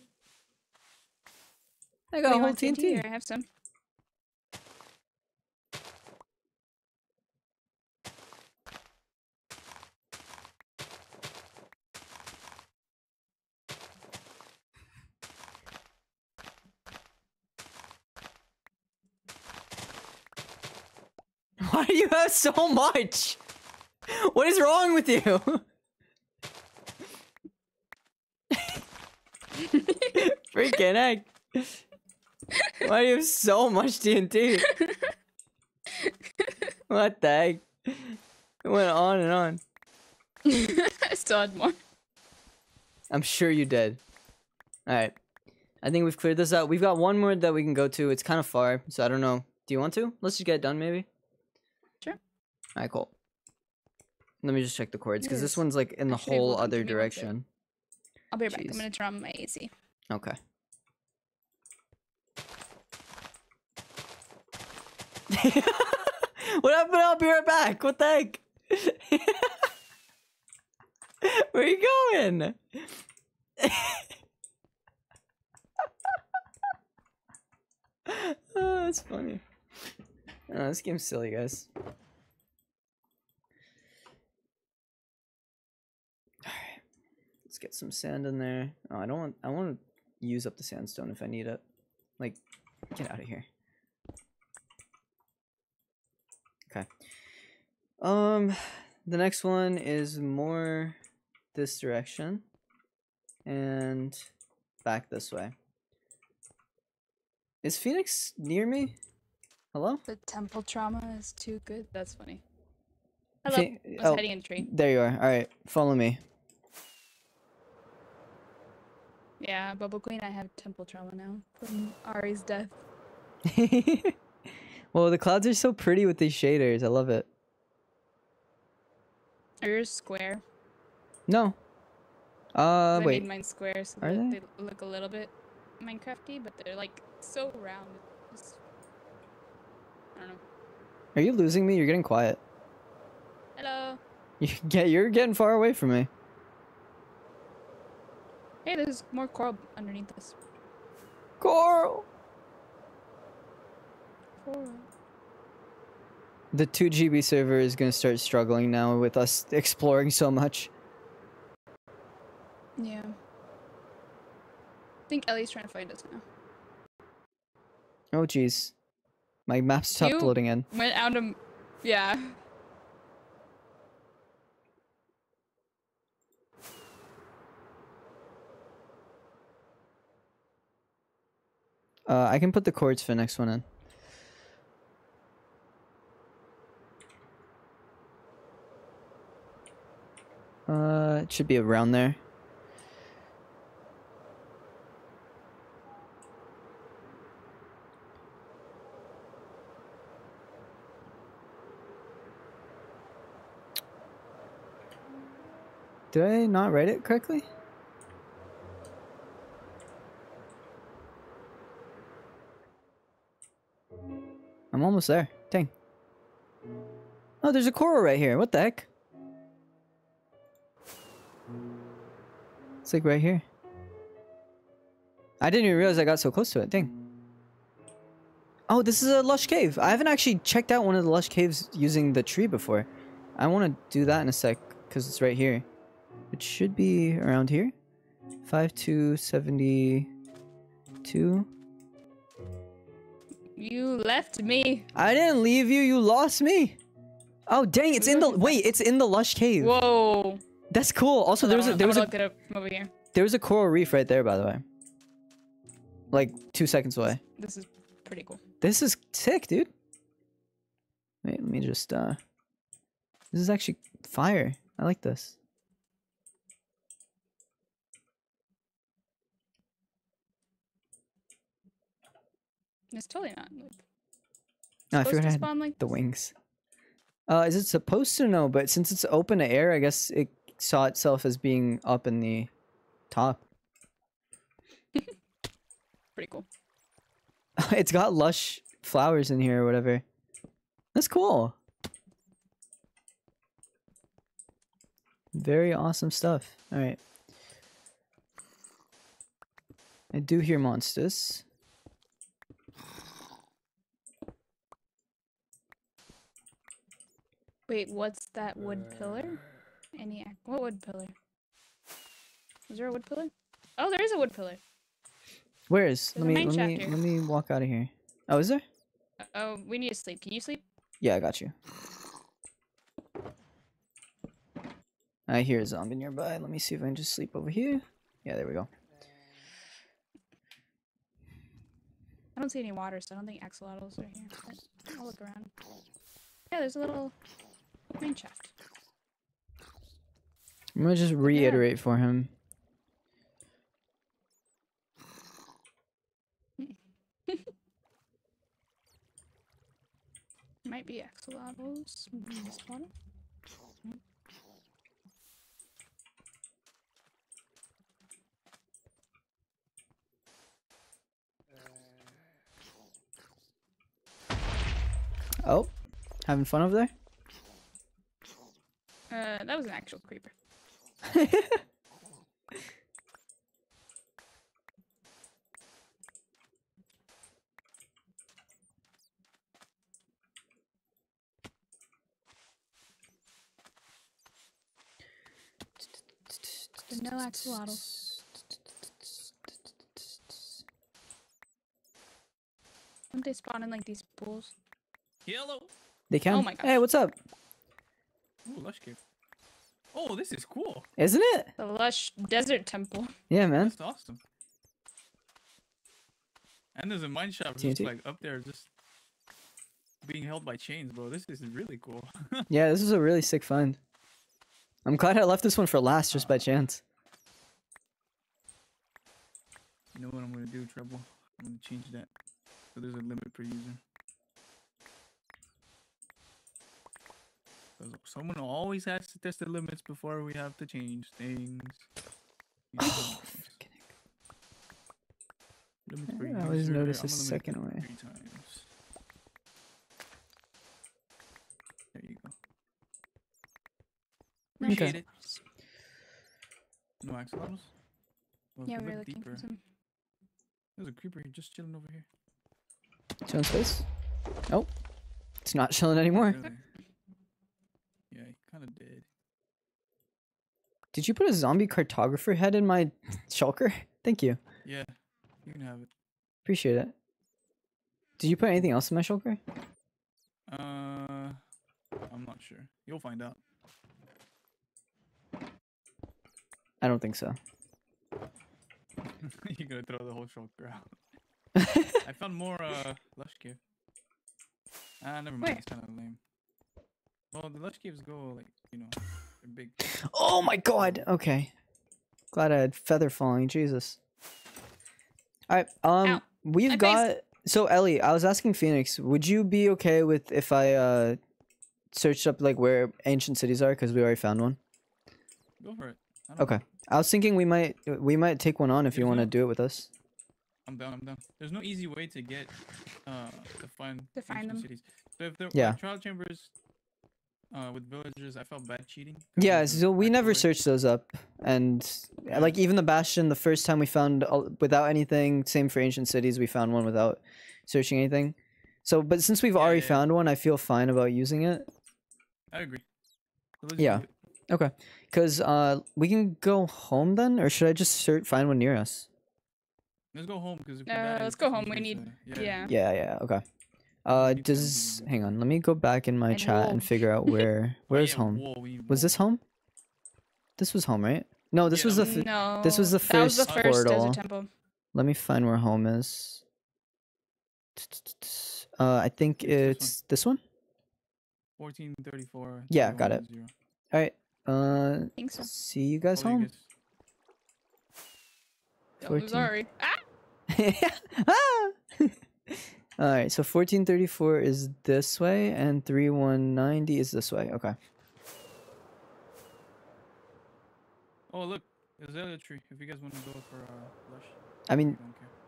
I got a whole T N T. Here, I have some. Why do you have so much? What is wrong with you? Freaking heck. Why do you have so much T N T? What the heck? It went on and on. I still had more. I'm sure you did. Alright. I think we've cleared this out. We've got one more that we can go to. It's kind of far, so I don't know. Do you want to? Let's just get it done, maybe? Sure. Alright, cool. Let me just check the cords, because this one's like in the Actually, whole other direction. I'll be right back. I'm going to turn on my A C. Okay. What happened? I'll be right back. What the heck? Where are you going? Oh, that's funny. Oh, this game's silly, guys. All right. Let's get some sand in there. Oh, I don't want... I want to... use up the sandstone if I need it. Like, get out of here. Okay. Um, the next one is more this direction. And back this way. Is Phoenix near me? Hello? The temple trauma is too good. That's funny. Hello. I was oh, heading in the tree. There you are. Alright, follow me. Yeah, Bubble Queen, I have temple trauma now from Ari's death. Well, the clouds are so pretty with these shaders. I love it. Are yours square? No. Uh, wait. I made mine square, so they, they? they look a little bit Minecrafty, but they're like so round. Just, I don't know. Are you losing me? You're getting quiet. Hello. You get. You're getting far away from me. Hey, there's more coral underneath us. Coral. Coral. The two G B server is going to start struggling now with us exploring so much. Yeah. I think Ellie's trying to find us now. Oh, jeez. My map stopped you loading in. Went out of... Yeah. Uh, I can put the cords for the next one in. Uh, it should be around there. Did I not write it correctly? I'm almost there. Dang. Oh, there's a coral right here. What the heck? It's like right here. I didn't even realize I got so close to it. Dang. Oh, this is a lush cave. I haven't actually checked out one of the lush caves using the tree before. I want to do that in a sec because it's right here. It should be around here. five two seventy-two. You left me. I didn't leave you. You lost me. Oh, dang. It's in the... Wait, it's in the lush cave. Whoa. That's cool. Also, there was a... There was a, there was a over here. There was a coral reef right there, by the way. Like, two seconds away. This is pretty cool. This is sick, dude. Wait, let me just... uh. This is actually fire. I like this. It's totally not. Like, no, I figured I had spawn like the wings. Uh, is it supposed to? No, but since it's open to air, I guess it saw itself as being up in the top. Pretty cool. It's got lush flowers in here or whatever. That's cool. Very awesome stuff. All right. I do hear monsters. Wait, what's that wood pillar? Any act? What wood pillar? Is there a wood pillar? Oh, there is a wood pillar. Where is? There's let me let me here. let me walk out of here. Oh, is there? Uh oh, we need to sleep. Can you sleep? Yeah, I got you. I hear a zombie nearby. Let me see if I can just sleep over here. Yeah, there we go. I don't see any water, so I don't think axolotls are here. But I'll look around. Yeah, there's a little. Mineshaft. I'm gonna just reiterate yeah. for him. Might be axolotls. Oh, having fun over there? Uh, that was an actual creeper. There's no axolotls. Don't they spawn in like these pools? Yellow. They can. Oh my god. Hey, what's up? Ooh, lush cave. Oh, this is cool. Isn't it? The lush desert temple. Yeah, man. That's awesome. And there's a mine shop just like up there just being held by chains, bro. This is really cool. Yeah, this is a really sick find. I'm glad I left this one for last just by chance. You know what I'm gonna do, Treble? I'm gonna change that. So there's a limit per user. Someone always has to test the limits before we have to change things. Oh, I always notice a second way. Three times. There you go. Appreciate okay. it. No axe levels? Well, yeah, we we're looking deeper. For some. There's a creeper here just chilling over here. Chilling space? Nope. It's not chilling anymore. Really? Yeah, he kind of did. Did you put a zombie cartographer head in my shulker? Thank you. Yeah, you can have it. Appreciate it. Did you put anything else in my shulker? Uh, I'm not sure. You'll find out. I don't think so. You're gonna throw the whole shulker out. I found more uh, lush cave. Ah, never mind. It's kind of lame. Well, the lush caves go like, you know, they're big. Oh my god! Okay. Glad I had feather falling. Jesus. Alright, um, Ow. we've I got... Based. So, Ellie, I was asking Phoenix, would you be okay with if I, uh, searched up, like, where ancient cities are? Because we already found one. Go for it. I okay. Know. I was thinking we might, we might take one on if There's you want to no... do it with us. I'm down, I'm down. There's no easy way to get, uh, to find, to find ancient them. cities. So, if the yeah. trial chambers... Uh, with villagers, I felt bad cheating. Yeah, so we never searched those up, and yeah. like even the Bastion, the first time we found all, without anything. Same for ancient cities, we found one without searching anything. So, but since we've yeah, already yeah, found yeah. one, I feel fine about using it. I agree. So yeah. Okay, because uh, we can go home then, or should I just search find one near us? Let's go home because. Uh, die, let's go home. We need. need yeah. yeah. Yeah. Yeah. Okay. Uh, does hang on? Let me go back in my and chat wolf. and figure out where where's oh, yeah, home. Wolf, wolf. Was this home? This was home, right? No, this yeah, was the th no, this was the first, was the first portal. Desert temple. Let me find where home is. Uh, I think it's this one. Fourteen thirty-four. Yeah, got it. All right. Uh, I think so. See you guys oh, home. I'm sorry. Ah. Alright, so fourteen thirty-four is this way, and thirty-one ninety is this way. Okay. Oh, look. There's another tree. If you guys want to go for uh, lush. I mean,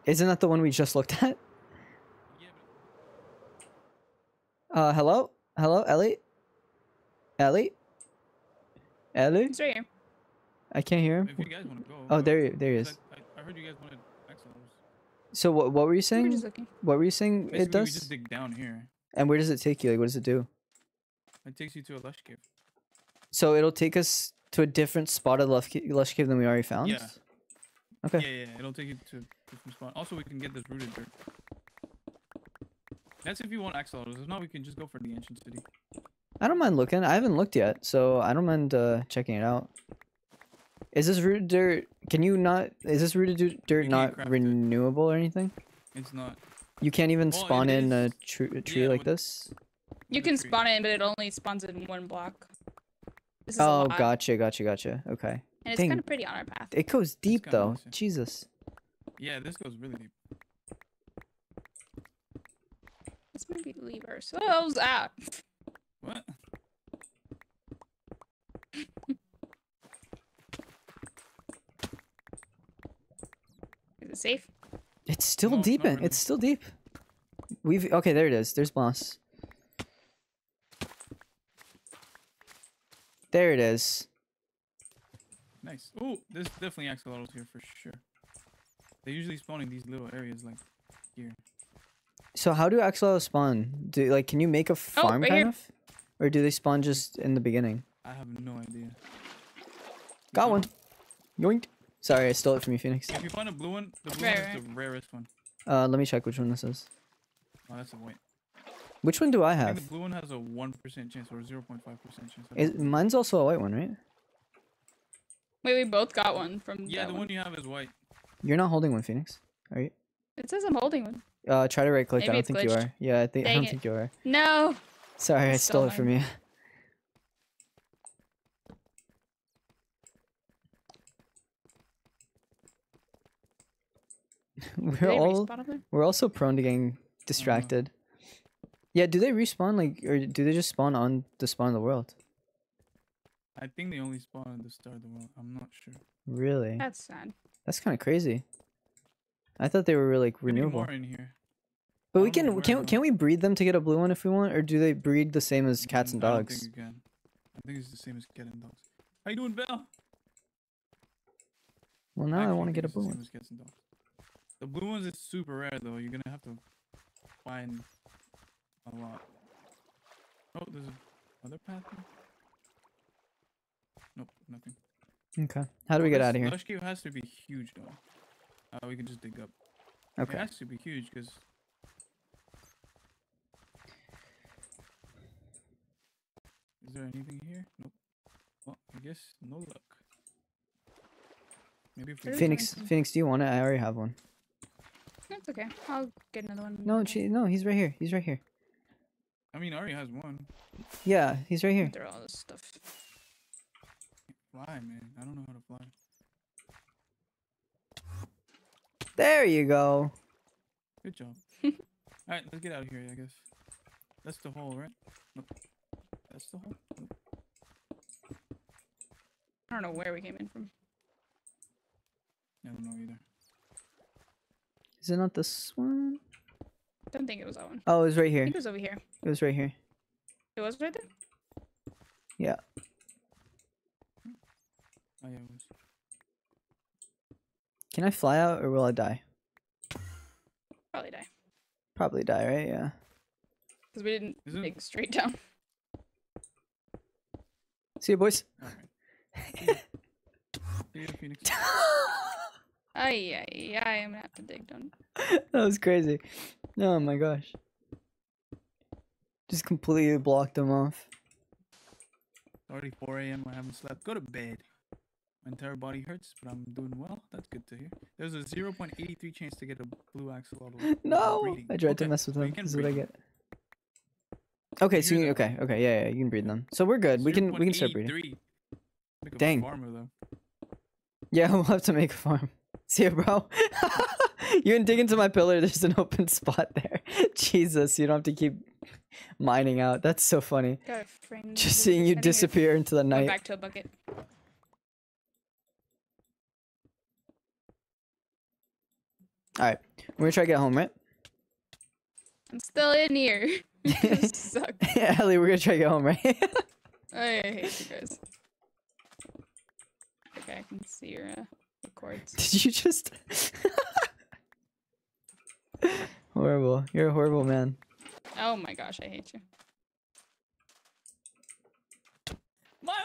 I isn't that the one we just looked at? Yeah, but... Uh, hello? Hello, Ellie? Ellie? Ellie? It's right here. I can't hear him. If you guys want to go. Oh, there he, there he is. I, I heard you guys wanted... So what what were you saying? We're what were you saying? Basically, it does. We just dig down here. And where does it take you? Like, what does it do? It takes you to a lush cave. So it'll take us to a different spot of lush cave, lush cave than we already found. Yeah. Okay. Yeah, yeah. It'll take you to a different spot. Also, we can get this rooted dirt. That's if you want axolotls. If not, we can just go for the ancient city. I don't mind looking. I haven't looked yet, so I don't mind uh, checking it out. Is this rooted dirt? Can you not? Is this rooted dirt not renewable it. or anything? It's not. You can't even well, spawn in a, tr a tree yeah, like this. You can spawn in, but it only spawns in one block. This is oh, gotcha, gotcha, gotcha. Okay. And it's Dang. kind of pretty on our path. It goes deep though. Nice, yeah. Jesus. Yeah, this goes really deep. Let's maybe leave ourselves out. What? Safe. It's still no, deep. It's, really. it's still deep. We've okay. There it is. There's boss. There it is. Nice. Oh, there's definitely axolotls here for sure. They usually spawn in these little areas like here. So how do axolotls spawn? Do like can you make a farm oh, right kind here. of, or do they spawn just in the beginning? I have no idea. Got no. one. Yoinked. Sorry, I stole it from you, Phoenix. If you find a blue one, the blue right, one is right. the rarest one. Uh, let me check which one this is. Oh, that's a wait. Which one do I have? I think the blue one has a one percent chance or zero point five percent chance. Is, mine's also a white one, right? Wait, we both got one from Yeah, the one. one you have is white. You're not holding one, Phoenix, are you? It says I'm holding one. Uh, try to right-click. I don't think glitched. you are. Yeah, I, think, I don't it. think you are. No! Sorry, I stole, I stole it from you. We're all we're also prone to getting distracted. Yeah, do they respawn like, or do they just spawn on the spawn of the world? I think they only spawn at the start of the world. I'm not sure. Really? That's sad. That's kind of crazy. I thought they were like renewable. More in here. But we can can can we breed them to get a blue one if we want, or do they breed the same as cats and dogs? I think you can. I think it's the same as cat and dogs. How you doing, Val? Well, now Actually, I want to get a blue one. The blue ones is super rare though. You're gonna have to find a lot. Oh, there's another path here. Nope, nothing. Okay, how do we get out of here? Lush cave has to be huge though. Uh, we can just dig up. Okay. It has to be huge because. Is there anything here? Nope. Well, I guess no luck. Maybe if we Phoenix, Phoenix, do you want it? I already have one. That's okay. I'll get another one. No, she, no, he's right here. He's right here. I mean, Ari has one. Yeah, he's right here. They're all this stuff. Fly, man. I don't know how to fly. There you go. Good job. All right, let's get out of here. I guess that's the hole, right? Nope. That's the hole. Nope. I don't know where we came in from. I don't know either. Is it not this one? Don't think it was that one. Oh, it was right here. I think it was over here. It was right here. It was right there? Yeah. Oh, yeah, it was. Can I fly out or will I die? Probably die. Probably die, right? Yeah. Because we didn't dig straight down. See you, boys. All right. See you, Phoenix. Ay, ay, ay, I'm gonna have to dig down. That was crazy. Oh my gosh. Just completely blocked them off. It's already four A M I haven't slept. Go to bed. My entire body hurts, but I'm doing well. That's good to hear. There's a zero point eight three chance to get a blue axolotl. No! Breeding. I tried okay. to mess with them. This is what I get. Okay, so you, you okay, okay, yeah, yeah, you can breed them. So we're good. We can we can start breeding. Make a Dang. Farmer, though. Yeah, we'll have to make a farm. See ya, bro. You can dig into my pillar. There's an open spot there. Jesus, you don't have to keep mining out. That's so funny. Just seeing you disappear into the night. Back to a bucket. All right, we're gonna try to get home, right? I'm still in here. This sucks. Yeah, Ellie, we're gonna try to get home, right? I hate you guys. Okay, I can see your uh, records. Did you just? Horrible! You're a horrible man. Oh my gosh, I hate you. My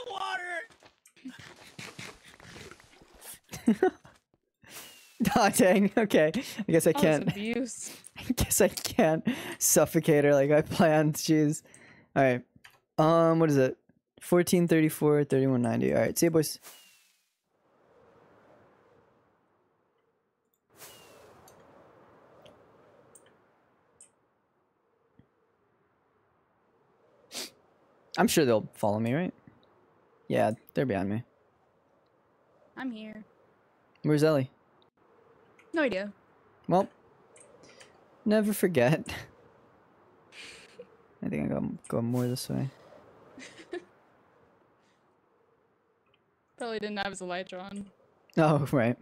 water. Oh, dang. Okay, I guess I can't. Abuse. I guess I can't suffocate her like I planned. Jeez. All right. Um, what is it? fourteen thirty-four, thirty-one ninety. All right. See you, boys. I'm sure they'll follow me, right? Yeah, they're behind me. I'm here. Where's Ellie? No idea. Well, never forget. I think I gotta go more this way. Probably didn't have his elytra on. Oh, right.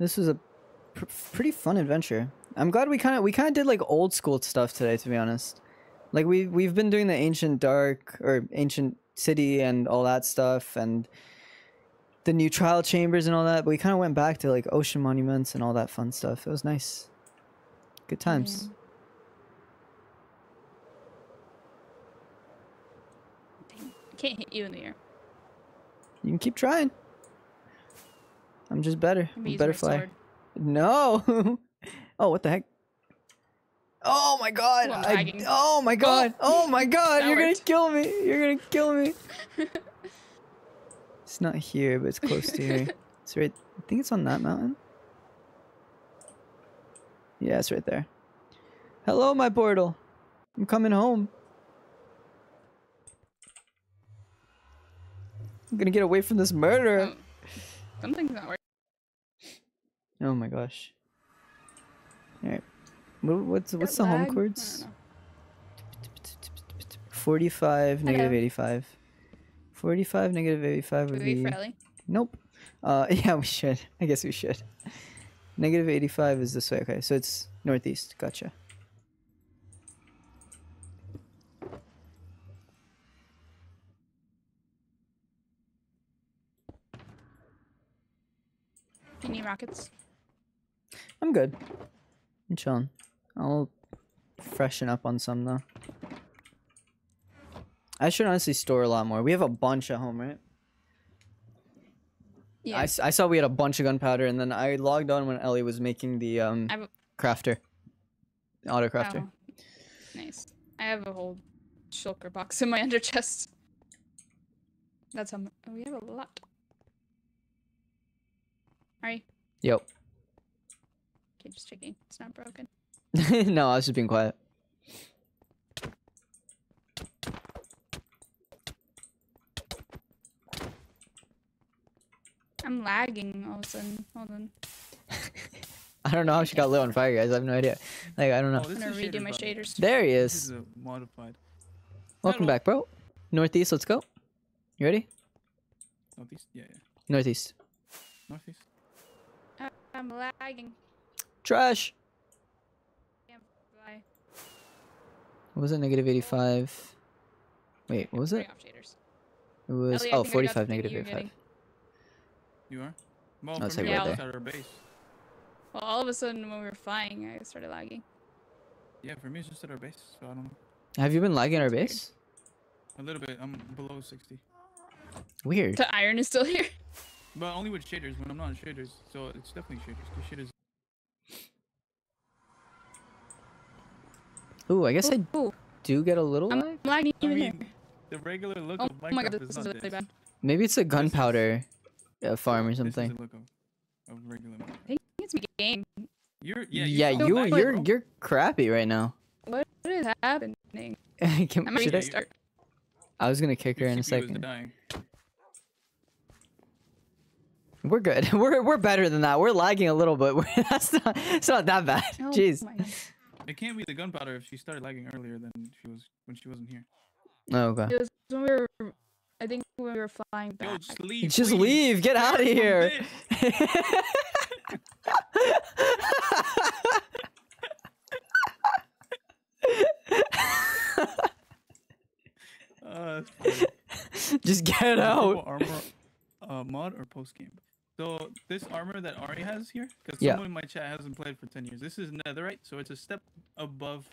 This was a pr pretty fun adventure. I'm glad we kind of we kind of did like old school stuff today, to be honest. Like we we've been doing the ancient dark or ancient city and all that stuff and the new trial chambers and all that, but we kind of went back to like ocean monuments and all that fun stuff. It was nice. Good times. Yeah. I can't hit you in the air. You can keep trying. I'm just better. I'm a better flyer. No. Oh, what the heck? Oh my god! Well, I, oh my god! Oh, oh my god! You're worked. Gonna kill me! You're gonna kill me! It's not here, but it's close to here. It's right. I think it's on that mountain. Yeah, it's right there. Hello, my portal. I'm coming home. I'm gonna get away from this murder. Something's not working. Oh my gosh. Alright. What's what's the home chords? Forty-five, negative eighty-five. Forty-five, negative eighty-five would be... Nope. Uh, yeah, we should. I guess we should. Negative eighty-five is this way. Okay, so it's northeast. Gotcha. Do you need rockets? I'm good. I'm chilling. I'll freshen up on some though. I should honestly store a lot more. We have a bunch at home, right? Yeah. I, I saw we had a bunch of gunpowder, and then I logged on when Ellie was making the um I crafter, auto crafter. Oh. Nice. I have a whole shulker box in my under chest. That's how much. We have a lot. Ari. Yep. Okay, just checking. It's not broken. No, I was just being quiet. I'm lagging all of a sudden. Hold on. I don't know how she got lit on fire, guys. I have no idea. Like, I don't know. Oh, I'm gonna redo my shaders. There he is. This is a modified. Welcome back, bro. Northeast, let's go. You ready? Northeast? Yeah, yeah. Northeast. Northeast? Uh, I'm lagging. Trash! Can't fly. What was it? Negative eighty-five. Wait, what was it? It was... Ellie, oh, forty-five, negative eighty-five. You are? Well, no, like yeah, right our base. Well, all of a sudden when we were flying, I started lagging. Yeah, for me it's just at our base, so I don't know. Have you been lagging at our base? A little bit. I'm below sixty. Weird. The iron is still here. But only with shaders, when I'm not in shaders. So it's definitely shaders. The shaders. Ooh, I guess ooh, I ooh. do get a little I'm lag. lagging I even mean, here. The regular look oh, of Minecraft my God, this is, is really this. bad. Maybe it's a gunpowder. A farm or something. Of, of I think it's my game. You're, yeah, yeah you, you're, you're, you're crappy right now. What is happening? Can, I'm should I start? I was gonna kick her in a second. We're good. We're we're better than that. We're lagging a little bit. We're, that's not. It's not that bad. Oh, jeez. It can't be the gunpowder if she started lagging earlier than she was when she wasn't here. Oh god. It was when we were. I think we were flying back. Yo, just leave, just leave. Get out of here. uh, just get out. Armor, uh, mod or post game? So this armor that Ari has here, because yeah. someone in my chat hasn't played for ten years. This is netherite, so it's a step above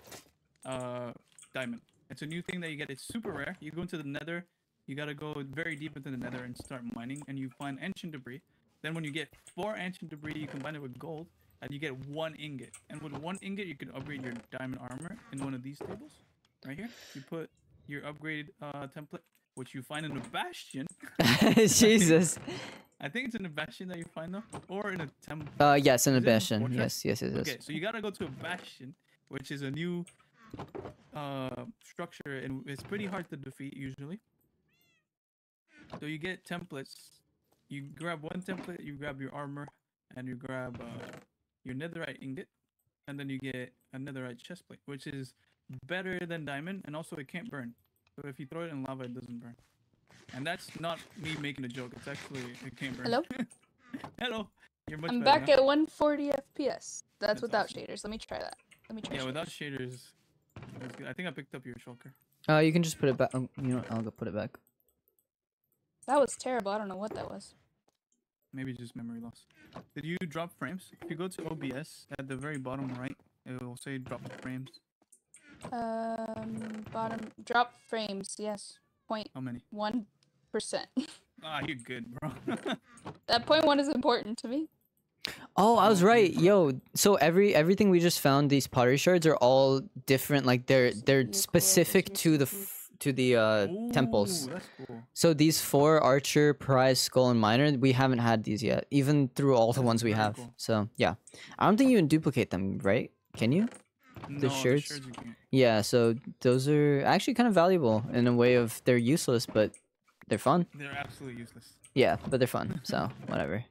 uh, diamond. It's a new thing that you get. It's super rare. You go into the nether. You gotta go very deep into the nether and start mining, and you find ancient debris. Then when you get four ancient debris, you combine it with gold, and you get one ingot. And with one ingot, you can upgrade your diamond armor in one of these tables. Right here, you put your upgrade uh, template, which you find in a bastion. Jesus. I think it's in a bastion that you find them, or in a temple. Uh, yes, in a bastion. In a yes, yes, yes, yes. Okay, so you gotta go to a bastion, which is a new uh, structure, and it's pretty hard to defeat usually. So you get templates, you grab one template, you grab your armor, and you grab uh, your netherite ingot, and then you get a netherite chestplate, which is better than diamond, and also it can't burn. So if you throw it in lava, it doesn't burn. And that's not me making a joke, it's actually, it can't burn. Hello? Hello! You're much I'm better back now. At one forty F P S. That's, that's without awesome. Shaders, let me try that. Let me try Yeah, shaders. without shaders, that's good. I think I picked up your shulker. Uh, you can just put it back, oh, you know what, I'll go put it back. That was terrible. I don't know what that was. Maybe just memory loss. Did you drop frames? If you go to O B S, at the very bottom right, it will say drop frames. Um, bottom... Drop frames, yes. Point How many? one percent. Ah, you're good, bro. That point one is important to me. Oh, I was right. Yo, so every everything we just found, these pottery shards are all different. Like, they're, they're specific to the... F to the uh Ooh, temples. That's cool. So these four, Archer, Prize, Skull, and Miner, we haven't had these yet, even through all the that's ones we have. Cool. So yeah, I don't think you can duplicate them, right? Can you? No, the shirts, the shirts yeah, so those are actually kind of valuable in a way of they're useless but They're fun. They're absolutely useless. Yeah, but they're fun, so whatever.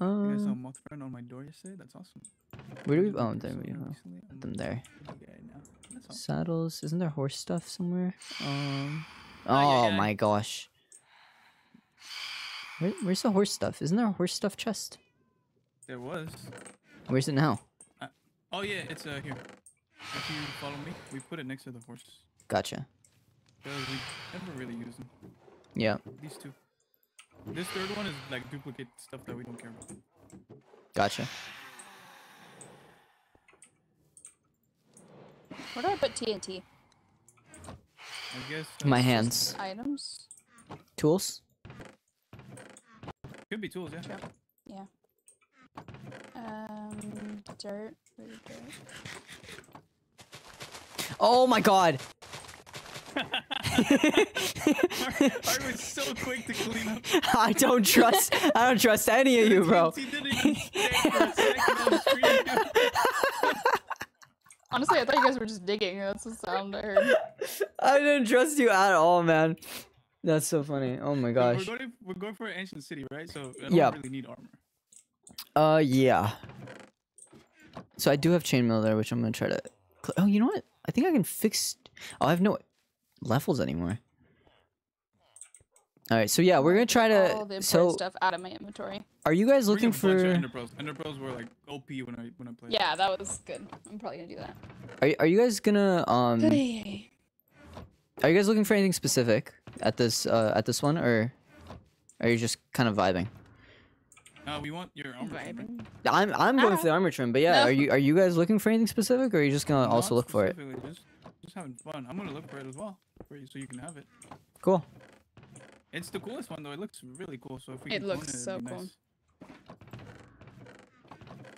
Um, I saw a moth friend on my door yesterday. That's awesome. Where do we? Oh, there we go. Put them there. Saddles. Isn't there horse stuff somewhere? Um. Oh my gosh. Where, where's the horse stuff? Isn't there a horse stuff chest? There was. Where's it now? Uh, oh yeah, it's uh here. If you follow me, we put it next to the horse. Gotcha. Because we never really use them. Yeah. These two. This third one is like duplicate stuff that we don't care about. Gotcha. Where do I put T N T? I guess. Uh, My hands. Items. Tools. Could be tools, yeah. Sure. Yeah. Um, dirt. Where's dirt? Oh my god! I was so quick to clean up. I don't trust. I don't trust any of you, bro. Honestly, I thought you guys were just digging. That's the sound I heard. I didn't trust you at all, man. That's so funny. Oh my gosh. We're going, we're going for an ancient city, right? So I don't yep. really need armor. Uh, yeah. So I do have chainmail there, which I'm gonna try to. Oh, you know what? I think I can fix. Oh, I have no levels anymore. All right, so yeah, we're gonna try to. All the so stuff out of my inventory. Are you guys looking for? Enderpearls. Enderpearls were like O P when I when I played. Yeah, that was good. I'm probably gonna do that. Are you, Are you guys gonna um? Hey. Are you guys looking for anything specific at this uh at this one, or are you just kind of vibing? Uh, we want your armor trim. I'm I'm ah. going for the armor trim, but yeah, no. are you are you guys looking for anything specific, or are you just gonna Not also look for it? Just, just having fun. I'm gonna look for it as well, for you, so you can have it. Cool. It's the coolest one though. It looks really cool. So if we it can looks it, so cool. Nice.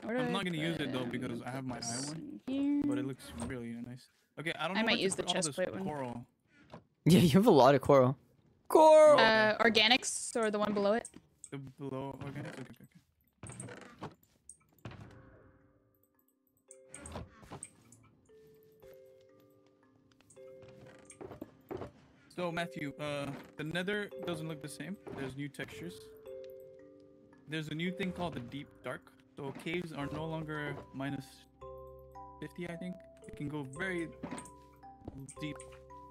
I'm not gonna use it though because I have my eye one, but it looks really nice. Okay, I don't. I know might use the chest plate one. Coral. Yeah, you have a lot of coral. Coral. Uh, organics or the one below it. The below organic. Okay, okay, okay. So Matthew, uh, the nether doesn't look the same. There's new textures. There's a new thing called the deep dark. So caves are no longer minus fifty, I think. It can go very deep.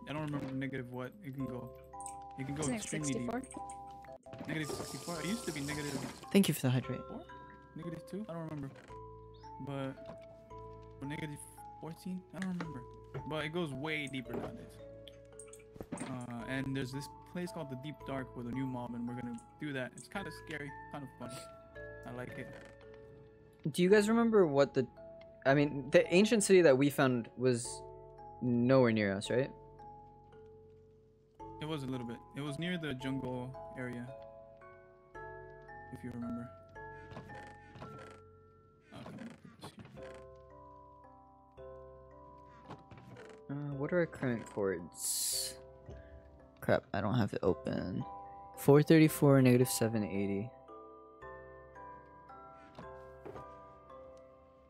I don't remember negative what. It can go. It can go extremely deep. negative sixty-four. It used to be negative. Thank you for the hydrate. Four? Negative two? I don't remember. But or negative fourteen? I don't remember. But it goes way deeper nowadays. Uh, and there's this place called the Deep Dark with a new mob, and we're gonna do that. It's kind of scary, kind of fun. I like it. Do you guys remember what the? I mean, the ancient city that we found was nowhere near us, right? It was a little bit. It was near the jungle area. If you remember. Uh, what are our current chords? Crap, I don't have it open. four thirty-four, negative seven eighty.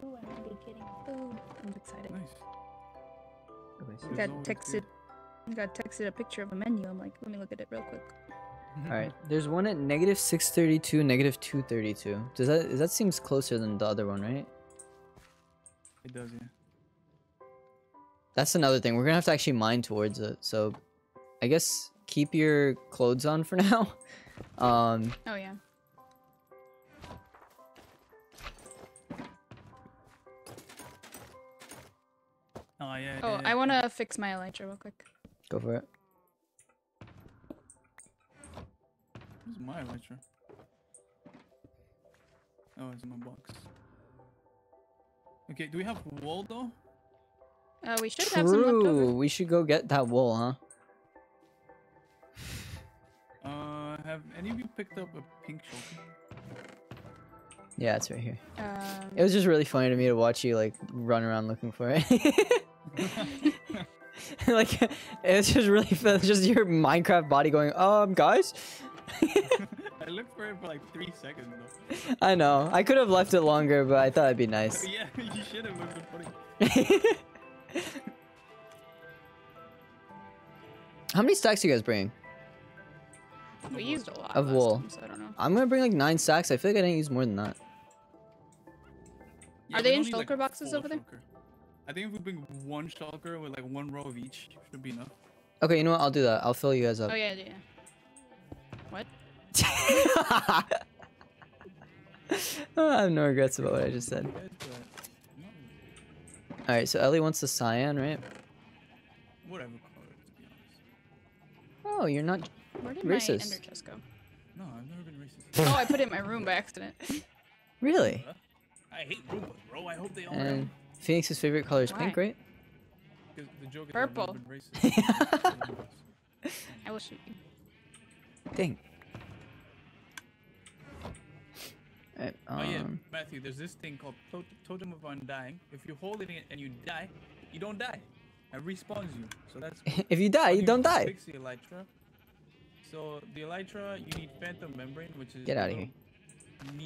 Ooh, I'm gonna be getting food. I'm excited. Nice. Okay, so I got texted. I got texted a picture of a menu. I'm like, let me look at it real quick. Alright, there's one at negative six thirty-two, negative two thirty-two. Does that that seems closer than the other one, right? It does, yeah. That's another thing. We're gonna have to actually mine towards it. So, I guess keep your clothes on for now. Um, oh, yeah. Oh, yeah. Oh, yeah, I want to yeah. fix my elytra real quick. Go for it. Where's my elytra? Oh, it's in my box. Okay, do we have wool though? Uh, we should True. have some left over. We should go get that wool, huh? Uh, have any of you picked up a pink shulker? Yeah, it's right here. Um, it was just really funny to me to watch you like run around looking for it. Like it's just really just your Minecraft body going um guys. I looked for it for like three seconds though. I know I could have left it longer, but I thought it'd be nice. Yeah, you should have. Been funny. How many stacks are you guys bringing? We used a lot of wool. Time, so I don't know. I'm gonna bring like nine sacks. I feel like I didn't use more than that. Yeah, Are they in shulker like boxes over there? Shulker. I think if we bring one shulker with like one row of each, should be enough. Okay, you know what? I'll do that. I'll fill you guys up. Oh yeah, yeah. What? I have no regrets about what I just said. All right, so Ellie wants the cyan, right? Whatever color, to be honest. Oh, you're not Where did racist. My ender chest go? No, I've never been racist. Oh, I put it in my room by accident. Really? I hate Roomba, bro. I hope they all. And Phoenix's favorite color is Why? pink, right? Because the joke is purple. I will shoot you. Dang. Right, um... Oh yeah, Matthew. There's this thing called Tot Totem of Undying. If you hold it in and you die, you don't die. It respawns you. So that's. If you die, you don't die. Fix the elytra. So the elytra, you need phantom membrane, which is. Get out of here.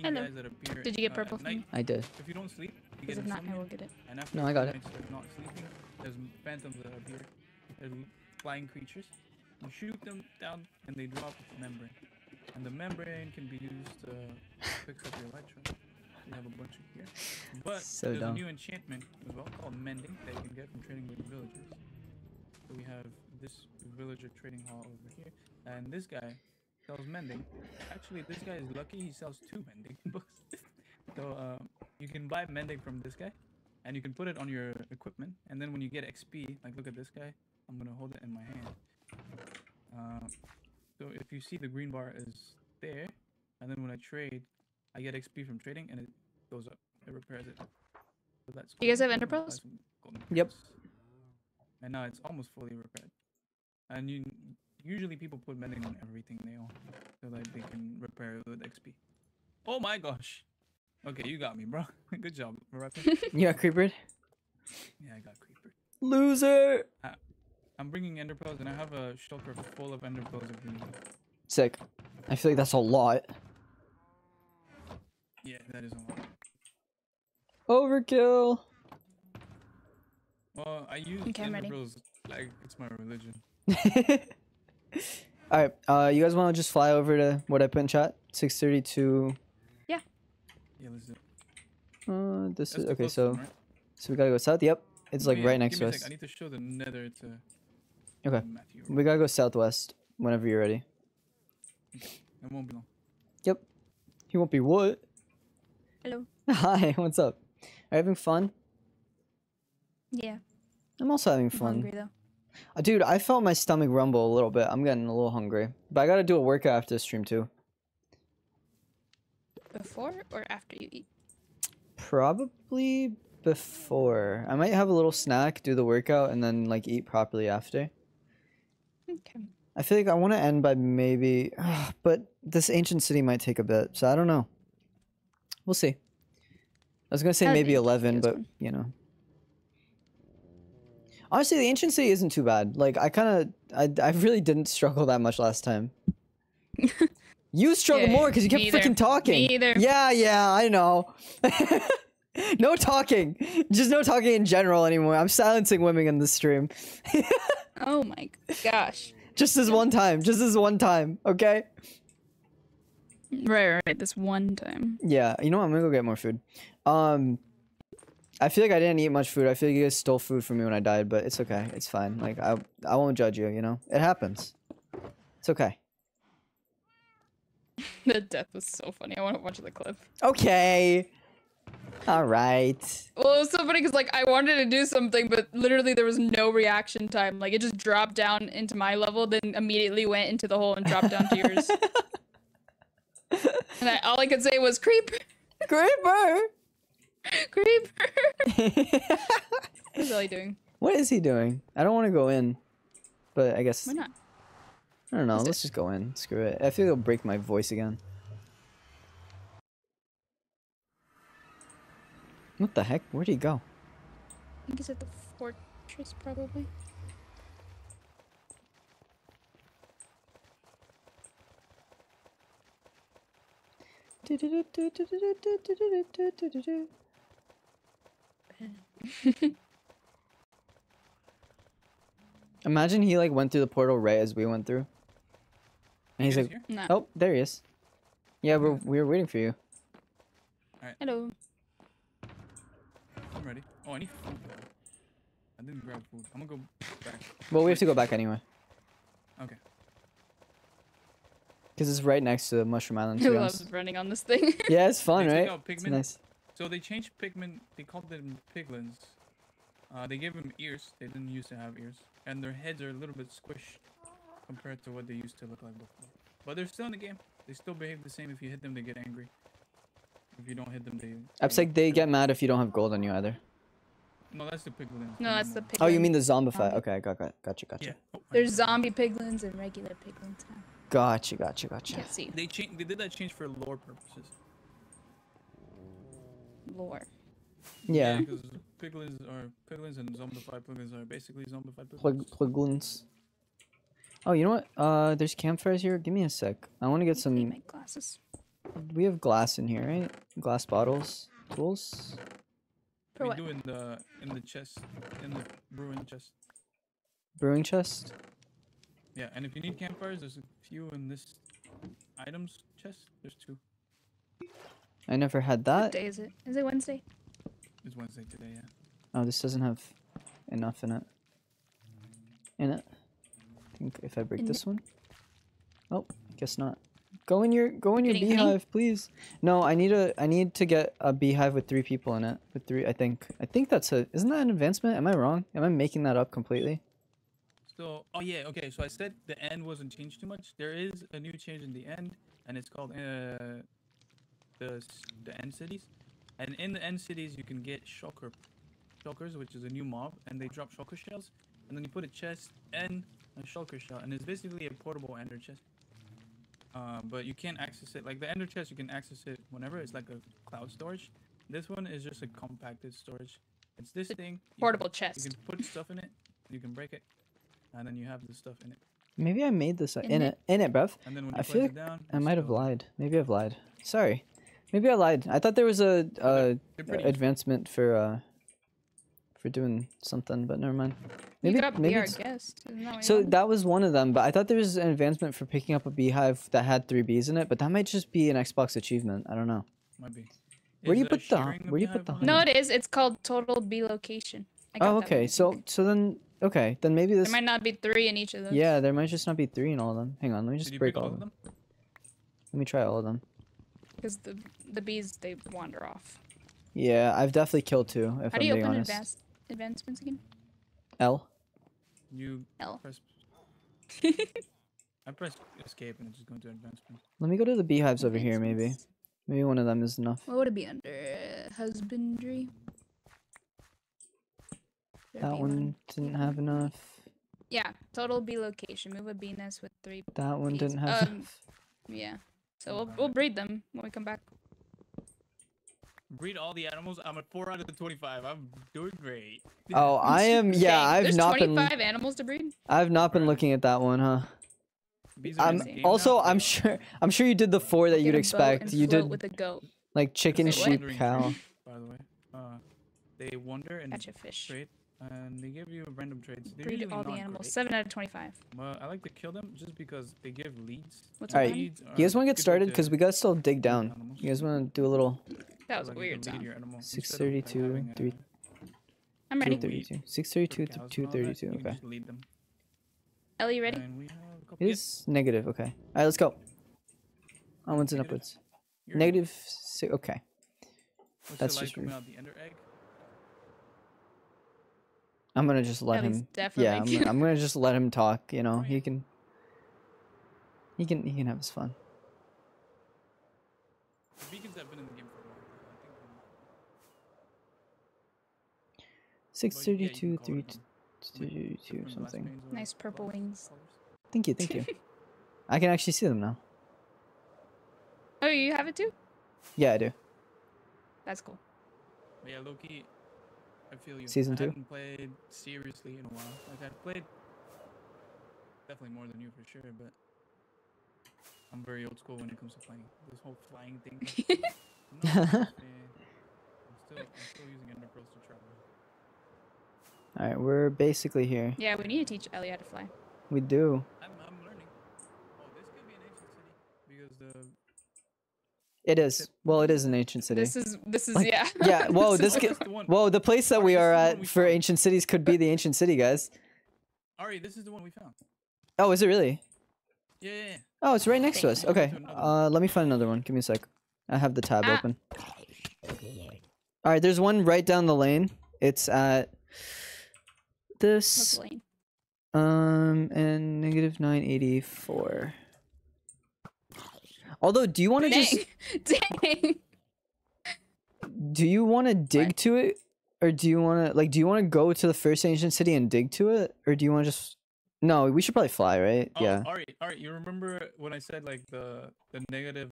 Hello. Guys that appear, did you get purple? Uh, night, I did. If you don't sleep, you get if not, I will get it. And after no, I got it. Not sleeping, there's phantoms that appear. There's flying creatures. You shoot them down, and they drop membrane. And the membrane can be used to fix up your elytra. You have a bunch of here. But so there's dumb. a new enchantment as well called Mending that you can get from trading with villagers. So we have this villager trading hall over here, and this guy sells Mending. Actually, this guy is lucky; he sells two Mending books. So um, you can buy Mending from this guy, and you can put it on your equipment. And then when you get X P, like look at this guy. I'm gonna hold it in my hand. Uh, So if you see the green bar is there, and then when I trade, I get X P from trading, and it goes up. It repairs it. So that's cool. You guys have ender pearls? Yep. And now it's almost fully repaired. And you usually people put mending on everything they own, so that they can repair it with X P. Oh my gosh! Okay, you got me, bro. Good job, Raptor. You got creepered? Yeah, I got creepered. Loser! Uh, I'm bringing ender pearls, and I have a shulker full of ender pearls. Sick. I feel like that's a lot. Yeah, that is a lot. Overkill. Well, I use okay, ender pearls like it's my religion. All right. Uh, you guys want to just fly over to what I put in chat? six thirty-two. Yeah. Yeah, let's do it. Uh, this that's is okay. So, one, right? So we gotta go south. Yep. It's like oh, yeah. right next to us. I need to show the nether to. Okay, Matthew. We gotta go southwest whenever you're ready. Okay. It won't be long. Yep. He won't be what? Hello. Hi, what's up? Are you having fun? Yeah. I'm also having fun. I'm hungry though. Uh, dude, I felt my stomach rumble a little bit. I'm getting a little hungry. But I gotta do a workout after this stream too. Before or after you eat? Probably before. I might have a little snack, do the workout, and then like eat properly after. Okay. I feel like I want to end by maybe, uh, but this ancient city might take a bit, so I don't know. We'll see. I was gonna say maybe eleven, but you know. Honestly, the ancient city isn't too bad. Like I kind of, I I really didn't struggle that much last time. You struggled yeah, more because you kept freaking talking. Me either. Yeah, yeah, I know. No talking. Just no talking in general anymore. I'm silencing women in this stream. Oh my gosh. Just this one time. Just this one time. Okay? Right, right. This one time. Yeah. You know what? I'm gonna go get more food. Um, I feel like I didn't eat much food. I feel like you guys stole food from me when I died, but it's okay. It's fine. Like, I, I won't judge you, you know? It happens. It's okay. The death was so funny. I want to watch the clip. Okay. All right. Well, it was so funny because like I wanted to do something, but literally there was no reaction time. Like it just dropped down into my level, then immediately went into the hole and dropped down to yours. And I, all I could say was creeper, creeper, creeper. What's Ellie doing? What is he doing? I don't want to go in, but I guess. Why not? I don't know. Let's, Let's just go in. Screw it. I feel like it'll break my voice again. What the heck? Where'd he go? I think he's at the fortress, probably. Imagine he like went through the portal right as we went through. And he's like, no. Oh, there he is. Yeah, we're, we were waiting for you. All right. Hello. I'm ready. Oh, I need food. I didn't grab food. I'm gonna go back. Well, we have to go back anyway. Okay. Because it's right next to Mushroom Island. Who loves running on this thing? Yeah, it's fun, they right? It's nice. So they changed Pikmin. They called them Piglins. Uh, they gave them ears. They didn't used to have ears. And their heads are a little bit squished compared to what they used to look like before. But they're still in the game. They still behave the same. If you hit them, they get angry. If you don't hit them, they... It's like they get mad if you don't have gold on you either. No, that's the piglins. No, that's the piglins. Oh, you mean the zombified. Okay, got, got, gotcha, gotcha. Yeah. Oh, there's zombie piglins and regular piglins now. Gotcha, gotcha, gotcha. Can't see. They, change, they did that change for lore purposes. Lore. Yeah. Because yeah, piglins are piglins and zombified piglins are basically zombified piglins. Piglins. Oh, you know what? Uh, there's campfires here. Give me a sec. I want to get some... Make glasses. We have glass in here, right? Glass bottles. Tools. For what? We do in the, in the chest. In the brewing chest. Brewing chest? Yeah, and if you need campfires, there's a few in this items chest. There's two. I never had that. What day is it? Is it Wednesday? It's Wednesday today, yeah. Oh, this doesn't have enough in it. In it? Think if I break this one. Oh, guess not. Go in your go in your beehive, please. No, I need a I need to get a beehive with three people in it. With three, I think. I think that's a. Isn't that an advancement? Am I wrong? Am I making that up completely? So, oh yeah, okay. So I said the end wasn't changed too much. There is a new change in the end, and it's called uh, the the end cities. And in the end cities, you can get shocker, shockers, which is a new mob, and they drop shocker shells. And then you put a chest and a shulker shell, and it's basically a portable ender chest. Uh, but you can't access it like the ender chest. You can access it whenever. It's like a cloud storage. This one is just a compacted storage. It's this thing. Portable you can, chest. You can put stuff in it. You can break it, and then you have the stuff in it. Maybe I made this in, in it. it. In it, bruv. And then when you I feel like it down, I might have lied. Maybe I've lied. Sorry. Maybe I lied. I thought there was a uh, advancement easy. for. Uh, for doing something, but never mind. Maybe, you got maybe our guest. That so that was one of them, but I thought there was an advancement for picking up a beehive that had three bees in it, but that might just be an Xbox achievement. I don't know. Might be. Where do you put the, the where do you put the honey? No, it is. It's called total bee location. I got oh, okay. That so so then okay, then maybe this. There might not be three in each of them. Yeah, there might just not be three in all of them. Hang on, let me just break all of them? them. Let me try all of them. Because the the bees they wander off. Yeah, I've definitely killed two. If How I'm do you being open honest. Advanced? Advancements again? L. You L. Press... I pressed escape and it's just going to advancements. Let me go to the beehives over here, maybe. Maybe one of them is enough. What would it be under? Uh, husbandry? There'd that one, one didn't have enough. Yeah, total bee location. Move a bee nest with three. That one bees. didn't have um, enough. Yeah, so we'll, we'll breed them when we come back. Breed all the animals. I'm at four out of the twenty-five. I'm doing great. Oh, I am. Yeah, I've There's not been. There's twenty-five animals to breed. I've not been looking at that one, huh? I'm also. Now. I'm sure. I'm sure you did the four that you'd expect. You did with a goat. Like chicken, sheep, cow. By the way, uh, they wander and catch a fish. Trade, and they give you random trades. They're breed all the animals. Great. Seven out of twenty-five. Well, I like to kill them just because they give leads. What's all right. Leads you guys want to get started? Because we gotta still dig down. Animals. You guys want to do a little. That was like weird. six thirty-two, three. I'm ready. six thirty-two to two thirty-two. Okay. Ellie, you ready? It is negative. Okay. All right, let's go. Onwards and upwards. Negative six. Okay. That's just weird. I'm gonna just let him. Yeah, I'm gonna, I'm gonna just let him talk. You know, he can. He can. He can have his fun. six thirty-two, three thirty-two or something. Nice purple wings. Thank you, thank you. I can actually see them now. Oh, you have it too? Yeah, I do. That's cool. But yeah, Loki, I feel you. Season two? I haven't played seriously in a while. Like, I've played definitely more than you for sure, but I'm very old school when it comes to flying. This whole flying thing. No, I'm, still, I'm still using Ender Pearls to travel. Alright, we're basically here. Yeah, we need to teach Ellie how to fly. We do. I'm, I'm learning. Oh, this could be an because the. It is. Well, it is an ancient city. This is. This is. Like, yeah. Yeah. Whoa. This. Could, whoa. The place that we are at for ancient cities could be the ancient city, guys. Ari, this is the one we found. Oh, is it really? Yeah. yeah, yeah. Oh, it's right next to us. Okay. Uh, let me find another one. Give me a sec. I have the tab ah. open. All right. There's one right down the lane. It's at this. What lane? Um and negative nine eighty four. Although, do you want to just? Dang. Do you want to dig what? to it, or do you want to like? Do you want to go to the first ancient city and dig to it, or do you want to just? No, we should probably fly, right? Oh, yeah. All right, all right. You remember when I said like the the negative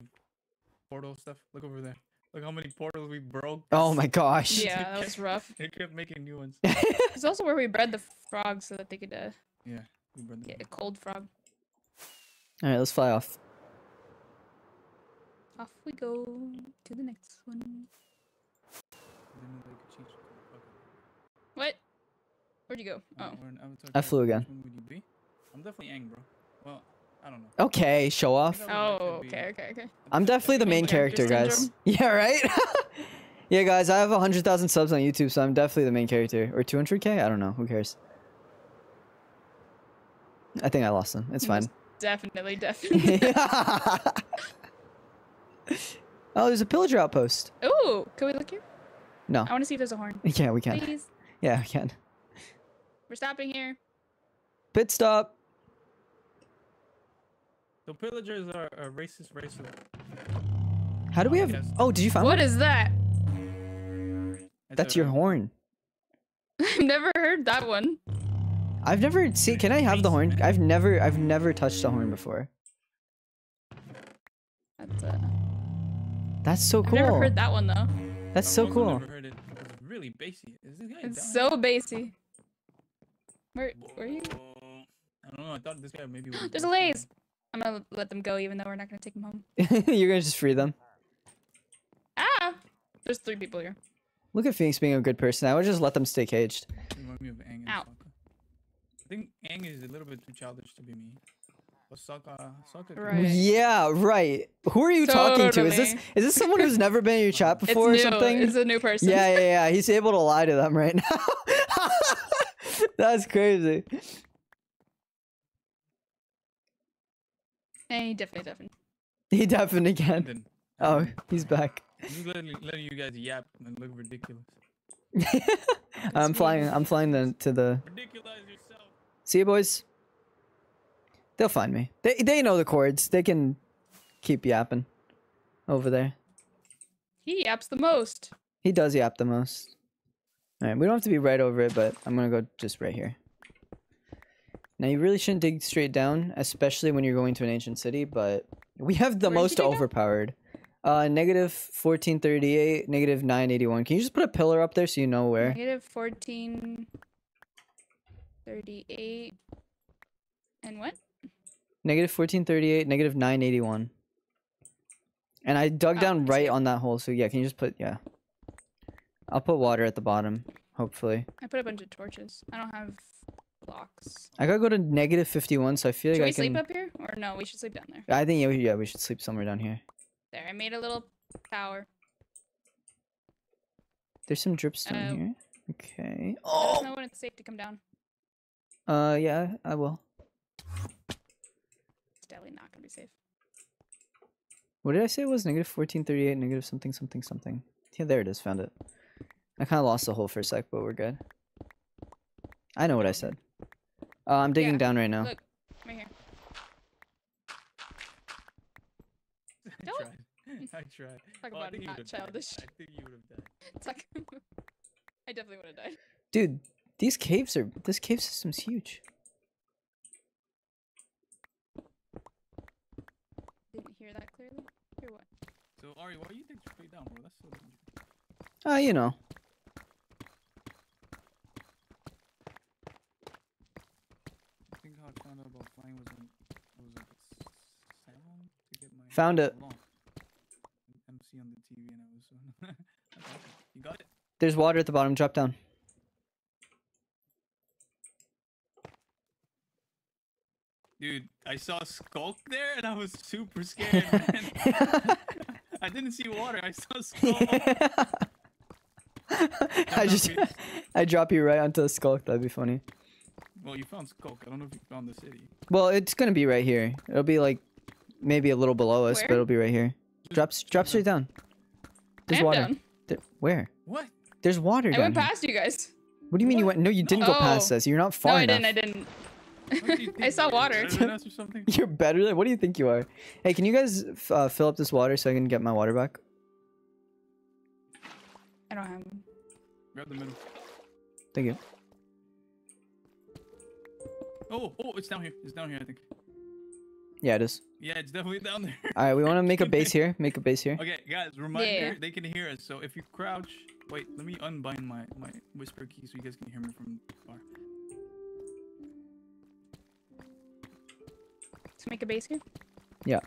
portal stuff? Look over there. Look how many portals we broke. Oh my gosh. Yeah, that was rough. They kept making new ones. It's also where we bred the frogs so that they could. Uh, yeah. We bred them. Get a cold frog. All right, let's fly off. Off we go to the next one. What? Where'd you go? Oh. I flew again. I'm definitely Aang, bro. Well, I don't know. Okay, show off. Oh, okay, okay, okay. I'm definitely the main character, guys. Yeah, right? Yeah, guys, I have one hundred thousand subs on YouTube, so I'm definitely the main character. Or two hundred K? I don't know. Who cares? I think I lost them. It's fine. Definitely, definitely. Oh, there's a pillager outpost. Ooh, can we look here? No. I want to see if there's a horn. Yeah, we can. Please. Yeah, we can. We're stopping here. Pit stop. The pillagers are a racist race. How do we have... Oh, did you find What one? is that? That's your horn. I've never heard that one. I've never... See, can I have the horn? I've never... I've never touched a horn before. That's a... That's so cool. I've never heard that one though. That's so cool. I've never heard it. It's really bassy. Is this guy it's dying? so bassy. Where were you? I don't know. I thought this guy maybe. There's a laze. I'm gonna let them go, even though we're not gonna take them home. You're gonna just free them. Ah! There's three people here. Look at Phoenix being a good person. I would just let them stay caged. Remind me of Aang and Ow. Sokka. I think Aang is a little bit too childish to be me. Sokka, Sokka. Right. Yeah, right. Who are you totally. talking to? Is this is this someone who's never been in your chat before it's or new. something? It's a new person. Yeah, yeah, yeah. He's able to lie to them right now. That's crazy. Hey, definitely, deafened. He deafened again. Oh, he's back. I'm letting, letting you guys yap and look ridiculous. I'm flying. I'm flying the, to the. Ridiculous yourself. See you, boys. They'll find me. They they know the chords. They can keep yapping over there. He yaps the most. He does yap the most. All right, we don't have to be right over it, but I'm going to go just right here. Now, you really shouldn't dig straight down, especially when you're going to an ancient city, but we have the Where most overpowered. Uh, negative fourteen thirty-eight, negative nine eighty-one. Can you just put a pillar up there so you know where? Negative fourteen thirty-eight. And what? Negative fourteen thirty-eight, negative nine eighty-one. And I dug oh, down right see. on that hole, so yeah, can you just put, yeah. I'll put water at the bottom, hopefully. I put a bunch of torches. I don't have blocks. I gotta go to negative fifty-one, so I feel should like I can... Should we sleep up here? Or no, we should sleep down there. I think, yeah we, yeah, we should sleep somewhere down here. There, I made a little tower. There's some dripstone uh, here. Okay. Oh! Let us know when it's safe to come down. Uh, yeah, I will. It's definitely not gonna be safe. What did I say it was? Negative fourteen thirty-eight, negative something, something, something. Yeah, there it is. Found it. I kind of lost the hole for a sec, but we're good. I know what I said. Uh, I'm digging yeah. down right now. Look, right here. I Don't. tried. I tried. Talk oh, about I not childish. Died. I think you would have died. Talk about... I definitely would have died. Dude, these caves are... This cave system's huge. Didn't hear that clearly? Hear what? So, Ari, why do you think you're straight down, bro? That's so dangerous. Ah, uh, you know. I think how I found out about flying was in, it was like seven to get my found it. M C on the T V and I was. You got it. There's water at the bottom. Drop down. Dude, I saw Skulk there, and I was super scared, man. I didn't see water. I saw Skulk. I just, I drop you right onto the Skulk. That'd be funny. Well, you found Skulk. I don't know if you found the city. Well, it's gonna be right here. It'll be like maybe a little below us, where? But it'll be right here. Drops, drops straight down. There's I am water. Down. There, where? What? There's water. I down went here. Past you guys. What do you mean what? You went? No, you didn't oh. go past us. You're not far no, enough. No, I didn't. I didn't. I saw water. You're better than. What do you think you are? Hey, can you guys uh, fill up this water so I can get my water back? I don't have. Grab the middle. Thank you. Oh, oh, it's down here. It's down here, I think. Yeah, it is. Yeah, it's definitely down there. All right, we want to make a base here. Make a base here. Okay, guys, reminder, yeah, yeah. they can hear us. So if you crouch, wait, let me unbind my my whisper key so you guys can hear me from far. Make a base here? Yeah.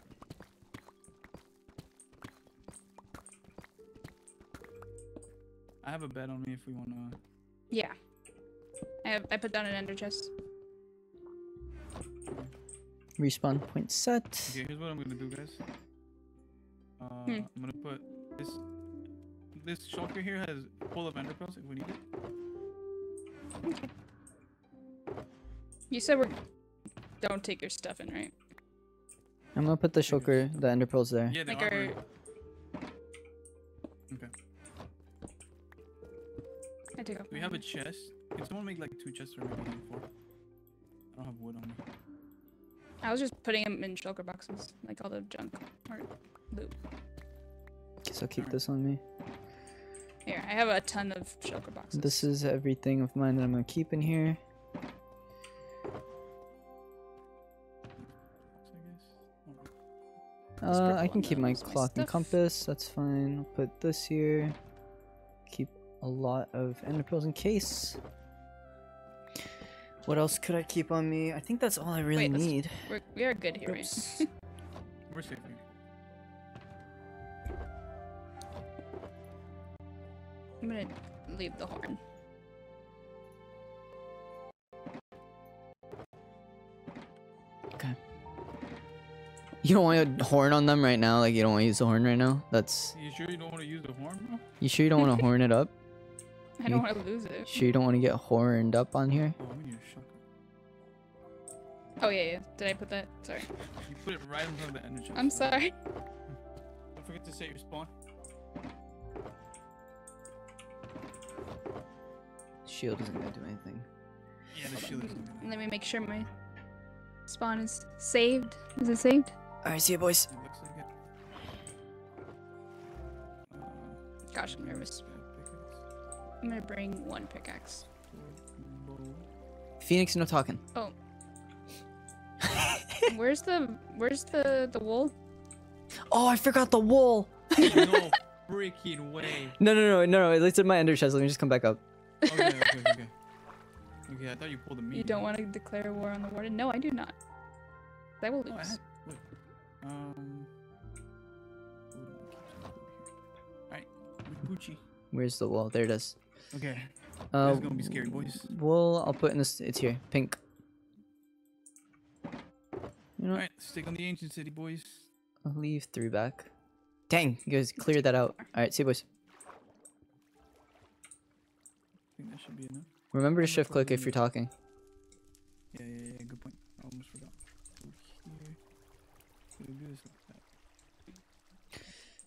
I have a bed on me if we want to... Yeah. I, have, I put down an ender chest. Respawn point set. Okay, here's what I'm going to do, guys. Uh, hmm. I'm going to put this... This shulker here has full of ender pearls if we need it. Okay. You said we're... Don't take your stuff in, right? I'm gonna put the shulker, the ender pearls there. Yeah, they like are. Okay. I take off. We have a chest. If someone make like two chests or maybe four. I don't have wood on me. I was just putting them in shulker boxes, like all the junk or loot. Guess I'll keep right. this on me. Here, I have a ton of shulker boxes. This is everything of mine that I'm gonna keep in here. Uh, I can keep my clock and compass, that's fine. I'll put this here. Keep a lot of ender pearls in case. What else could I keep on me? I think that's all I really Wait, need. We're, we are good here, Oops. right? We're safe here. I'm gonna leave the horn. Okay. You don't want a horn on them right now? Like, you don't want to use the horn right now? That's... You sure you don't want to use the horn, bro? You sure you don't want to horn it up? I don't you... want to lose it. Sure you don't want to get horned up on here? Oh, I'm gonna oh yeah, yeah. Did I put that? Sorry. You put it right in front of the energy. I'm sorry. Don't forget to set your spawn. Shield isn't going to do anything. Yeah, the shield isn't gonna do anything. Let me make sure my spawn is saved. Is it saved? Alright, see you boys. It looks like it. Uh, Gosh, I'm nervous. I'm gonna bring one pickaxe. Phoenix, no talking. Oh. where's the where's the the wool? Oh, I forgot the wool. No freaking way. No, no, no, no, no. It's in my ender chest. Let me just come back up. Okay, okay, okay. Okay, I thought you pulled a meat. You don't want to declare war on the warden? No, I do not. I will lose. Oh, I had... Wait. Um, alright, Gucci. Where's the wall? There it is. Okay. Uh, this is gonna be scary, boys. Well, I'll put in this. It's here. Pink. You know alright, stick on the ancient city, boys. I'll leave three back. Dang, you guys cleared that out. Alright, see you, boys. I think that should be enough. Remember to shift click if you're talking. Yeah, yeah, yeah. Good point. I almost forgot. We'll do this like that.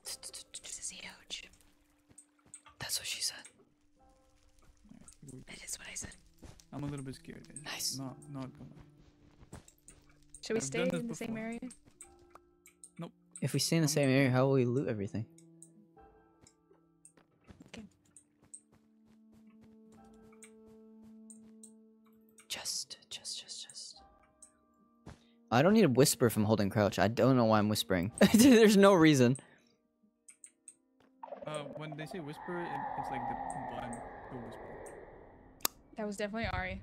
This is huge. That's what she said. That is what I said. I'm a little bit scared. Nice. Not, not gonna. Should we I've stay in the before. same area? Nope. If we stay in the I'm same area, how will we loot everything? Okay. Just, just, just, just. I don't need a whisper from holding crouch. I don't know why I'm whispering. There's no reason. Uh, when they say whisper, it, it's like the blind whisper. That was definitely Ari.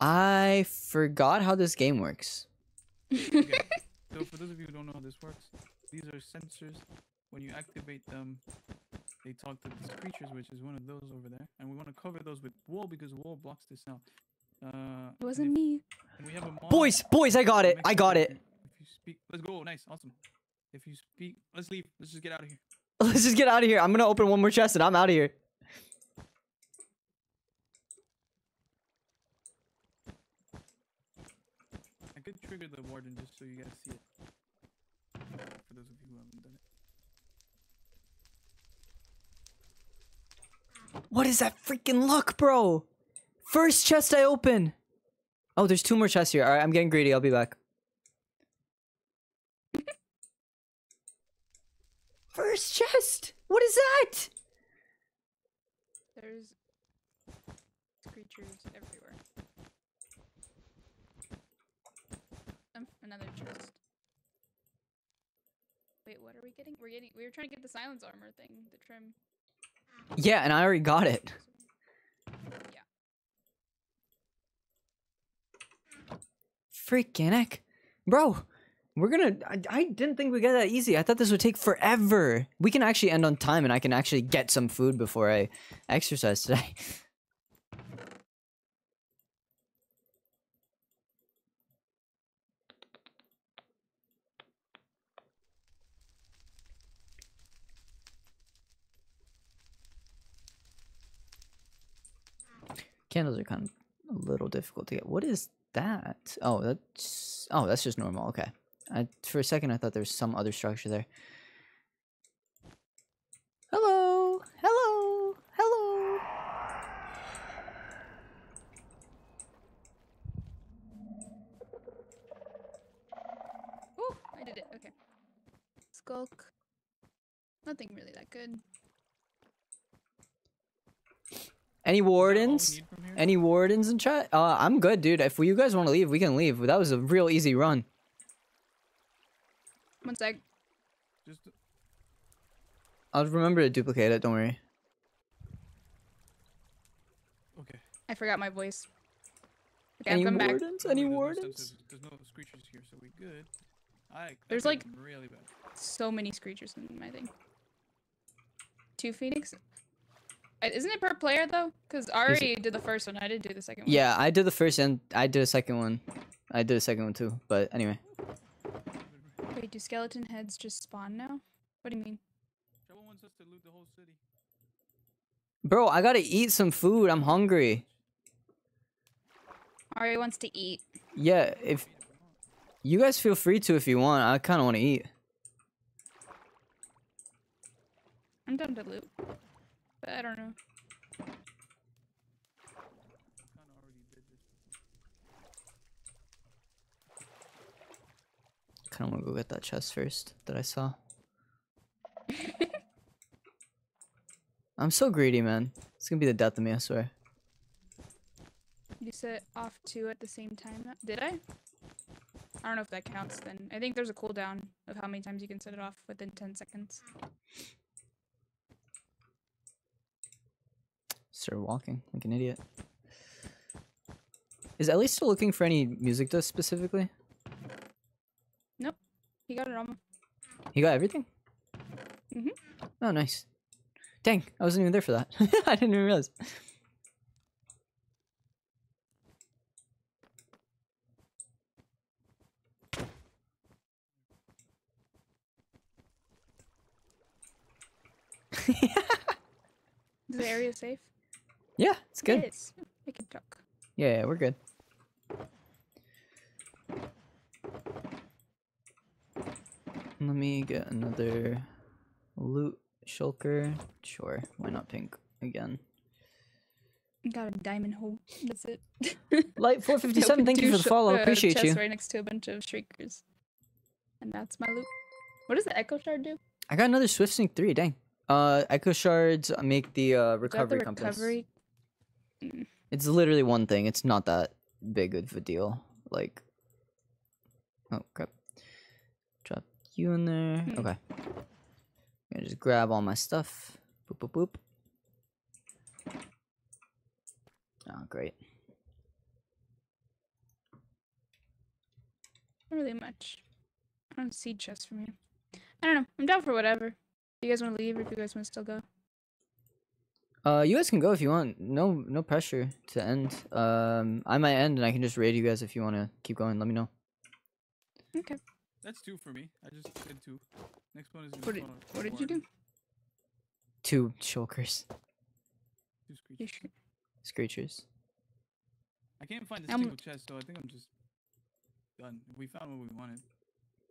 I forgot how this game works. Okay. So for those of you who don't know how this works, these are sensors. When you activate them, they talk to these creatures, which is one of those over there. And we want to cover those with wool because wool blocks this out. Uh, it wasn't me. We have a boys, boys, I got it. I got it. If you speak, let's go. Nice, awesome. If you speak, let's leave. Let's just get out of here. Let's just get out of here. I'm gonna open one more chest and I'm out of here. I could trigger the warden just so you guys see it. For those of you who haven't done it. What is that freaking luck, bro? First chest I open. Oh, there's two more chests here. All right, I'm getting greedy. I'll be back. First chest. What is that? There's creatures everywhere. Um, another chest. Wait, what are we getting? We're getting. We were trying to get the silence armor thing, the trim. Yeah, and I already got it. Yeah. Freaking heck, bro, we're gonna I, I didn't think we got that easy. I thought this would take forever. We can actually end on time and I can actually get some food before I exercise today. Candles are kind of a little difficult to get. What is that? Oh, that's oh, that's just normal. Okay, I, for a second I thought there was some other structure there. Hello, hello, hello. Oh, I did it. Okay. Skulk. Nothing really that good. Any wardens? Any wardens in chat? Uh, I'm good, dude. If you guys want to leave, we can leave. That was a real easy run. One sec. Just... I'll remember to duplicate it. Don't worry. Okay. I forgot my voice. Okay, Any I'm coming wardens? Back. Any wardens? There's no screechers here, so we good. I, There's like really bad. So many screechers in my thing. Two Phoenix. Isn't it per player though? Because Ari did the first one, I didn't do the second one. Yeah, I did the first and I did a second one. I did a second one too, but anyway. Wait, do skeleton heads just spawn now? What do you mean? Trouble wants us to loot the whole city. Bro, I gotta eat some food. I'm hungry. Ari wants to eat. Yeah, if you guys feel free to if you want. I kind of want to eat. I'm done to loot. I don't know. I kind of want to go get that chest first that I saw. I'm so greedy, man. It's gonna be the death of me, I swear. You set off two at the same time? Did I? I don't know if that counts then. I think there's a cooldown of how many times you can set it off within ten seconds. Start walking like an idiot. Is Ellie still looking for any music discs specifically? Nope. He got it all. He got everything? Mm-hmm. Oh, nice. Dang, I wasn't even there for that. I didn't even realize. Is the area safe? Yeah, it's good. It is. We can talk. Yeah, yeah, we're good. Let me get another loot shulker. Sure, why not pink again? Got a diamond hole. That's it. Light four fifty-seven, thank you for the follow. Uh, Appreciate you. Right next to a bunch of shriekers. And that's my loot. What does the echo shard do? I got another Swift Sync three, dang. Uh, echo shards make the uh, recovery the compass. Recovery? It's literally one thing. It's not that big of a deal. Like, oh crap! Drop you in there. Hmm. Okay. I'm gonna just grab all my stuff. Boop boop boop. Oh great. Not really much. I don't see chests from here. I don't know. I'm down for whatever. You guys want to leave, or if you guys want to still go? Uh, you guys can go if you want. No, no pressure to end. Um, I might end, and I can just raid you guys if you want to keep going. Let me know. Okay. That's two for me. I just did two. Next one is. What did, what did you do? Two shulkers. Two screechers. Screechers. I can't find a single um, chest, so I think I'm just done. We found what we wanted.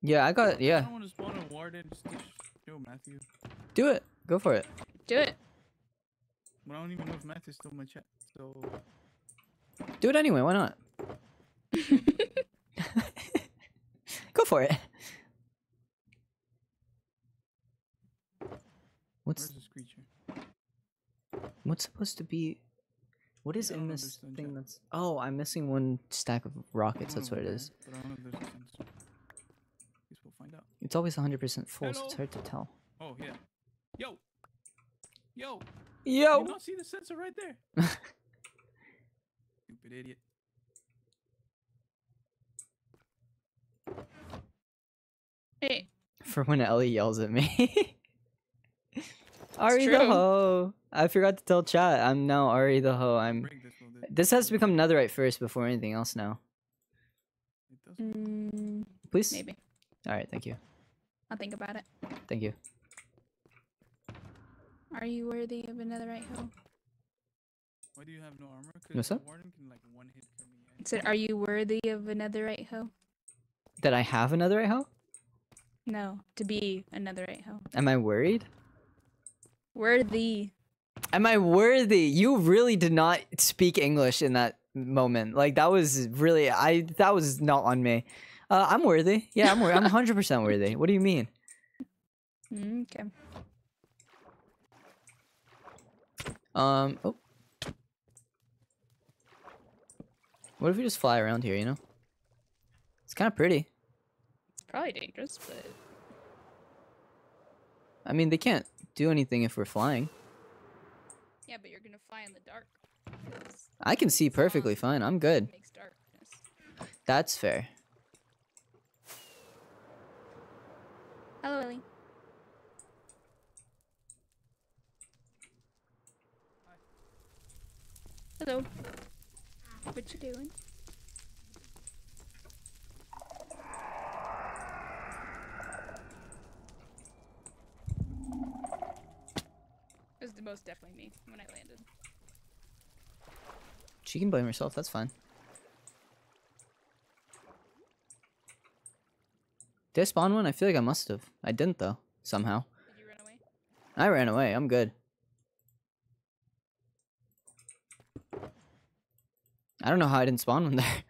Yeah, I got. Yeah. I don't want to spawn a warden. Just kill Matthew. Do it. Go for it. Do it. But I don't even know if Matthew's still in my chat, so... Do it anyway, why not? Go for it! What's... Where's this creature? What's supposed to be... What is in this thing chat. That's... Oh, I'm missing one stack of rockets, that's what it is. But I don't know if there's a guess we'll find out. It's always one hundred percent full, hello? So it's hard to tell. Oh, yeah. Yo! Yo! Yo! You don't see the sensor right there. Stupid idiot. Hey. For when Ellie yells at me. Ari true. The hoe. I forgot to tell chat. I'm now Ari the hoe. I'm. This has to become netherite first before anything else now. Mm, please. Maybe. All right. Thank you. I'll think about it. Thank you. Are you worthy of another right hoe? Why do you have no armor? What's up? Warden can, like, one hit from me. It said, are you worthy of another right hoe? That I have another right hoe? No, to be another right hoe. Am I worried? Worthy. Am I worthy? You really did not speak English in that moment. Like, that was really, I, that was not on me. Uh, I'm worthy. Yeah, I'm worthy. I'm one hundred percent worthy. What do you mean? Mm, okay. Um, oh. What if we just fly around here, you know? It's kind of pretty. It's probably dangerous, but... I mean, they can't do anything if we're flying. Yeah, but you're gonna fly in the dark. I can see perfectly fine, I'm good. Makes darkness. That's fair. Hello, Ellie. Hello. What you doing? It was the most definitely me when I landed. She can blame herself, that's fine. Did I spawn one? I feel like I must have. I didn't though, somehow. Did you run away? I ran away, I'm good. I don't know how I didn't spawn one there.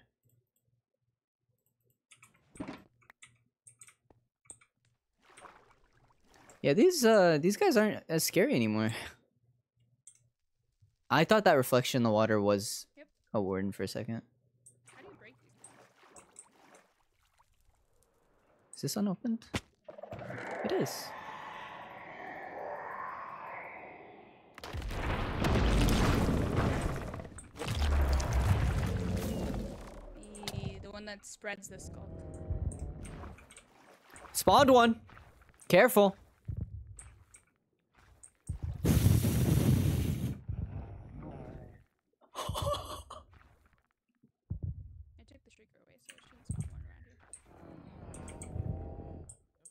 Yeah, these uh these guys aren't as scary anymore. I thought that reflection in the water was yep. a warden for a second. How do you break these? Is this unopened? It is. That spreads the skull. Spawned one. Careful. I took the streaker away, so I shouldn't spawn one around here.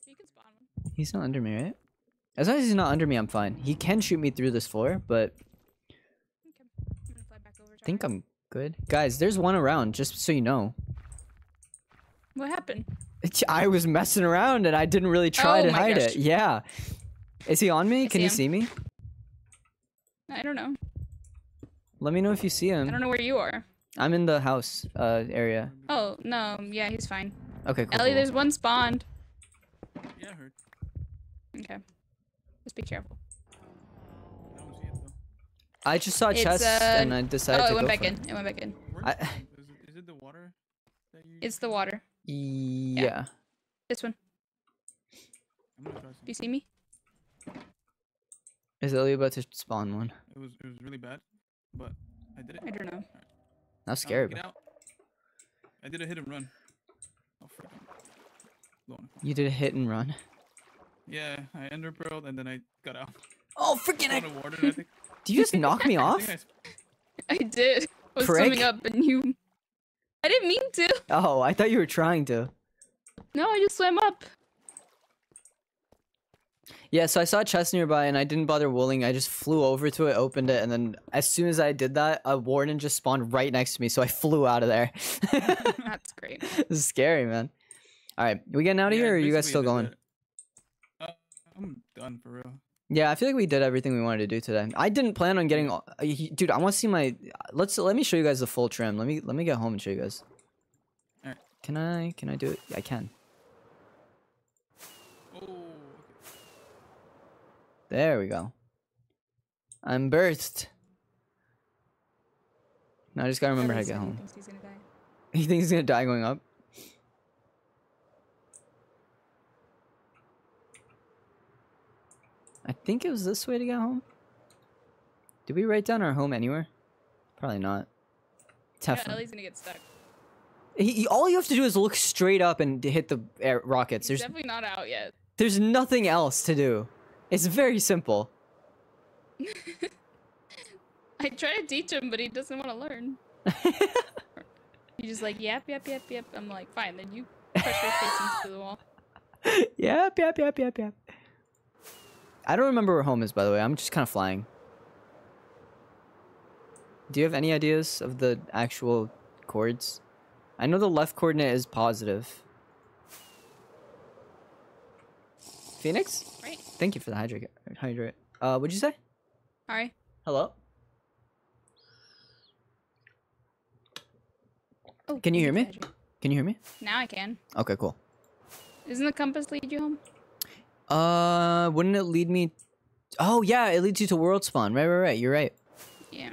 You can spawn one. He's not under me, right? As long as he's not under me, I'm fine. He can shoot me through this floor, but okay. I'm gonna fly back over to I think I'm good. Guys, there's one around, just so you know. What happened? I was messing around and I didn't really try oh, to hide gosh. it. Yeah. Is he on me? I Can see you him. see me? I don't know. Let me know if you see him. I don't know where you are. I'm in the house uh, area. Oh, no. Yeah, he's fine. Okay, cool. Ellie, cool. There's one spawned. Yeah, I heard. Okay. Just be careful. I don't see it, though. I just saw a chest uh... and I decided oh, to go Oh, it went back in. It. it went back in. I... Is, it, is it the water? That you... It's the water. Yeah. yeah. This one. Do you see me? Is Ellie about to spawn one? It was it was really bad, but I did it. I don't know. Right. That was scary. But... I did a hit and run. Oh, you did a hit and run? Yeah, I ender pearled and then I got out. Oh, freaking I... Did you just knock me off? I did. I was Prick. swimming up and you... I didn't mean to. Oh, I thought you were trying to. No, I just swam up. Yeah, so I saw a chest nearby and I didn't bother wooling. I just flew over to it, opened it, and then as soon as I did that, a warden just spawned right next to me, so I flew out of there. That's great. This is scary, man. All right, are we getting out of yeah, here, or are you guys still going? Uh, I'm done, for real. Yeah, I feel like we did everything we wanted to do today. I didn't plan on getting... All, dude, I want to see my... Let's let me show you guys the full trim. Let me let me get home and show you guys. All right. Can I can I do it? I can. Oh. There we go. I'm birthed. Now I just gotta remember how to get home. He thinks he's gonna die. He thinks he's gonna die going up. I think it was this way to get home. Did we write down our home anywhere? Probably not. Yeah, Ellie's gonna get stuck. He, he, all you have to do is look straight up and hit the air rockets. He's there's definitely not out yet. There's nothing else to do. It's very simple. I try to teach him, but he doesn't want to learn. He's just like, yep, yep, yep, yep. I'm like, fine, then you push your face into the wall. Yep, yep, yep, yep, yep. I don't remember where home is, by the way. I'm just kind of flying. Do you have any ideas of the actual chords? I know the left coordinate is positive. Phoenix? Right. Thank you for the hydrate. hydrate. Uh, what'd you say? Ari. Hello? Oh, can you hear me? Hydrate. Can you hear me? Now I can. Okay, cool. Doesn't the compass lead you home? Uh, wouldn't it lead me? Oh yeah, it leads you to world spawn. Right, right, right. You're right. Yeah.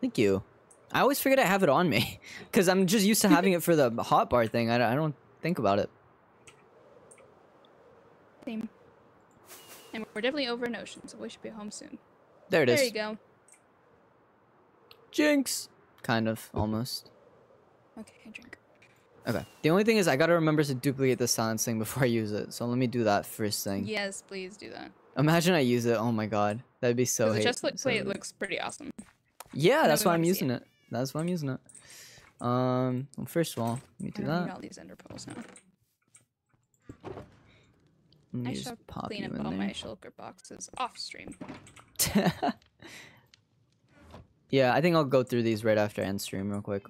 Thank you. I always forget I have it on me because I'm just used to having it for the hotbar thing. I, I don't think about it. Same. And we're definitely over an ocean, so we should be home soon. There it is. There you go. Jinx. Kind of, almost. Okay, I drink. Okay. The only thing is I gotta remember to duplicate the silence thing before I use it. So let me do that first thing. Yes, please do that. Imagine I use it. Oh my god. That'd be so hate. Just like play, it looks pretty awesome. Yeah, that's why I'm using it. That's why I'm using it. Um, well, first of all, let me do that. I need all these ender pearls now. Let me just pop you in there. I shall clean up all my shulker boxes off stream. Yeah, I think I'll go through these right after I end stream real quick.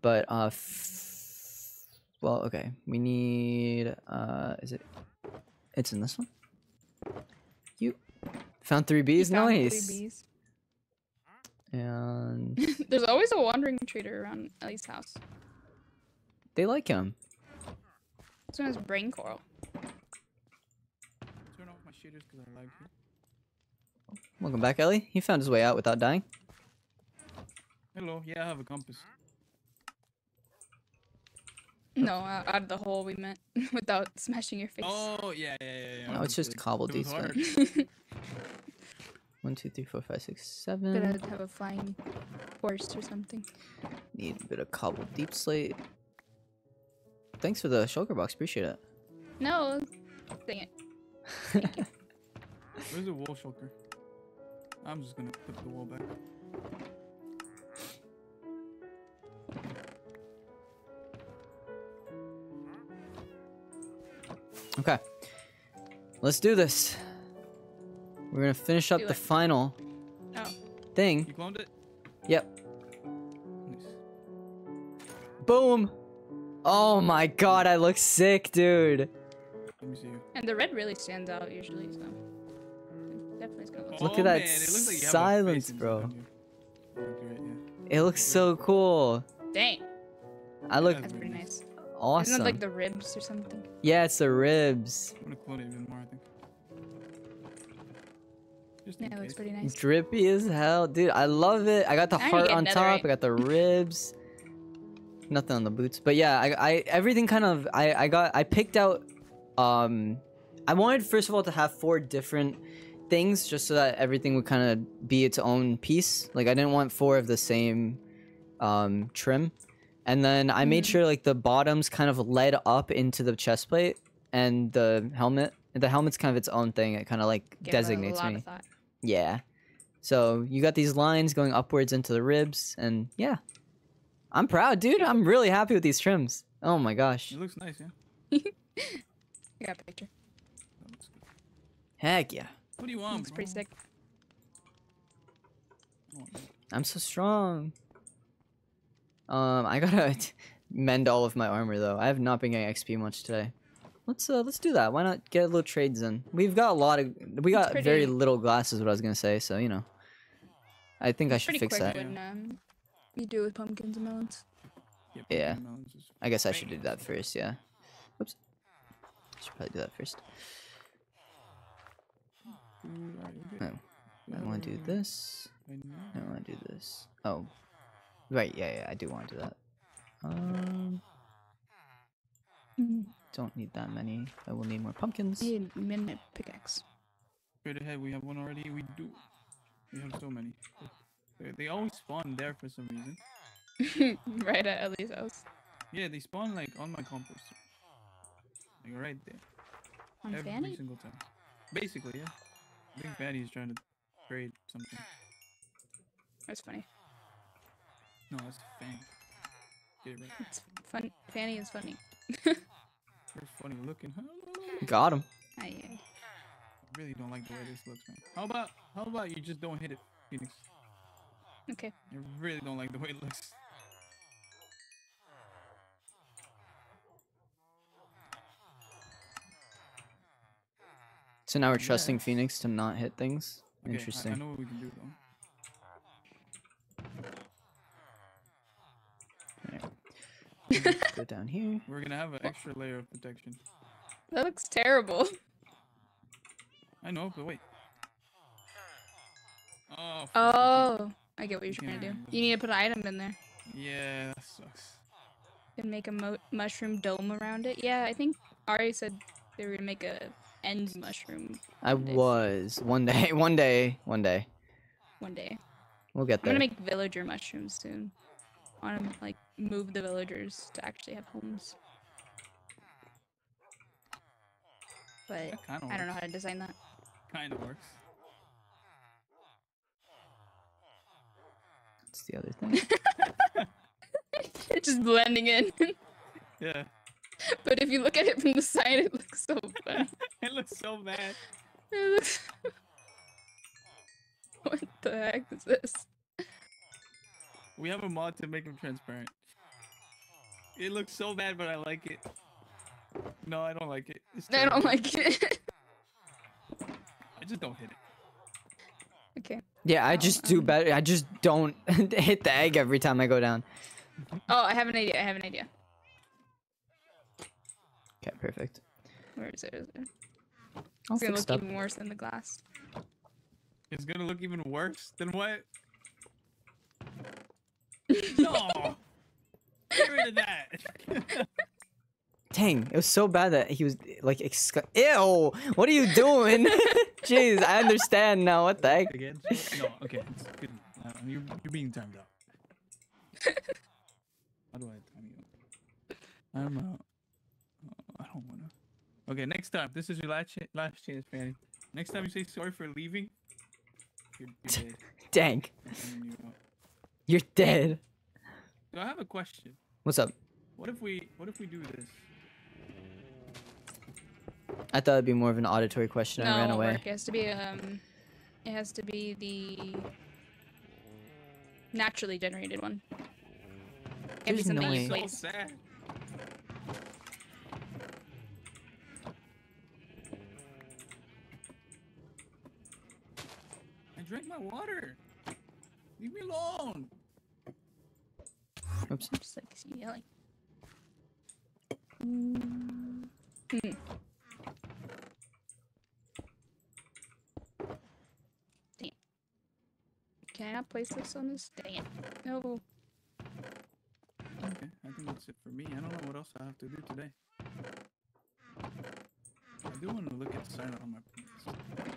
But, uh... Well, okay, we need, uh, is it, it's in this one? You found three bees? Found nice. Three bees. And there's always a wandering trader around Ellie's house. They like him. This one has brain coral. Turn off my shaders because I like you. Welcome back, Ellie. He found his way out without dying. Hello, yeah, I have a compass. No, out of the hole we meant without smashing your face. Oh, yeah, yeah, yeah. yeah. No, it's just cobbled these things. One, two, three, four, five, six, seven. Gonna have a flying horse or something. Need a bit of cobbled deep slate. Thanks for the shulker box. Appreciate it. No, dang it. Where's the wall shulker? I'm just gonna put the wall back. Okay, let's do this. We're gonna finish up do the it. final oh. thing. You cloned it? Yep. Nice. Boom! Oh my god, I look sick, dude. Let me see. And the red really stands out usually, so definitely gonna look. Oh, look at that, man. It looks like you silence, have bro. It, yeah. It looks so cool. Dang. I look. That's pretty nice. Awesome. Isn't it like the ribs or something? Yeah, it's the ribs. I'm gonna clone it even more, I think. Just yeah, it looks pretty nice. Drippy as hell, dude. I love it. I got the I heart on top. Right. I got the ribs. Nothing on the boots, but yeah, I, I everything kind of. I, I got. I picked out. Um, I wanted first of all to have four different things, just so that everything would kind of be its own piece. Like I didn't want four of the same, um, trim. And then I made sure like the bottoms kind of led up into the chest plate and the helmet The helmet's kind of its own thing. It kind of like Give designates me. Yeah. So you got these lines going upwards into the ribs, and yeah, I'm proud, dude. I'm really happy with these trims. Oh my gosh. It looks nice, yeah. You got a picture. Heck yeah. What do you want? It's pretty sick. I'm so strong. Um, I gotta mend all of my armor though. I have not been getting X P much today. Let's uh, let's do that. Why not get a little trades in? We've got a lot of, we got very little glass is what I was gonna say. So you know, I think I should fix that. When, um, you do it with pumpkins and melons. Yeah, yeah. And melons is I guess I should do that first. Yeah. Oops. Should probably do that first. No, I want to do this. I want to do this. Oh, right. Yeah, yeah. I do want to do that. Um, don't need that many. I will need more pumpkins. Need a minute pickaxe. Straight ahead. We have one already. We do. We have so many. They, they always spawn there for some reason. Right at Ellie's house. Yeah, they spawn like on my compost. Like right there. On Every Fanny? Single time. Basically, yeah. I think Fanny's trying to trade something. That's funny. No, that's Fanny. Get it right. It's fun. Fanny is funny. You're funny looking. Got him. I, I really don't like the way this looks, man. How about how about you just don't hit it, Phoenix? Okay. I really don't like the way it looks. So now we're trusting yeah. Phoenix to not hit things. Okay, interesting. I, I know what we can do though. Alright. Go down here. We're gonna have an extra layer of protection. That looks terrible. I know, but wait. Oh. Oh, I get what you're trying to do. You need to put an item in there. Yeah, that sucks. And make a mo mushroom dome around it. Yeah, I think Ari said they were gonna make a. End mushroom. I was one day, one day, one day, one day. We'll get there. I'm gonna make villager mushrooms soon. I want to like move the villagers to actually have homes. But I don't works. know how to design that. Kind of works. That's the other thing. It's just blending in. Yeah. But if you look at it from the side, it looks so bad. It looks so bad. It looks... What the heck is this? We have a mod to make them transparent. It looks so bad, but I like it. No, I don't like it. I don't like it. I just don't hit it. Okay. Yeah, I just um, do better. I just don't hit the egg every time I go down. Oh, I have an idea. I have an idea. Okay, perfect. Where is it? Is it? It's gonna look even worse than the glass. It's gonna look even worse than what? No! Get rid of that! Dang, it was so bad that he was like, excla- Ew! What are you doing? Jeez, I understand now. What the heck? Again? No, okay. It's good. Uh, you're, you're being timed out. How do I time you? I don't know. I don't wanna. Okay, next time. This is your last, ch last chance, Fanny. Next time you say sorry for leaving, you're, you're dead. Dang. You're dead. So I have a question. What's up? What if we What if we do this? I thought it'd be more of an auditory question. No, I ran away. Work. It has to be um, it has to be the naturally generated one. It There's no way. So sad. Drink my water. Leave me alone. Oops. I'm just like yelling. Mm. Mm. Damn. Can I not place this on this? Damn. No. Okay, I think that's it for me. I don't know what else I have to do today. I do want to look at silent on my plants.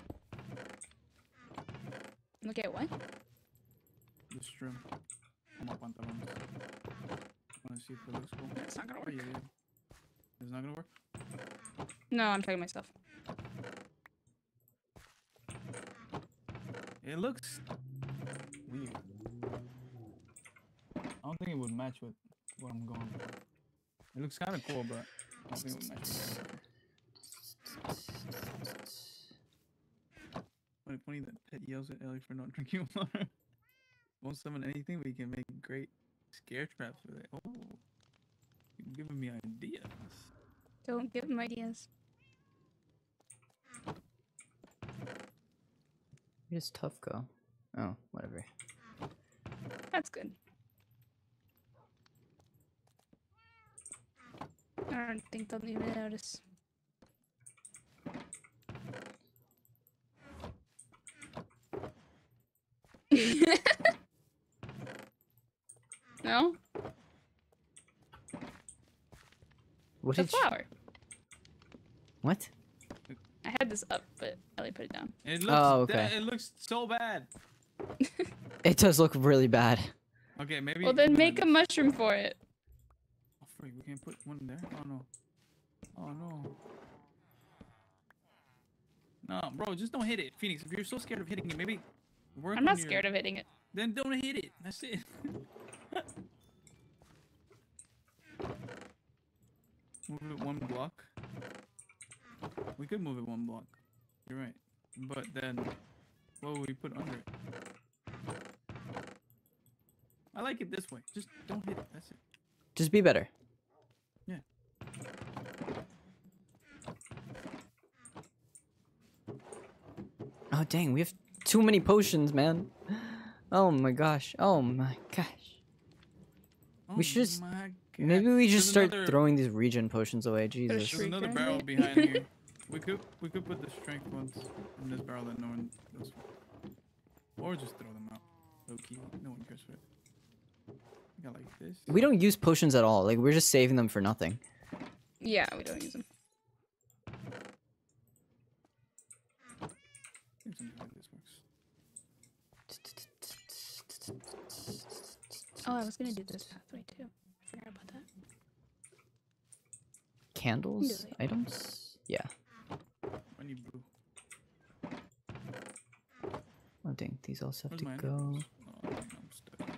Look at what? The shrimp. I want to see if it looks cool. It's not gonna work. It's not gonna work? No, I'm talking myself. It looks weird. I don't think it would match with what I'm going for. It looks kind of cool, but I don't think it would match with that. Funny that Pet yells at Ellie for not drinking water. Won't summon anything, we can make great scare traps with it. Oh, you're giving me ideas. Don't give him ideas. Where's Tough go? Oh, whatever. That's good. I don't think they'll even notice. No? What the flower. What? I had this up, but Ellie put it down. It looks oh, okay. It looks so bad. It does look really bad. Okay, maybe. Well, then make a mushroom for it. Oh, freak. We can't put one in there? Oh, no. Oh, no. No, bro, just don't hit it, Phoenix. If you're so scared of hitting it, maybe. Work I'm not scared your... of hitting it. Then don't hit it. That's it. Move it one block. We could move it one block. You're right. But then, what will we put under it? I like it this way. Just don't hit it. That's it. Just be better. Yeah. Oh, dang. We have too many potions, man. Oh my gosh. Oh my gosh. Oh we should just... Maybe we just There's start another... throwing these regen potions away. Jesus. There's another barrel behind here. We could we could put the strength ones in this barrel that no one goes for. Or just throw them out. Low key. No one cares for it. We got like this. We don't use potions at all. Like, we're just saving them for nothing. Yeah, we don't use them. Oh, I was gonna do this pathway too. I forgot about that. Candles? Really? Items? Yeah. I need blue. I think these also have Where's to go. Oh, I'm stuck.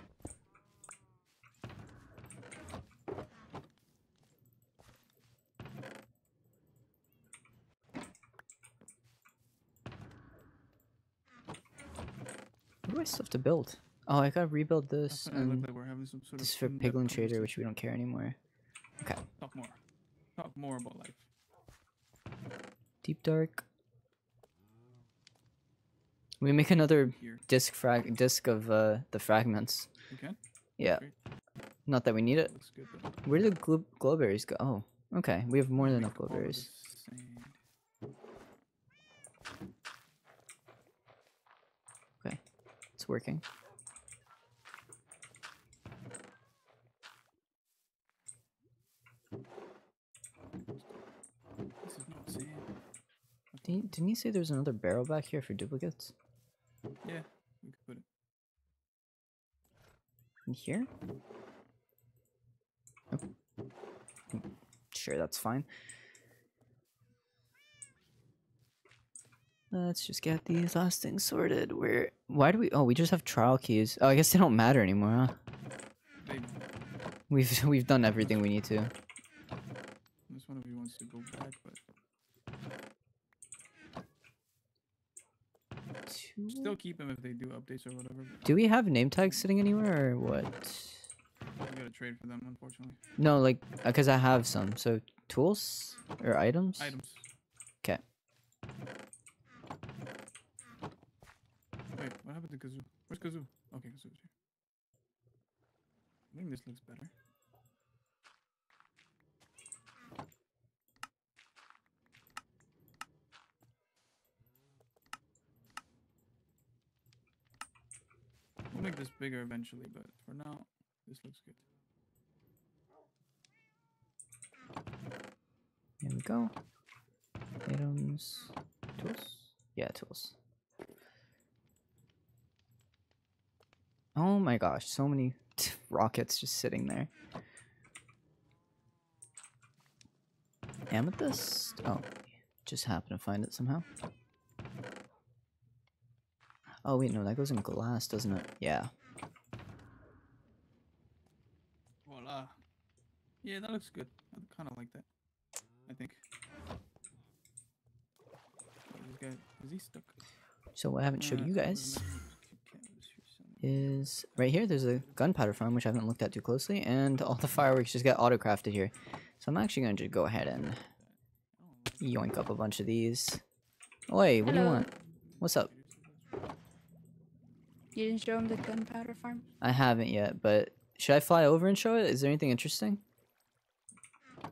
What do I still have to build? Oh, I gotta rebuild this. And like we're some sort this is for Piglin Trader, which we don't care anymore. Okay. Talk more. Talk more about life. Deep Dark. We make another Here. disc frag disc of uh, the fragments. Okay. Yeah. Great. Not that we need it. Good, Where did the glo glowberries go? Oh, okay. We have more than enough glowberries. Okay, it's working. Didn't you say there's another barrel back here for duplicates? Yeah, we could put it. In here? Oh. Sure, that's fine. Let's just get these last things sorted. Where? Why do we? Oh, we just have trial keys. Oh, I guess they don't matter anymore, huh? They... We've we've done everything we need to. This one of you wants to go back, but. Still keep them if they do updates or whatever. Do we have name tags sitting anywhere or what? I gotta trade for them, unfortunately. No, like, because I have some. So, tools? Or items? Items. Okay. Wait, what happened to Kazoo? Where's Kazoo? Okay, Kazoo's here. I think this looks better. We'll make this bigger eventually, but for now, this looks good. There we go. Items, tools. Yeah, tools. Oh my gosh, so many rockets just sitting there. Amethyst? Oh, just happened to find it somehow. Oh wait, no, that goes in glass, doesn't it? Yeah. Voila. Yeah, that looks good. I kind of like that. I think. This guy, is he stuck? So what I haven't showed you guys is right here. There's a gunpowder farm, which I haven't looked at too closely, and all the fireworks just got auto-crafted here. So I'm actually going to just go ahead and yoink up a bunch of these. Oi, what Hello. do you want? What's up? You didn't show him the gunpowder farm? I haven't yet, but should I fly over and show it? Is there anything interesting?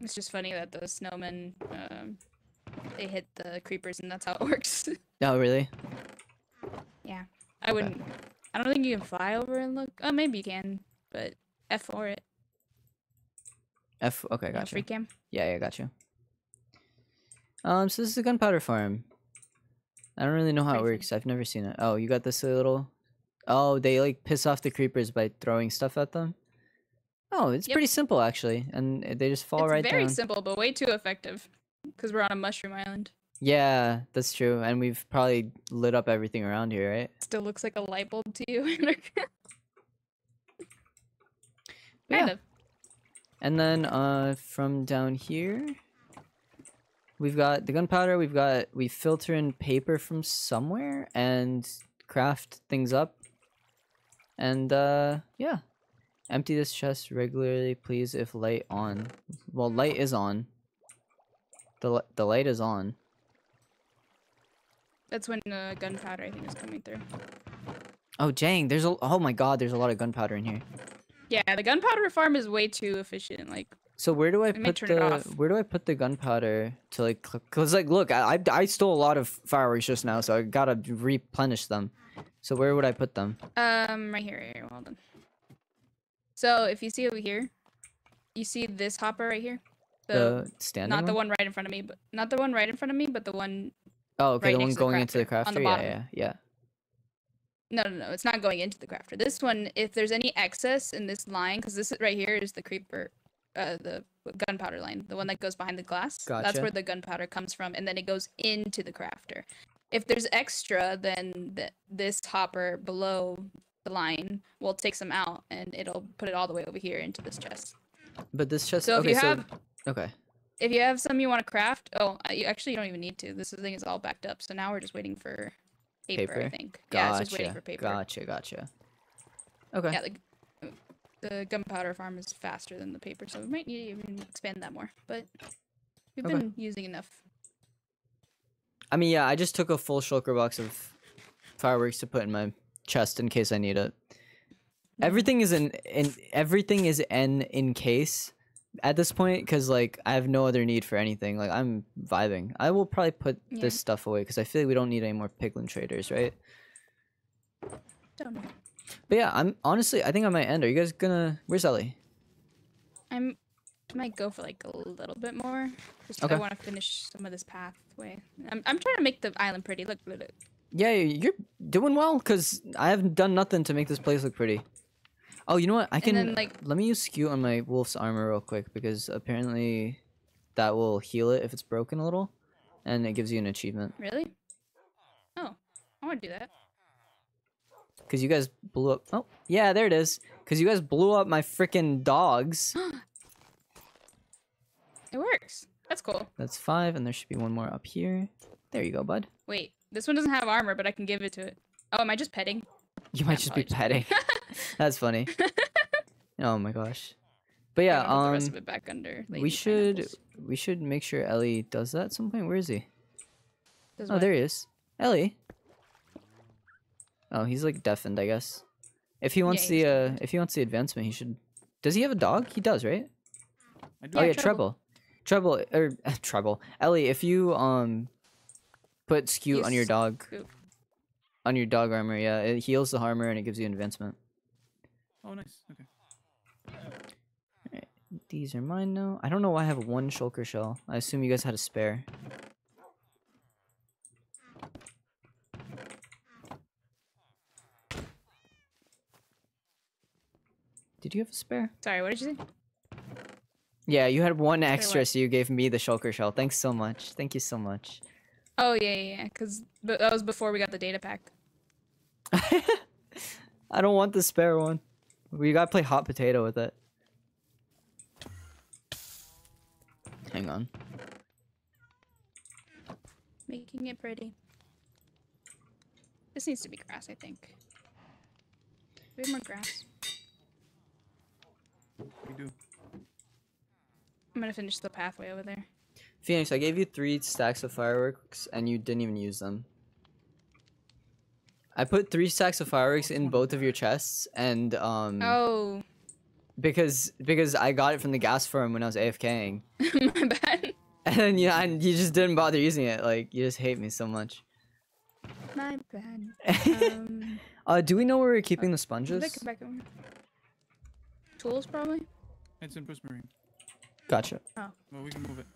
It's just funny that those snowmen, um, they hit the creepers and that's how it works. Oh, really? Yeah. I okay. wouldn't... I don't think you can fly over and look. Oh, maybe you can, but F for it. F, okay, gotcha. Yeah, free cam? Yeah, yeah, gotcha. Um, so this is a gunpowder farm. I don't really know how it works. I've never seen it. Oh, you got this little... Oh, they like piss off the creepers by throwing stuff at them? Oh, it's yep. pretty simple, actually. And they just fall it's right down. It's very simple, but way too effective. Because we're on a mushroom island. Yeah, that's true. And we've probably lit up everything around here, right? Still looks like a light bulb to you. yeah. Kind of. And then uh, from down here... We've got the gunpowder, we've got, we filter in paper from somewhere and craft things up. And, uh, yeah. Empty this chest regularly, please, if light on. Well, light is on. The, the light is on. That's when the gunpowder, I think, is coming through. Oh, dang, there's a, oh my god, there's a lot of gunpowder in here. Yeah, the gunpowder farm is way too efficient, like. So where do I put the where do I put the gunpowder to like cause like look I I stole a lot of fireworks just now, so I gotta replenish them. So where would I put them? Um, right here, right here. Hold on. So if you see over here, you see this hopper right here. The, the standing not one? the one right in front of me, but not the one right in front of me, but the one. Oh, okay, right the one going the into the crafter. On the bottom. Yeah, yeah, yeah. No, no, no, it's not going into the crafter. This one, if there's any excess in this line, because this right here is the creeper. Uh, the gunpowder line, the one that goes behind the glass. Gotcha. That's where the gunpowder comes from, and then it goes into the crafter. If there's extra, then th this hopper below the line will take some out, and it'll put it all the way over here into this chest. But this chest. So if okay, you have, so... okay. If you have some you want to craft, oh, you actually don't even need to. This thing is all backed up, so now we're just waiting for paper. paper? I think. Gotcha. Yeah, it's just waiting for paper. Gotcha. Gotcha. Okay. Yeah, like, the gunpowder farm is faster than the paper, so we might need to even expand that more, but we've okay. been using enough. I mean, yeah, I just took a full shulker box of fireworks to put in my chest in case I need it. Everything is in, in everything is an in case at this point, because, like, I have no other need for anything. Like, I'm vibing. I will probably put yeah. this stuff away, because I feel like we don't need any more piglin traders, right? Don't know. But yeah, I'm honestly, I think I might end. Are you guys gonna? Where's Ellie? I'm. I might go for like a little bit more. Just okay. I want to finish some of this pathway. I'm. I'm trying to make the island pretty. Look, look, look. Yeah, you're doing well, cause I haven't done nothing to make this place look pretty. Oh, you know what? I can. And then, like, let me use Q on my wolf's armor real quick, because apparently that will heal it if it's broken a little, and it gives you an achievement. Really? Oh, I want to do that. Cause you guys blew up. Oh, yeah, there it is. Cause you guys blew up my freaking dogs. It works. That's cool. That's five, and there should be one more up here. There you go, bud. Wait, this one doesn't have armor, but I can give it to it. Oh, am I just petting? You might I'm just be just petting. That's funny. Oh my gosh. But yeah, um, the rest of it back under. We should pineapples. we should make sure Ellie does that at some point. Where is he? Does oh, what? There he is, Ellie. Oh, he's like deafened, I guess. If he wants yeah, the uh, if he wants the advancement, he should. Does he have a dog? He does, right? I do. Oh yeah, Treble, Treble or uh, Treble. Ellie, if you um, put skew you on your dog, scoop. on your dog armor, yeah, it heals the armor and it gives you an advancement. Oh, nice. Okay. All right. These are mine now. I don't know why I have one shulker shell. I assume you guys had a spare. Did you have a spare? Sorry, what did you say? Yeah, you had one extra, so you gave me the shulker shell. Thanks so much. Thank you so much. Oh, yeah, yeah, yeah. Because that was before we got the data pack. I don't want the spare one. We gotta play hot potato with it. Hang on. Making it pretty. This needs to be grass, I think. We have more grass. We do. I'm gonna finish the pathway over there. Phoenix, I gave you three stacks of fireworks and you didn't even use them. I put three stacks of fireworks in both of your chests and um Oh because because I got it from the gas farm when I was AFKing. My bad. And yeah, and you just didn't bother using it. Like, you just hate me so much. My bad. Um, uh do we know where we're keeping okay. the sponges? Come back over. Tools probably? It's in Prismarine. Gotcha. Oh. Well, we can move it.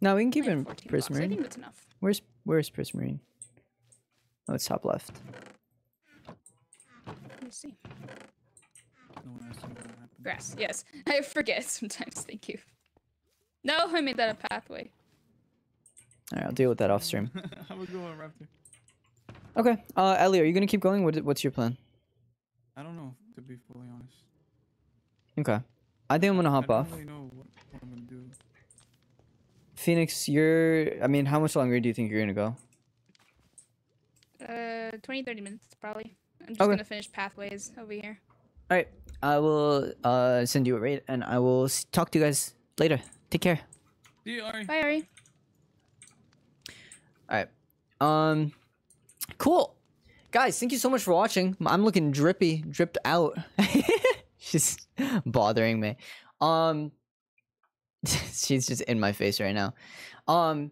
No, we can keep it in Prismarine. I think that's enough. Where's where's Prismarine? Oh, it's top left. Let me see. Grass, yes. I forget sometimes, thank you. No, I made that a pathway. Alright, I'll deal with that off stream. I was going right there. Okay, uh, Ellie, are you gonna keep going? What, what's your plan? I don't know, to be fully honest. Okay. I think I'm gonna hop I don't off. Really know what, what I'm gonna do. Phoenix, you're... I mean, how much longer do you think you're gonna go? Uh, twenty, thirty minutes, probably. I'm just okay. gonna finish pathways over here. Alright, I will uh, send you a raid, and I will talk to you guys later. Take care. See you, Ari. Bye, Ari. Alright. Um, cool. Guys, thank you so much for watching. I'm looking drippy, dripped out. She's bothering me. Um, she's just in my face right now. Um...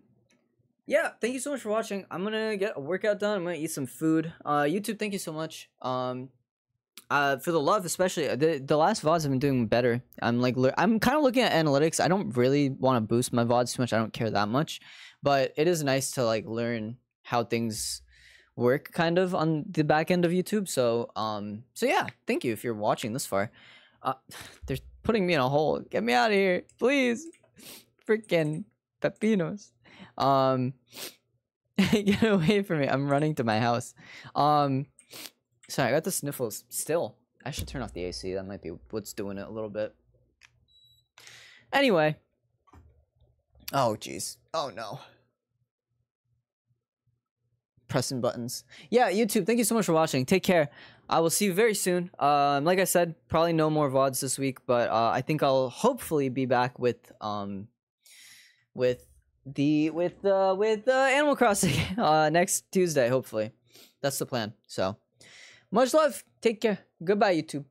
Yeah, thank you so much for watching. I'm gonna get a workout done. I'm gonna eat some food. Uh, YouTube, thank you so much. Um, uh, for the love, especially the the last V O Ds have been doing better. I'm like, I'm kind of looking at analytics. I don't really want to boost my V O Ds too much. I don't care that much, but it is nice to like learn how things work, kind of on the back end of YouTube. So, um, so yeah, thank you if you're watching this far. Uh, they're putting me in a hole. Get me out of here, please. Freaking pepinos. Um, get away from me. I'm running to my house. Um, sorry, I got the sniffles still. I should turn off the A C. That might be what's doing it a little bit. Anyway. Oh, jeez. Oh, no. Pressing buttons. Yeah, YouTube, thank you so much for watching. Take care. I will see you very soon. Um, like I said, probably no more V O Ds this week, but uh, I think I'll hopefully be back with, um, with... The with uh with uh Animal Crossing uh next Tuesday, hopefully. That's the plan. So much love, take care, goodbye YouTube.